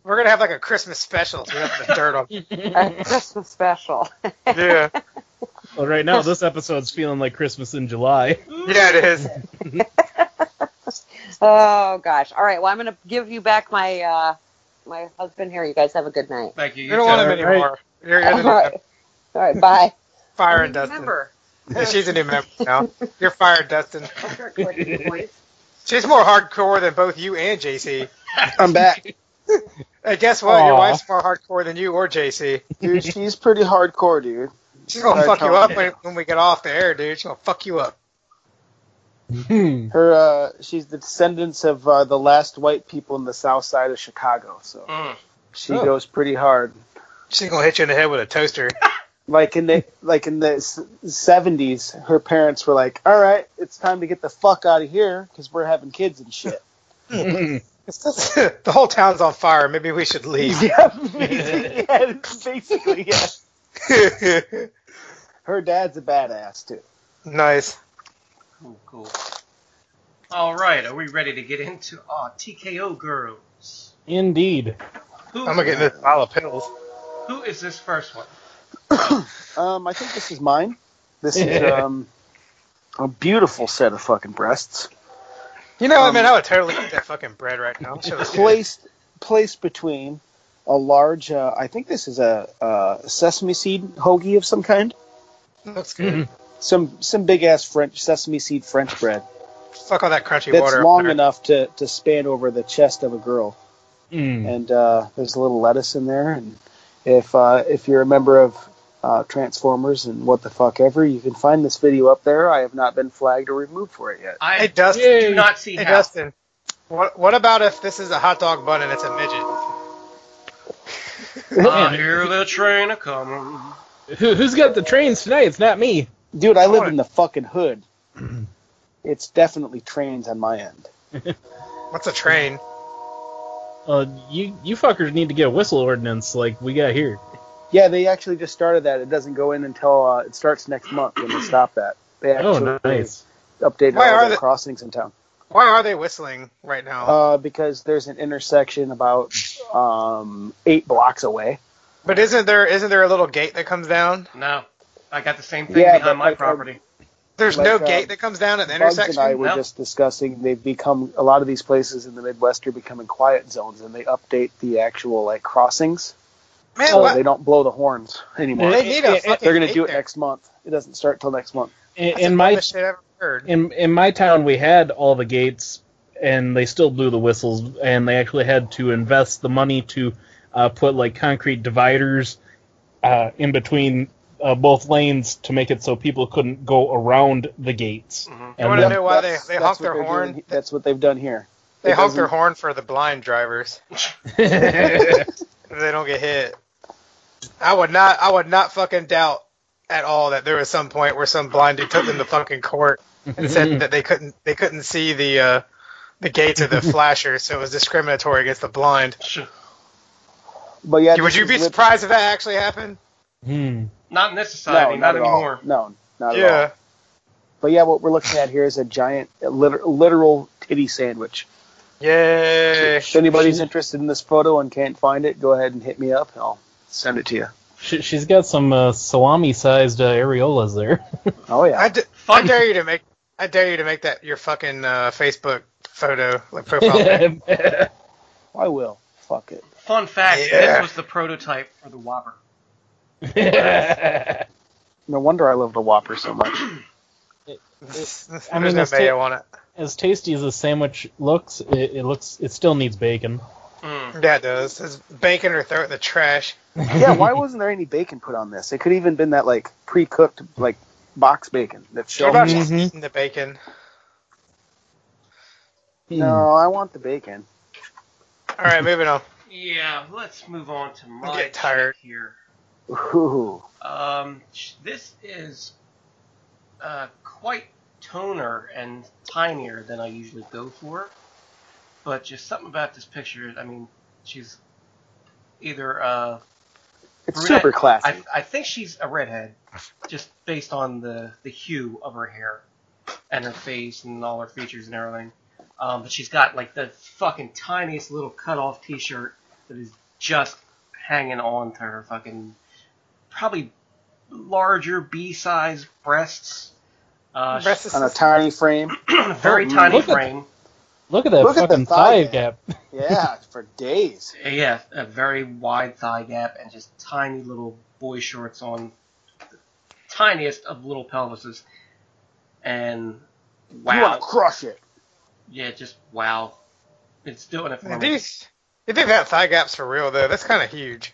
we're going to have like a Christmas special. So we have the dirt on. A Christmas special. Yeah. Well, right now, this episode's feeling like Christmas in July. Yeah, it is. Oh, gosh. All right. Well, I'm going to give you back my my husband here. You guys have a good night. Thank you. You don't want him anymore. You're all right. All right. Bye. Fire and Dustin. Member. She's a new member now. You're fired, Dustin. She's more hardcore than both you and JC. I'm back. Hey, guess what? Aww. Your wife's more hardcore than you or JC. Dude, she's pretty hardcore, dude. She's going to fuck you up when we get off the air, dude. She's going to fuck you up. She's the descendants of the last white people in the south side of Chicago, so she goes pretty hard. She's going to hit you in the head with a toaster. Like in the 70s, her parents were like, all right, it's time to get the fuck out of here because we're having kids and shit. The whole town's on fire. Maybe we should leave. Yeah, basically, yeah. Her dad's a badass, too. Nice. Oh, cool. All right, are we ready to get into TKO Girls? Indeed. I'm going to get this pile of pills. Who is this first one? I think this is mine. This is a beautiful set of fucking breasts. You know, I mean, I would totally eat that fucking bread right now. Placed between a large, I think this is a sesame seed hoagie of some kind. Looks good. Mm-hmm. Some big-ass French sesame seed French bread. Fuck all that crunchy water. It's long enough to span over the chest of a girl. Mm. And there's a little lettuce in there. And if you're a member of Transformers and what the fuck ever, you can find this video up there. I have not been flagged or removed for it yet. Hey, Dustin, do not see that. Hey, Dustin, what about if this is a hot dog bun and it's a midget? I hear the train a-coming. Who's got the trains tonight? It's not me. Dude, I live in the fucking hood. It's definitely trains on my end. What's a train? You fuckers need to get a whistle ordinance like we got here. Yeah, they actually just started that. It doesn't go in until it starts next month when they stop that. They actually updated all the crossings in town. Why are they whistling right now? Because there's an intersection about 8 blocks away. But isn't there a little gate that comes down? No, I got the same thing behind my property. There's no gate that comes down at the intersection? Bugs and I were just discussing, they've become, a lot of these places in the Midwest are becoming quiet zones, and they update the actual crossings. Man, so they don't blow the horns anymore. They're going to do it next month. It doesn't start till next month. In my town, we had all the gates, and they still blew the whistles, and they actually had to invest the money to put concrete dividers in between both lanes to make it so people couldn't go around the gates. Mm-hmm. And I want to know why they honk their horn. That's what they've done here. They honk their horn for the blind drivers. They don't get hit. I would not fucking doubt at all that there was some point where some blind dude took them to fucking court and said that they couldn't see the gates or the flashers, so it was discriminatory against the blind. But yeah, would you be surprised if that actually happened? Not in this society, not anymore. No, not at all. But yeah, what we're looking at here is a giant literal titty sandwich. Yay! If anybody's interested in this photo and can't find it, go ahead and hit me up, and I'll send it to you. She's got some salami-sized areolas there. Oh yeah! I dare you to make that your fucking Facebook photo, like, profile. I will. Fuck it. Fun fact: This was the prototype for the Whopper. No wonder I love the Whopper so much. I mean, there's no mayo on it. As tasty as the sandwich looks, it still needs bacon. Yeah, it does. It's bacon or throw it in the trash. Yeah, why wasn't there any bacon put on this? It could even been that, like, pre-cooked, like, box bacon. That's about just eating the bacon. No, I want the bacon. All right, moving on. Yeah, let's move on to my tired here. Ooh. This is quite toner and tinier than I usually go for, but just something about this picture. I mean, she's either it's brunette, super classy. I think she's a redhead, just based on the hue of her hair and her face and all her features and everything. But she's got, like, the fucking tiniest little cut-off T-shirt that is just hanging on to her fucking probably larger B-size breasts. Breasts on a tiny frame. On a very tiny frame. Look at that fucking thigh gap. Yeah, for days. Yeah, a very wide thigh gap and just tiny little boy shorts on the tiniest of little pelvises. And wow. You want to crush it. Yeah, just wow. It's doing it for me. You think that thigh gap's for real, though? That's kind of huge.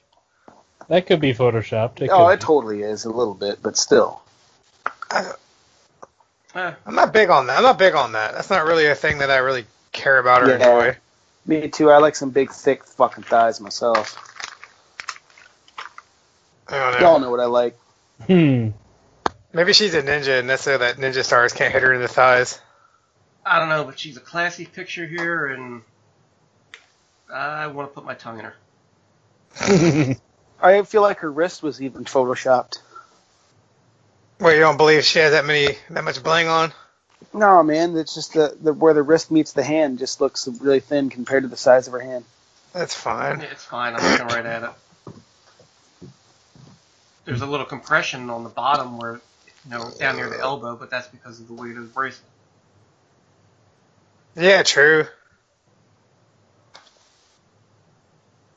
That could be photoshopped. It totally is, a little bit, but still. I'm not big on that. That's not really a thing that I really care about or enjoy. Me too. I like some big, thick fucking thighs myself. Y'all know what I like. Maybe she's a ninja, and that's so that ninja stars can't hit her in the thighs. I don't know, but she's a classy picture here, and I want to put my tongue in her. I feel like her wrist was even photoshopped. Well, you don't believe she has that much bling on? No, man. It's just where the wrist meets the hand just looks really thin compared to the size of her hand. That's fine. It's fine. I'm looking right at it. There's a little compression on the bottom where, down near the elbow, but that's because of the weight of the bracelet. Yeah, true.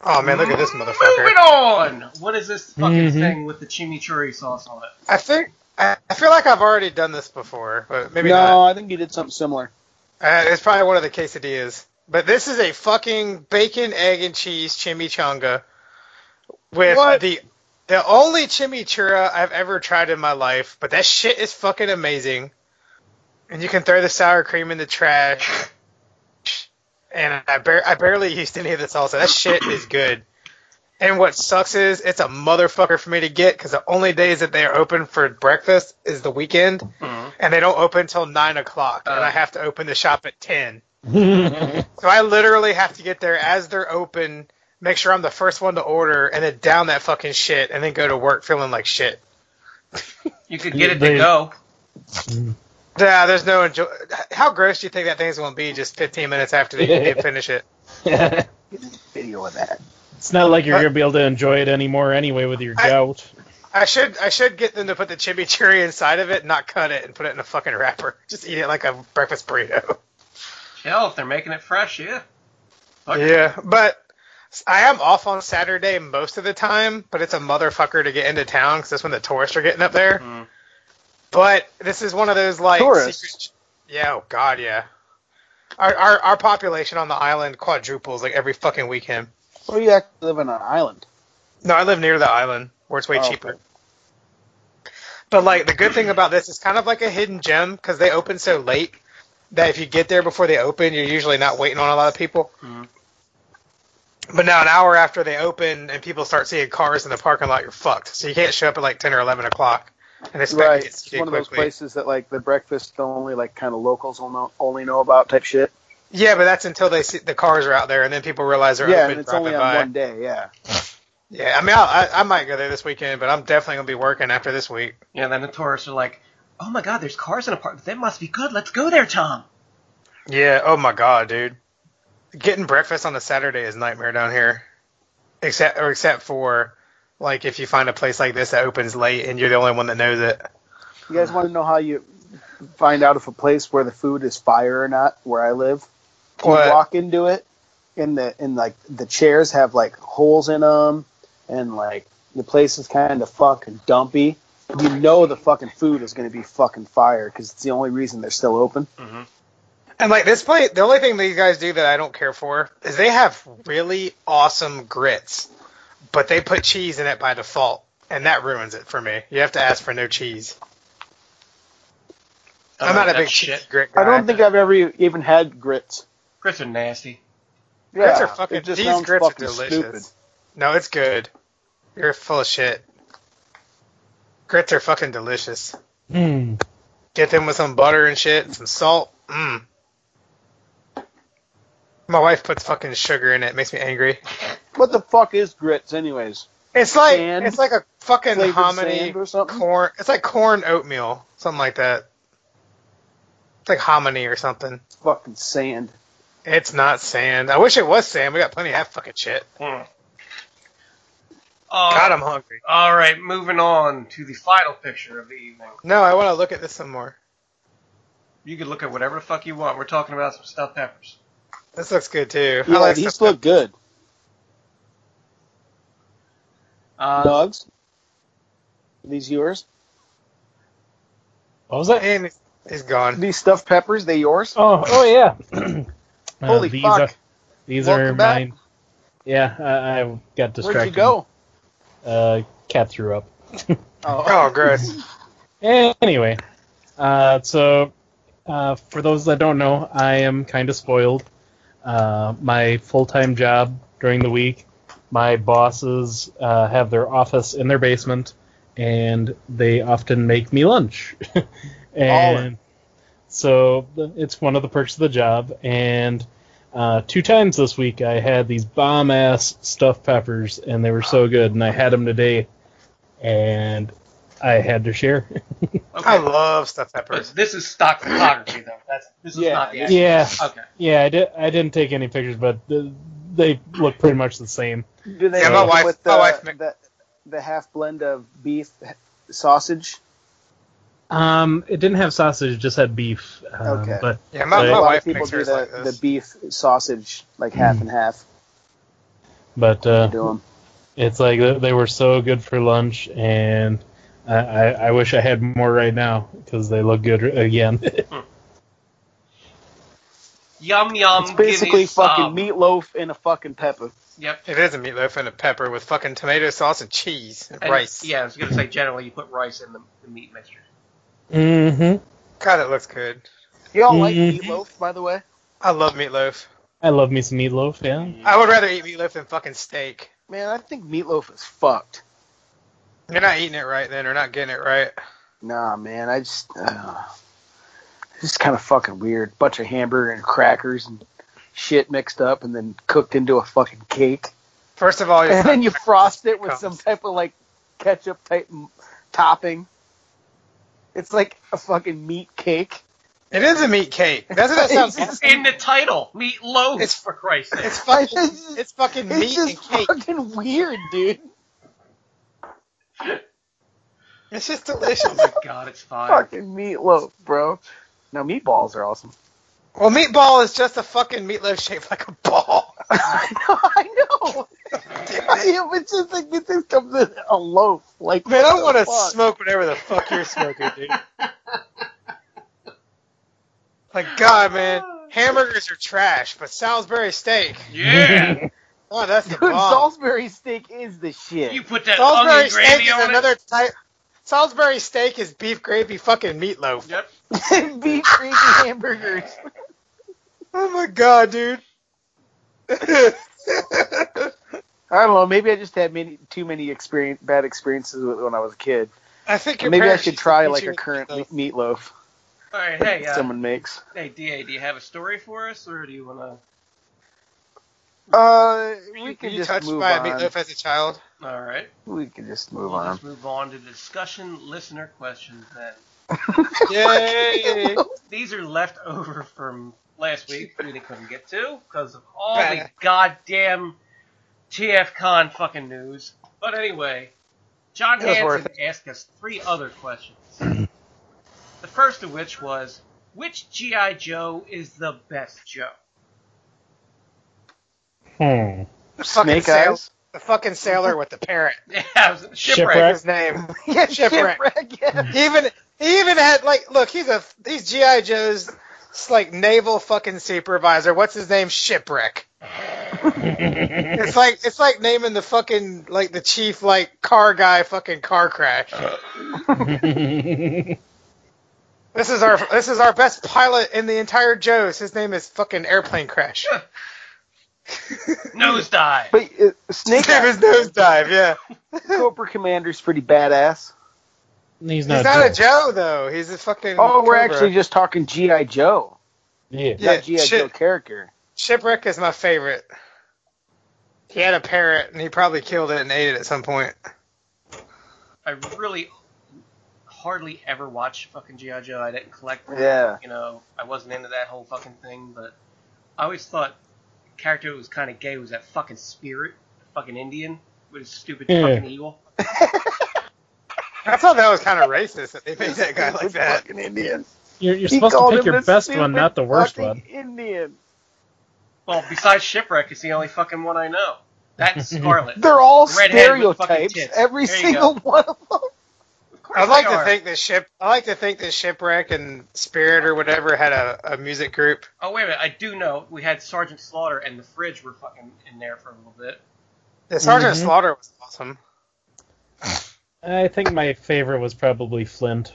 Oh, man, look at this motherfucker. Moving on! What is this fucking thing with the chimichurri sauce on it? I feel like I've already done this before, but maybe not. No, I think you did something similar. It's probably one of the quesadillas. But this is a fucking bacon, egg, and cheese chimichanga with the only chimichurri I've ever tried in my life. But that shit is fucking amazing. And you can throw the sour cream in the trash. And I barely used any of the salsa. That shit is good. And what sucks is it's a motherfucker for me to get because the only days that they are open for breakfast is the weekend, and they don't open until 9 o'clock, and I have to open the shop at 10. So I literally have to get there as they're open, make sure I'm the first one to order, and then down that fucking shit, and then go to work feeling like shit. You could get it to go. Yeah, there's no enjoy. How gross do you think that thing's going to be just 15 minutes after they finish it? Yeah. Video of that. It's not like you're going to be able to enjoy it anymore anyway with your gout. I should get them to put the chimichurri inside of it, not cut it, and put it in a fucking wrapper. Just eat it like a breakfast burrito. Hell, if they're making it fresh, yeah. Yeah, but I am off on Saturday most of the time, but it's a motherfucker to get into town because that's when the tourists are getting up there. Mm. But this is one of those, like, secret, yeah, oh god, yeah. Our population on the island quadruples like every fucking weekend. Well, you actually live on an island. No, I live near the island where it's way cheaper. Okay. But like the good thing about this is kind of like a hidden gem because they open so late that if you get there before they open, you're usually not waiting on a lot of people. Mm-hmm. But now an hour after they open and people start seeing cars in the parking lot, you're fucked. So you can't show up at like 10 or 11 o'clock. And right, it's one of those places that, like, the breakfast only, like, kind of locals only know about type shit. Yeah, but that's until they see the cars are out there, and then people realize they're open. Yeah, and it's only on one day. Yeah. Yeah, I mean, I might go there this weekend, but I'm definitely gonna be working after this week. Yeah, then the tourists are like, oh my god, there's cars in apartments. That must be good. Let's go there, Tom. Yeah, oh my god, dude. Getting breakfast on a Saturday is a nightmare down here. Except for, like, if you find a place like this that opens late and you're the only one that knows it. You guys want to know how you find out if a place where the food is fire or not, where I live? You walk into it, and like the chairs have like holes in them, and like the place is kind of fucking dumpy. You know the fucking food is going to be fucking fire because it's the only reason they're still open. Mm-hmm. And, like, this place, the only thing these guys do that I don't care for is they have really awesome grits, but they put cheese in it by default, and that ruins it for me. You have to ask for no cheese. I'm not a big shit grit guy. I don't think I've ever even had grits. Grits are nasty. Yeah, grits are fucking, these grits are delicious. Stupid. No, it's good. You're full of shit. Grits are fucking delicious. Mm. Get them with some butter and shit and some salt. Mmm. My wife puts fucking sugar in it. It makes me angry. What the fuck is grits, anyways? It's like sand, it's like a fucking hominy corn. It's like corn oatmeal, something like that. It's like hominy or something. It's fucking sand. It's not sand. I wish it was sand. We got plenty of that fucking shit. Mm. God, I'm hungry. All right, moving on to the final picture of the evening. No, I want to look at this some more. You can look at whatever the fuck you want. We're talking about some stuffed peppers. This looks good, too. Yeah, like these look good. Dogs? Are these yours? What was that? And it's gone. These stuffed peppers, they yours? Oh yeah. Holy fuck. These are mine. Yeah, I got distracted. Where'd you go? Cat threw up. Oh, gross. Anyway, so for those that don't know, I am kind of spoiled. My full-time job during the week, my bosses have their office in their basement, and they often make me lunch. And so it's one of the perks of the job. And two times this week I had these bomb-ass stuffed peppers, and they were so good. And I had them today, and I had to share. Okay. I love stuffed peppers. This is stock photography, though. This is not the actual. Yeah. Okay. Yeah, I didn't take any pictures, but they look pretty much the same. Do they come with the half blend of beef sausage? It didn't have sausage; it just had beef. Okay. But, yeah, my wife makes hers like this. The beef sausage, like half and half. But it's like they were so good for lunch, and I wish I had more right now because they look good again. Yum yum! It's basically fucking meatloaf and a fucking pepper. Yep, it is a meatloaf and a pepper with fucking tomato sauce and cheese and rice. Yeah, I was gonna say generally you put rice in the meat mixture. Mm-hmm. God, it looks good. You all like meatloaf, by the way? I love meatloaf. I love me some meatloaf, yeah. I would rather eat meatloaf than fucking steak. Man, I think meatloaf is fucked. You're not eating it right then, or not getting it right. Nah, man, I just... it's just kind of fucking weird. Bunch of hamburger and crackers and shit mixed up and then cooked into a fucking cake. First of all... And then you frost it with some type of, like, ketchup type topping. It's like a fucking meat cake. It is a meat cake. That's what that sounds like. It's in the title. Meat loaf, it's for Christ's sake. It's fucking meat and cake. It's fucking weird, dude. It's just delicious. Oh my god, it's fine. Fucking meatloaf, bro. No, meatballs are awesome. Well, meatball is just a fucking meatloaf shaped like a ball. I know. It's just like it just comes in a loaf. Like, man, I want to smoke whatever the fuck you're smoking, dude. Like, God, man, hamburgers are trash, but Salisbury steak. Yeah. Oh, that's the bomb. Salisbury steak is the shit. You put that Salisbury steak on another type. Salisbury steak is beef gravy fucking meatloaf. Yep. Beef gravy hamburgers. Oh my god, dude. I don't know. Maybe I just had too many bad experiences with when I was a kid. I think maybe I should try like a current meatloaf. All right, hey, someone makes. Hey, DA, do you have a story for us, or do you want to? We can just move on. Were you touched by a meatloaf as a child? All right. We can just move on. Let's move on to discussion listener questions then. Yay! These are left over from last week we couldn't get to because of all the goddamn TFCon fucking news. But anyway, John Hanson asked us 3 other questions. The first of which was, which G.I. Joe is the best Joe? The fucking the fucking sailor with the parrot. Yeah, Shipwreck. His name. Yeah, Shipwreck. Yeah. He even had, like, look, he's G.I. Joe's, like, naval fucking supervisor. What's his name? Shipwreck. it's like naming the fucking, like, the chief, like, car guy fucking Car Crash. This is our best pilot in the entire Joes. His name is fucking Airplane Crash. Nosedive. But Snake is Nosedive, yeah. Cobra Commander's pretty badass. He's not a Joe, though. He's a fucking... Oh, we're actually just talking G.I. Joe. Yeah. Not G.I. Joe character. Shipwreck is my favorite. He had a parrot, and he probably killed it and ate it at some point. I really hardly ever watched fucking G.I. Joe. I didn't collect them. Yeah. You know, I wasn't into that whole fucking thing, but I always thought the character that was kind of gay was that fucking Spirit, the fucking Indian, with his stupid fucking eagle. I thought that was kind of racist that they made that guy like that. Fucking Indian. You're supposed to pick your best one, not the worst one. Indian. Well, besides Shipwreck, it's the only fucking one I know. That's Scarlet. They're all stereotypes. Every single one of them. I'd like to think that Shipwreck and Spirit or whatever had a music group. Oh wait a minute, I do know we had Sergeant Slaughter and the Fridge were fucking in there for a little bit. The Sergeant Slaughter was awesome. I think my favorite was probably Flint.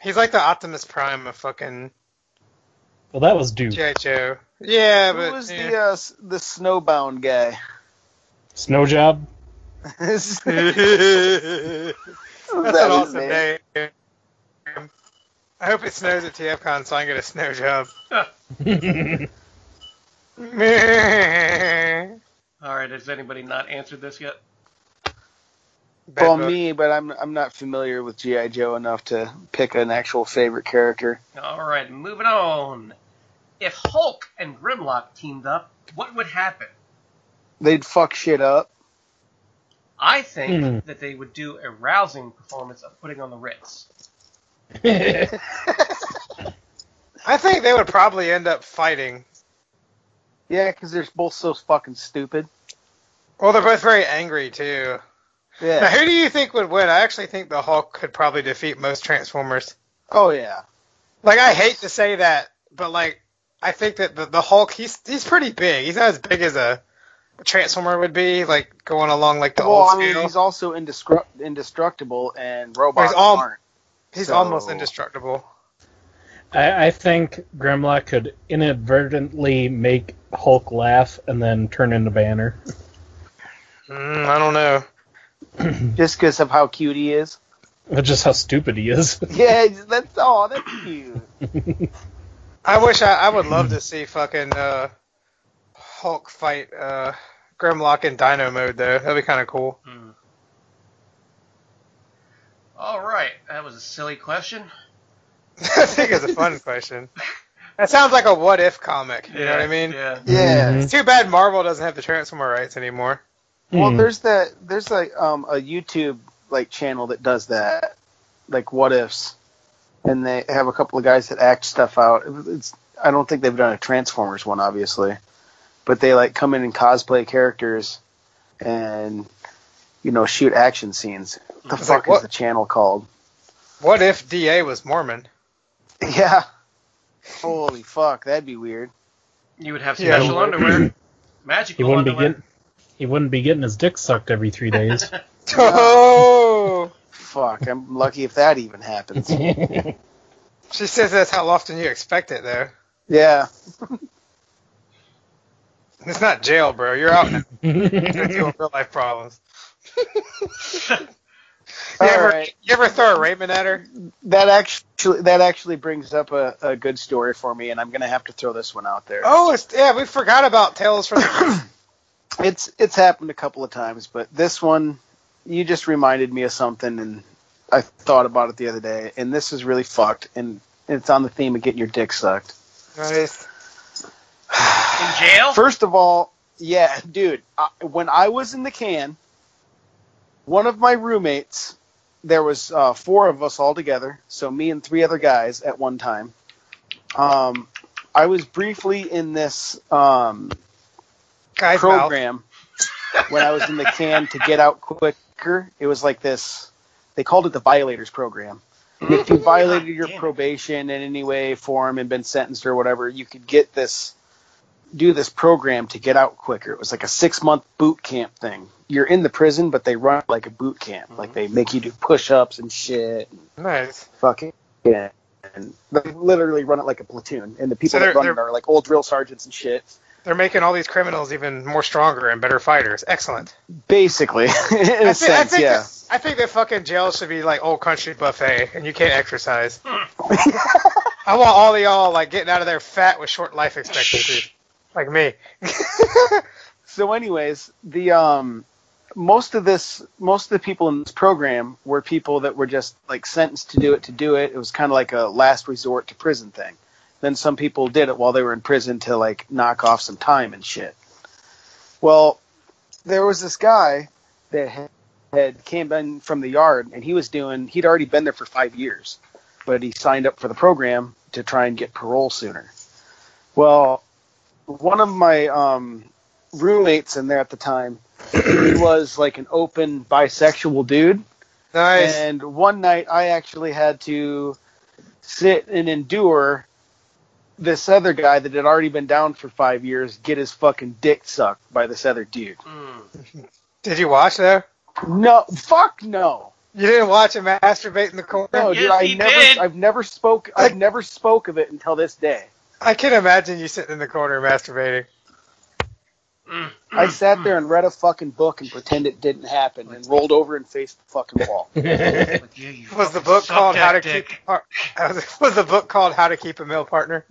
He's like the Optimus Prime of fucking... Well, that was Duke. J.J. Yeah, but... Who was the Snowbound guy? Snowjob? That's an awesome name. I hope it snows at TFCon so I can get a Snowjob. Alright, has anybody not answered this yet? Well, me, but I'm not familiar with G.I. Joe enough to pick an actual favorite character. Alright, moving on. If Hulk and Grimlock teamed up, what would happen? They'd fuck shit up. I think that they would do a rousing performance of Putting on the Ritz. I think they would probably end up fighting. Yeah, because they're both so fucking stupid. Well, they're both very angry, too. Yeah. Now, who do you think would win? I actually think the Hulk could probably defeat most Transformers. Oh, yeah. Like, I hate to say that, but, like, I think that the Hulk, he's pretty big. He's not as big as a Transformer would be, like, going along, like, the old scale. Well, I mean, he's also indestructible, and robots aren't. He's almost indestructible. I think Grimlock could inadvertently make Hulk laugh and then turn into Banner. I don't know. Just because of how cute he is? Or just how stupid he is. Yeah, that's cute. I would love to see fucking Hulk fight Grimlock in Dino mode, though. That'd be kind of cool. All right, that was a silly question. I think it's a fun question. That sounds like a what if comic. You know what I mean? Yeah. Yeah. It's too bad Marvel doesn't have the Transformer rights anymore. Well, there's like a YouTube like channel that does that, like what ifs, and they have a couple of guys that act stuff out. I don't think they've done a Transformers one, obviously, but they like come in and cosplay characters, and you know shoot action scenes. The fuck is the channel called? What if DA was Mormon? Yeah. Holy fuck, that'd be weird. You would have special underwear, magical underwear. He wouldn't be getting his dick sucked every 3 days. Oh! Fuck, I'm lucky if that even happens. She says that's how often you expect it, though. Yeah. It's not jail, bro. You're out now. You're dealing with real-life problems. You ever throw a Raymond at her? That actually brings up a good story for me, and I'm going to have to throw this one out there. Oh, we forgot about Tales from the... It's happened a couple of times, but this one, you just reminded me of something, and I thought about it the other day, and this is really fucked, and it's on the theme of getting your dick sucked. Right. In jail? First of all, yeah, dude, when I was in the can, one of my roommates, there was four of us all together, so me and three other guys at one time. I was briefly in this program when I was in the can to get out quicker. It was like this, they called it the Violators Program. If you violated your probation in any way, form, and been sentenced or whatever, you could get this, do this program to get out quicker. It was like a 6-month boot camp thing. You're in the prison, but they run like a boot camp. Mm-hmm. Like they make you do push-ups and shit. Nice. Fucking yeah. And they literally run it like a platoon, and the people that run it are like old drill sergeants and shit. They're making all these criminals even more stronger and better fighters. Excellent. Basically, in a sense, yeah. I think that fucking jail should be like old country buffet, and you can't exercise. I want all of y'all like getting out of there fat with short life expectancy, like me. So, anyways, the most of the people in this program were people that were just like sentenced to do it to do it. It was kind of like a last resort to prison thing. Then some people did it while they were in prison to, like, knock off some time and shit. Well, there was this guy that had came in from the yard, and he'd already been there for 5 years, but he signed up for the program to try and get parole sooner. Well, one of my roommates in there at the time, he was, like, an open bisexual dude. Nice. And one night I actually had to sit and endure this other guy that had already been down for 5 years get his fucking dick sucked by this other dude. Mm. Did you watch that? No, fuck no. You didn't watch him masturbate in the corner? No, yes, dude, I've never spoke of it until this day. I can imagine you sitting in the corner masturbating. I sat there and read a fucking book and pretend it didn't happen and rolled over and faced the fucking wall. Was the book called How to Keep a Male Partner?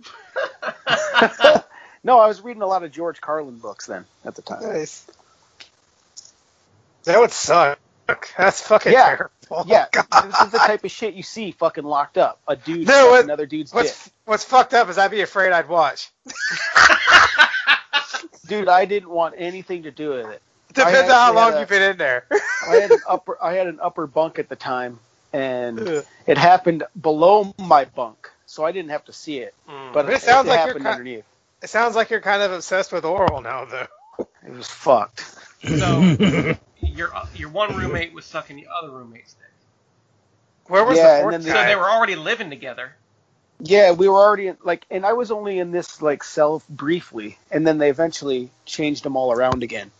No, I was reading a lot of George Carlin books then at the time. Nice. That would suck. That's fucking terrible. Yeah, God. This is the type of shit you see fucking locked up. A dude with another dude's dick. What's fucked up is I'd be afraid I'd watch. Dude, I didn't want anything to do with it. Depends on how long you've been in there. I had an upper bunk at the time, and it happened below my bunk, so I didn't have to see it. Mm. But it sounds like happened underneath. It sounds like you're kind of obsessed with oral now, though. It was fucked. So your one roommate was sucking the other roommate's dick. Where was the fourth? So they were already living together. Yeah, we were already and I was only in this like cell briefly, and then they eventually changed them all around again.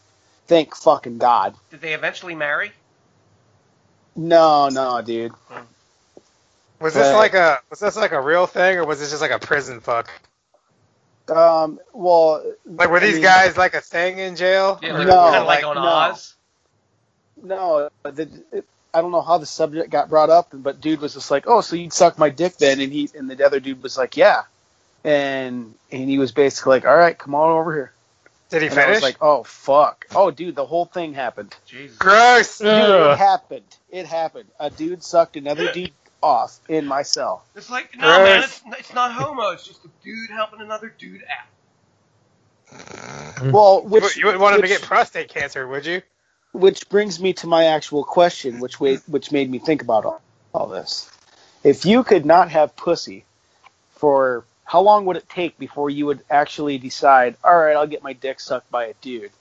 Thank fucking God. Did they eventually marry? No, dude. Hmm. Was this like a real thing, or was this just like a prison fuck? Well, like were these guys like a thing in jail? Yeah, on Oz. No, I don't know how the subject got brought up, but dude was just like, "Oh, so you'd suck my dick then?" And the other dude was like, "Yeah," and he was basically like, "All right, come on over here." Did he finish? I was like, "Oh fuck! Oh, dude, the whole thing happened." Jesus. Gross. Dude, it happened. It happened. A dude sucked another dude off in my cell. It's like, no, gross. Man, it's not homo. It's just a dude helping another dude out. Well, you wouldn't want him to get prostate cancer, would you? Which brings me to my actual question, which made me think about all this. If you could not have pussy, for how long would it take before you would actually decide, all right, I'll get my dick sucked by a dude?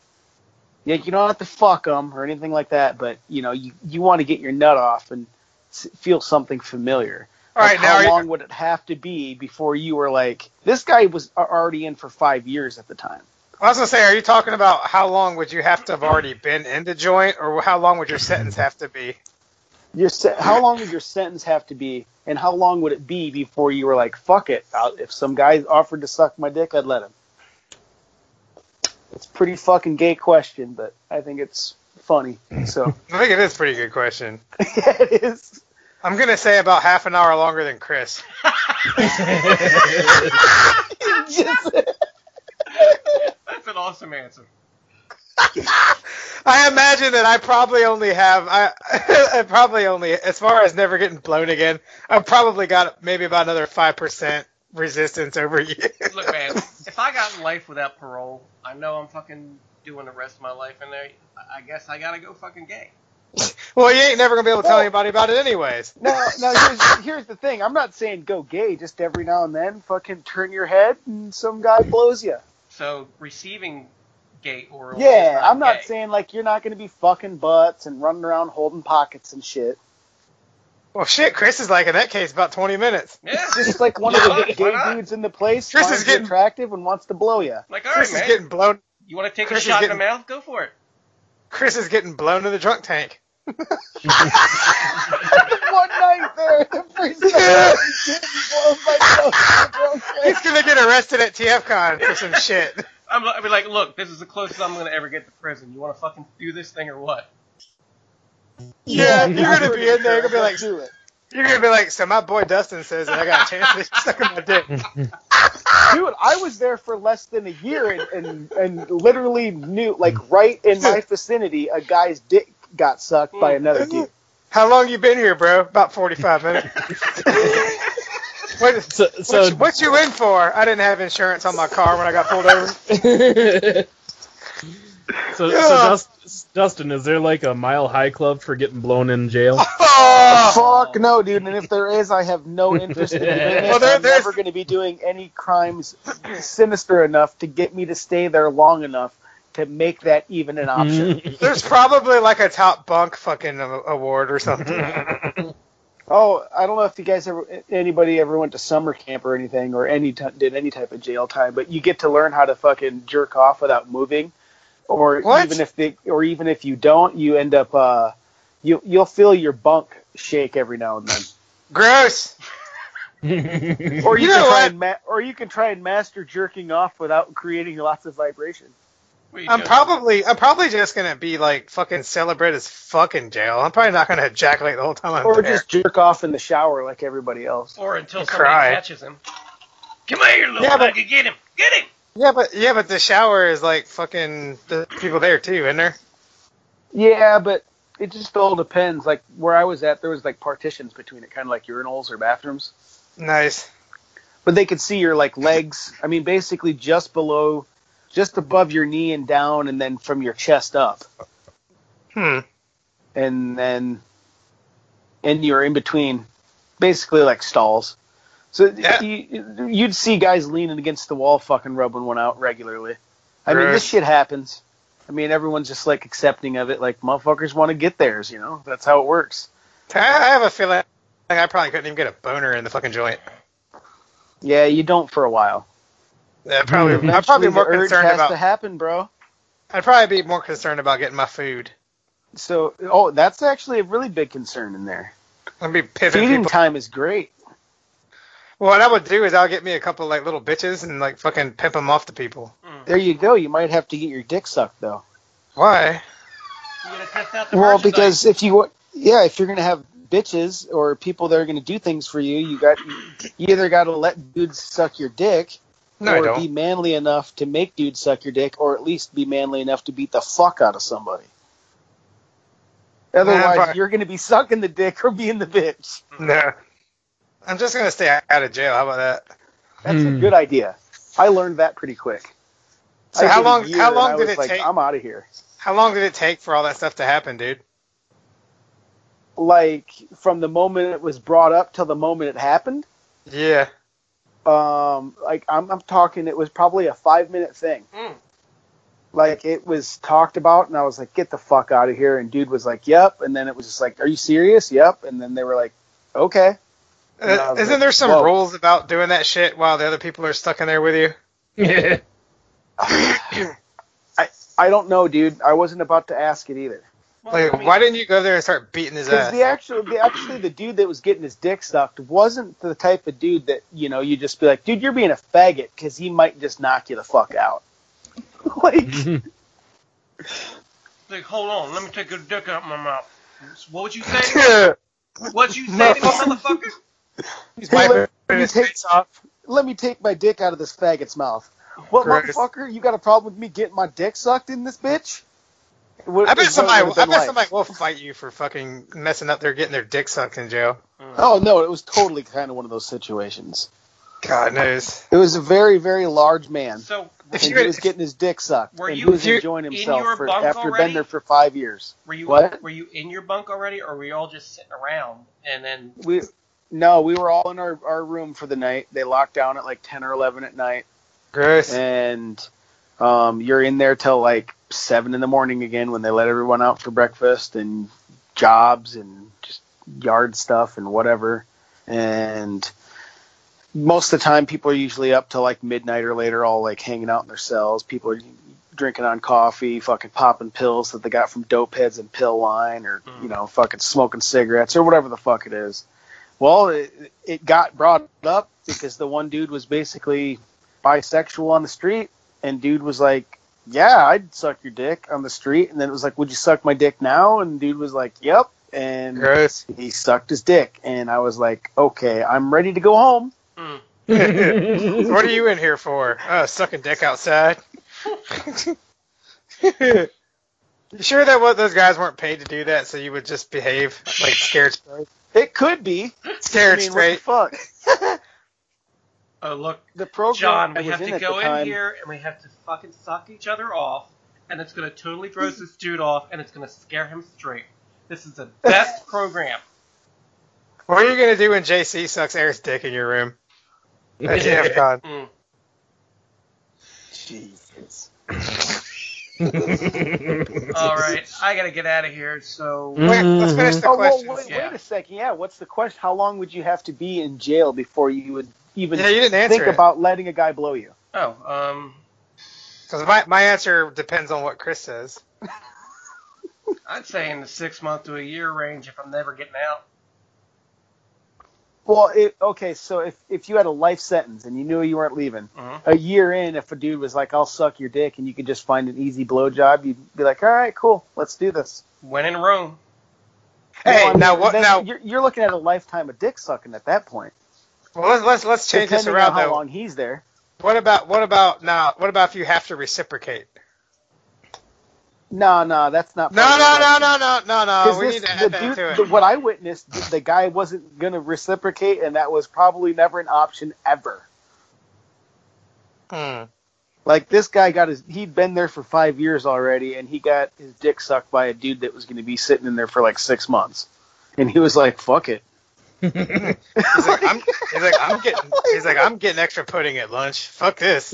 Yeah, you don't have to fuck them or anything like that, but you know, you want to get your nut off and feel something familiar. All right, how long would it have to be before you were like, this guy was already in for 5 years at the time? I was going to say, are you talking about how long would you have to have already been in the joint, or how long would your sentence have to be? How long would your sentence have to be, and how long would it be before you were like, fuck it, if some guy offered to suck my dick, I'd let him? It's a pretty fucking gay question, but I think it's funny. So I think it is a pretty good question. Yeah, it is. I'm going to say about half an hour longer than Chris. That's an awesome answer. I imagine that I probably only have I probably only as far as never getting blown again, I've probably got maybe about another 5% resistance over you. Look, man, if I got life without parole, I know I'm fucking doing the rest of my life in there. I guess I gotta go fucking gay. Well, you ain't never gonna be able to tell anybody about it anyways. No, here's the thing. I'm not saying go gay, just every now and then fucking turn your head and some guy blows you. So receiving gay oral. Yeah, I'm not saying like you're not gonna be fucking butts and running around holding pockets and shit. Well, shit, Chris is like, in that case, about 20 minutes. Yeah. Just like one of the gay dudes in the place Chris is getting attractive and wants to blow you. Like, all right, Chris is getting blown. You want to take a shot in the mouth? Go for it. Chris is getting blown to the drunk tank. One night there, the first time he's gonna get arrested at TFCon for some shit. I'll be like, look, this is the closest I'm gonna ever get to prison. You wanna fucking do this thing or what? Yeah, you're gonna be in there. You're gonna be like, do it. You're gonna be like, so my boy Dustin says that I got a chance to get stuck in my dick. Dude, I was there for less than a year and literally knew, like, right in my vicinity, a guy's dick got sucked by another dude. How long you been here, bro? About 45 minutes. What you in for? I didn't have insurance on my car when I got pulled over. Dustin, is there like a Mile High Club for getting blown in jail? Oh, fuck no, dude. And if there is, I have no interest in doing it. Well, I'm never going to be doing any crimes sinister enough to get me to stay there long enough to make that even an option. There's probably like a top bunk fucking award or something. Oh, I don't know if you guys anybody ever went to summer camp or anything or did any type of jail time, but you get to learn how to fucking jerk off without moving. Or what? even if you don't, you end up you'll feel your bunk shake every now and then. Gross. Or you can try and master jerking off without creating lots of vibration. I'm probably just gonna be like fucking celebrate as fucking jail. I'm probably not gonna ejaculate the whole time I'm there. Or just jerk off in the shower like everybody else. Or until somebody catches him. Come here, little nugget, get him, get him. Yeah, but the shower is like fucking the people there too, isn't there? Yeah, but it just all depends. Like where I was at, there was like partitions between it, kind of like urinals or bathrooms. Nice. But they could see your like legs. I mean, basically just above your knee and down, and then from your chest up. And then, you're in between, basically like stalls. So yeah. You'd see guys leaning against the wall fucking rubbing one out regularly. I mean, this shit happens. I mean, everyone's just, like, accepting of it. Like, motherfuckers want to get theirs, you know? That's how it works. I have a feeling I probably couldn't even get a boner in the fucking joint. Yeah, you don't for a while. Yeah, I'd probably be more concerned about... to happen, bro. I'd probably be more concerned about getting my food. So, that's actually a really big concern in there. I'd be pivoting people. Feeding time is great. Well, what I would do is I'll get me a couple like little bitches and like fucking pimp them off to people. There you go. You might have to get your dick sucked though. Why? You gotta test out the because if you're gonna have bitches or people that are gonna do things for you, you either gotta let dudes suck your dick, or be manly enough to make dudes suck your dick, or at least be manly enough to beat the fuck out of somebody. Otherwise, you're gonna be sucking the dick or being the bitch. No. I'm just going to stay out of jail. How about that? That's a good idea. I learned that pretty quick. So how long did it take? I'm out of here. How long did it take for all that stuff to happen, dude? Like, from the moment it was brought up till the moment it happened? Yeah. I'm talking, it was probably a 5-minute thing. Like, it was talked about, and I was like, get the fuck out of here. And dude was like, yep. And then it was just like, are you serious? Yep. And then they were like, okay. Isn't there some rules about doing that shit while the other people are stuck in there with you? Yeah. I don't know, dude. I wasn't about to ask it either. Like, why didn't you go there and start beating his ass? Because the dude that was getting his dick sucked wasn't the type of dude that, you know, you just be like, dude, you're being a faggot, because he might just knock you the fuck out. Like, hold on, let me take your dick out of my mouth. What would you say? What'd you say to me, motherfucker? He's let me take my dick out of this faggot's mouth. What, motherfucker? You got a problem with me getting my dick sucked in this bitch? I bet somebody will fight you for fucking messing up. They're getting their dick sucked in jail. Oh no, it was totally kind of one of those situations. God knows. It was a very, very large man. So he was getting his dick sucked. And he was enjoying himself after been there for 5 years. Were you in your bunk already, or were you all just sitting around and then? We were all in our room for the night. They locked down at like 10 or 11 at night. Gross. And you're in there till like 7 in the morning again when they let everyone out for breakfast and jobs and just yard stuff and whatever. And most of the time people are usually up till like midnight or later, all like hanging out in their cells. People are drinking on coffee, fucking popping pills that they got from dope heads and pill line, or fucking smoking cigarettes or whatever the fuck it is. Well, it got brought up because the one dude was basically bisexual on the street, and dude was like, yeah, I'd suck your dick on the street. And then it was like, would you suck my dick now? And dude was like, yep. And gross. He sucked his dick. And I was like, okay, I'm ready to go home. What are you in here for? Sucking dick outside. You sure that those guys weren't paid to do that, so you would just behave like scared straight? It could be. Scared straight. What the fuck? Oh, look, the program, John, we have to go in here and we have to fucking suck each other off, and it's going to totally gross this dude off, and it's going to scare him straight. This is the best program. What are you going to do when JC sucks Eric's dick in your room? That's Afcon. Jesus. All right, I gotta get out of here. So let's finish the question. Wait a second. Yeah, what's the question? How long would you have to be in jail before you would even think about letting a guy blow you? Oh, because my answer depends on what Chris says. I'd say in the 6-month to a year range if I'm never getting out. Well, so if you had a life sentence and you knew you weren't leaving, a year in, if a dude was like, I'll suck your dick, and you could just find an easy blowjob, you'd be like, all right, cool, let's do this. When in Rome. Hey, well, now what? Now you're looking at a lifetime of dick sucking at that point. Well, let's change this around, though. Depending on how long he's there. What about if you have to reciprocate? No, that's not. No. We need to add that to it. What I witnessed, the guy wasn't going to reciprocate, and that was probably never an option ever. Like, this guy he'd been there for 5 years already, and he got his dick sucked by a dude that was going to be sitting in there for like 6 months. And he was like, fuck it. He's like, I'm getting extra pudding at lunch. Fuck this.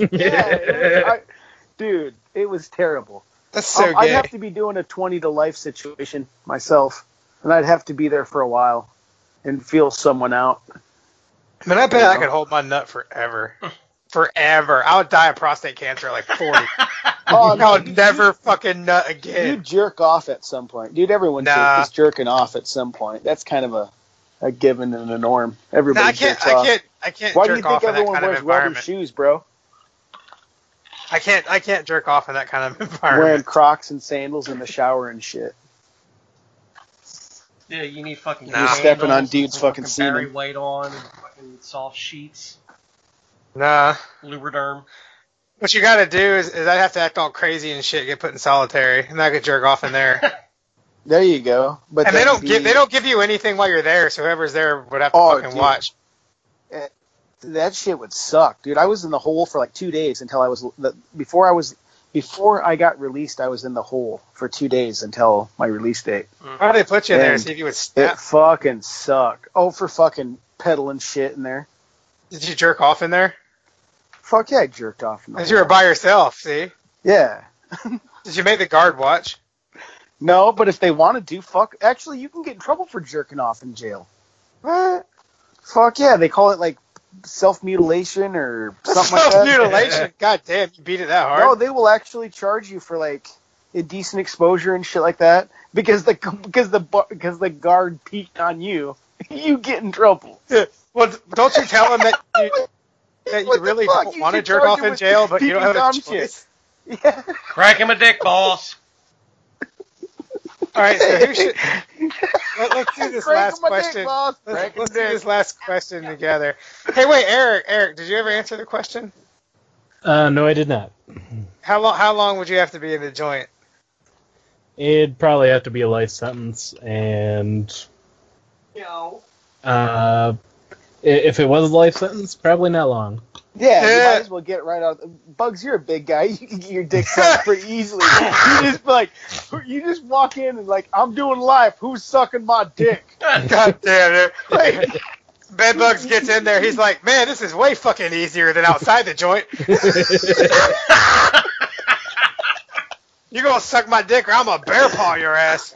Dude, it was terrible. That's so gay. I'd have to be doing a 20-to-life situation myself, and I'd have to be there for a while and feel someone out. Man, I bet I could hold my nut forever. Forever. I would die of prostate cancer at like 40. I would never fucking nut again. You jerk off at some point. Dude, everyone is jerking off at some point. That's kind of a given and a norm. Everybody jerks off. I can't Why jerk do you think off everyone in that kind wears rubber shoes, bro? I can't jerk off in that kind of environment. Wearing Crocs and sandals in the shower and shit. Yeah, you need fucking. You're stepping on dudes' fucking semen. Barry White on and fucking soft sheets. Nah. Lubriderm. What you gotta do is I'd have to act all crazy and shit, get put in solitary, and I could jerk off in there. There you go. But and they don't give you anything while you're there, so whoever's there would have to fucking watch. That shit would suck, dude. I was in the hole for like 2 days until before I got released. I was in the hole for 2 days until my release date. Why did they put you in there? See if you would snap. It fucking sucked. Oh, for fucking peddling shit in there. Did you jerk off in there? Fuck yeah, I jerked off in there. Because you were by yourself, see? Yeah. Did you make the guard watch? No, but if they wanted to, fuck. Actually, you can get in trouble for jerking off in jail. What? Fuck yeah, they call it like self-mutilation or something like that. Self-mutilation? God damn, you beat it that hard. No, they will actually charge you for, like, indecent exposure and shit like that. Because the guard peeked on you, you get in trouble. Well, don't you tell them that you really don't want to jerk off in jail, but you don't have a choice? Yeah. Crack him a dick, boss. All right, so who should – let's do this last question. Let's do this last question together. Hey, wait, Eric, did you ever answer the question? No, I did not. How long would you have to be in the joint? It'd probably have to be a life sentence, and no. If it was a life sentence, probably not long. Yeah, you might as well get right out. Bugs, you're a big guy. You can get your dick sucked pretty easily. You just walk in and like, I'm doing life. Who's sucking my dick? God damn it! Like, Bedbugs gets in there. He's like, man, this is way fucking easier than outside the joint. You're gonna suck my dick, or I'm gonna bear paw your ass.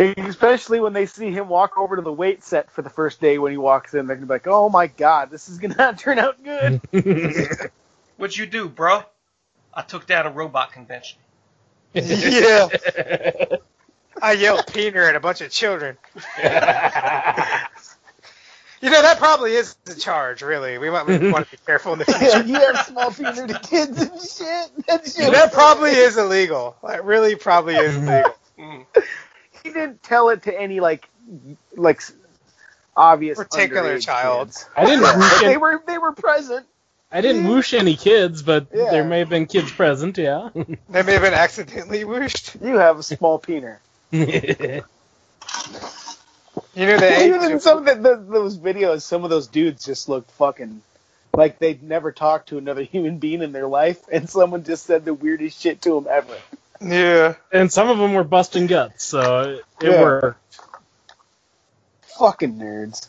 Especially when they see him walk over to the wait set for the first day when he walks in. They're going to be like, oh, my God, this is going to turn out good. What'd you do, bro? I took that at a robot convention. Yeah. I yelled "peener" at a bunch of children. You know, that probably is the charge, really. We want to be careful in the future. Yeah, you have small peener to kids and shit. That probably is illegal. That really probably is illegal. Mm. He didn't tell it to any like obvious particular child. Kids. I didn't. They were present. I didn't whoosh any kids, but there may have been kids present. Yeah, they may have been accidentally whooshed. You have a small peener. You know that even in some of those videos, some of those dudes just looked fucking like they'd never talked to another human being in their life, and someone just said the weirdest shit to them ever. Yeah. And some of them were busting guts, so it worked. Fucking nerds.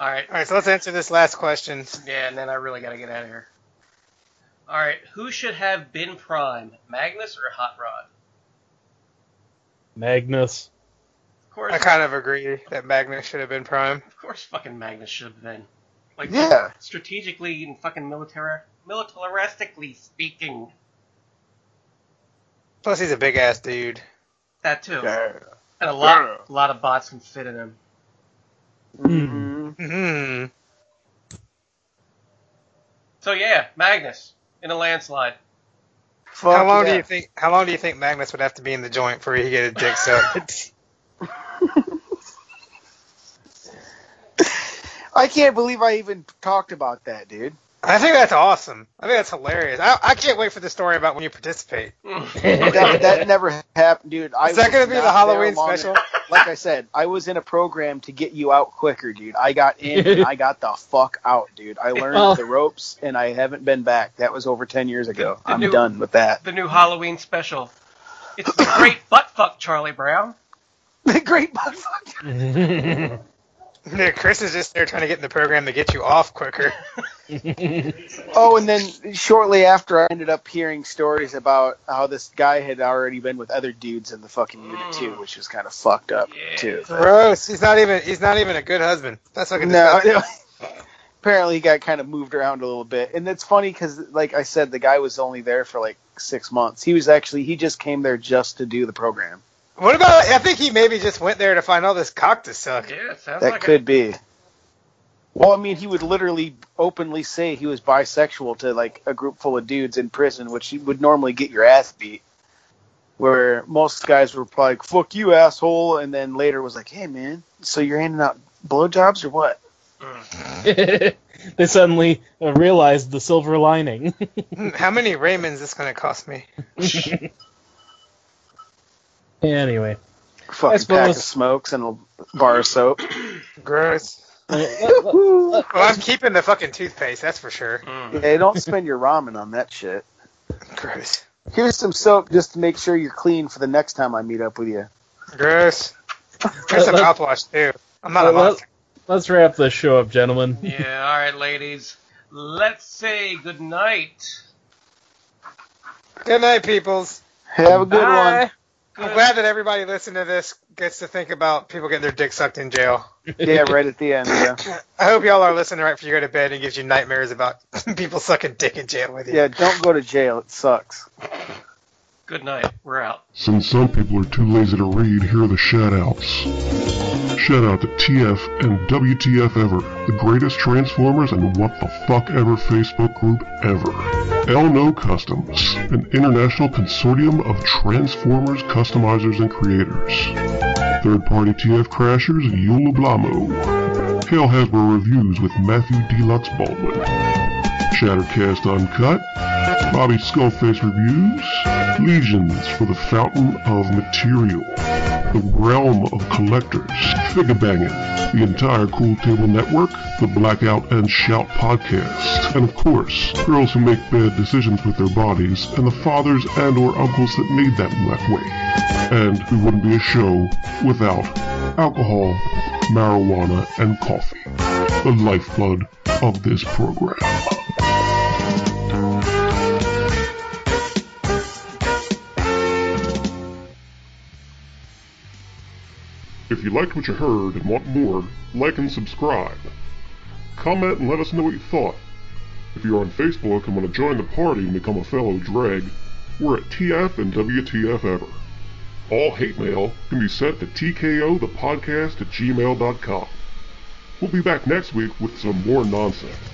Alright, so let's answer this last question. Yeah, and then I really gotta get out of here. Alright, who should have been Prime? Magnus or Hot Rod? Magnus. Of course. I kind of agree that Magnus should have been Prime. Of course fucking Magnus should have been. Like, yeah. Strategically and fucking militaristically speaking. Plus, he's a big ass dude. That too, yeah. And a lot of bots can fit in him. Mm-hmm. So yeah, Magnus in a landslide. Fuck, how long do you think? How long do you think Magnus would have to be in the joint for he get a dick sucked? I can't believe I even talked about that, dude. I think that's awesome. I think that's hilarious. I can't wait for the story about when you participate. that never happened, dude. Is that going to be the Halloween special? Like I said, I was in a program to get you out quicker, dude. I got in and I got the fuck out, dude. I learned the ropes and I haven't been back. That was over 10 years ago. I'm done with that. The new Halloween special. It's the Great Butt Fuck, Charlie Brown. The Great Butt Fuck. Chris is just there trying to get in the program to get you off quicker. Oh, and then shortly after, I ended up hearing stories about how this guy had already been with other dudes in the fucking unit too, which was kind of fucked up too. Gross. He's not even a good husband. That's fucking disgusting. Apparently, he got kind of moved around a little bit, and it's funny because, like I said, the guy was only there for like 6 months. He just came there just to do the program. What about, I think he maybe just went there to find all this cock to suck. Yeah, it sounds like that could be. Well, I mean, he would literally openly say he was bisexual to, like, a group full of dudes in prison, which you would normally get your ass beat, where most guys were probably like, fuck you, asshole, and then later was like, hey, man, so you're handing out blowjobs or what? They suddenly realized the silver lining. How many Raymonds is this going to cost me? Anyway, fucking pack of smokes and a bar of soap. Gross. Well, I'm keeping the fucking toothpaste, that's for sure. Yeah, don't spend your ramen on that shit. Gross. Here's some soap just to make sure you're clean for the next time I meet up with you. Gross. Here's some mouthwash too. I'm not a monster. Let's wrap this show up, gentlemen. Yeah, alright, ladies. Let's say goodnight. Good night, peoples. Have a good one. I'm glad that everybody listening to this gets to think about people getting their dick sucked in jail. Yeah, right at the end, yeah. I hope y'all are listening right before you go to bed and gives you nightmares about people sucking dick in jail with you. Yeah, don't go to jail. It sucks. Good night. We're out. Since some people are too lazy to read, here are the shout-outs. Shout-out to TF and WTF Ever, the greatest Transformers and What the Fuck Ever Facebook group ever. Elno Customs, an international consortium of Transformers customizers and creators. Third-party TF Crashers, Yula Blamo. Hail Hasbro Reviews with Matthew D. Lux Baldwin. Shattercast Uncut, Bobby Skullface Reviews, Legions for the Fountain of Material, The Realm of Collectors, Figure Bangin', the entire Cool Table Network, the Blackout and Shout Podcast, and of course, girls who make bad decisions with their bodies, and the fathers and or uncles that made them that way. And we wouldn't be a show without alcohol, marijuana, and coffee, the lifeblood of this program. If you liked what you heard and want more, like and subscribe. Comment and let us know what you thought. If you're on Facebook and want to join the party and become a fellow dreg, we're at TF and WTF Ever. All hate mail can be sent to tkothepodcast@gmail.com. We'll be back next week with some more nonsense.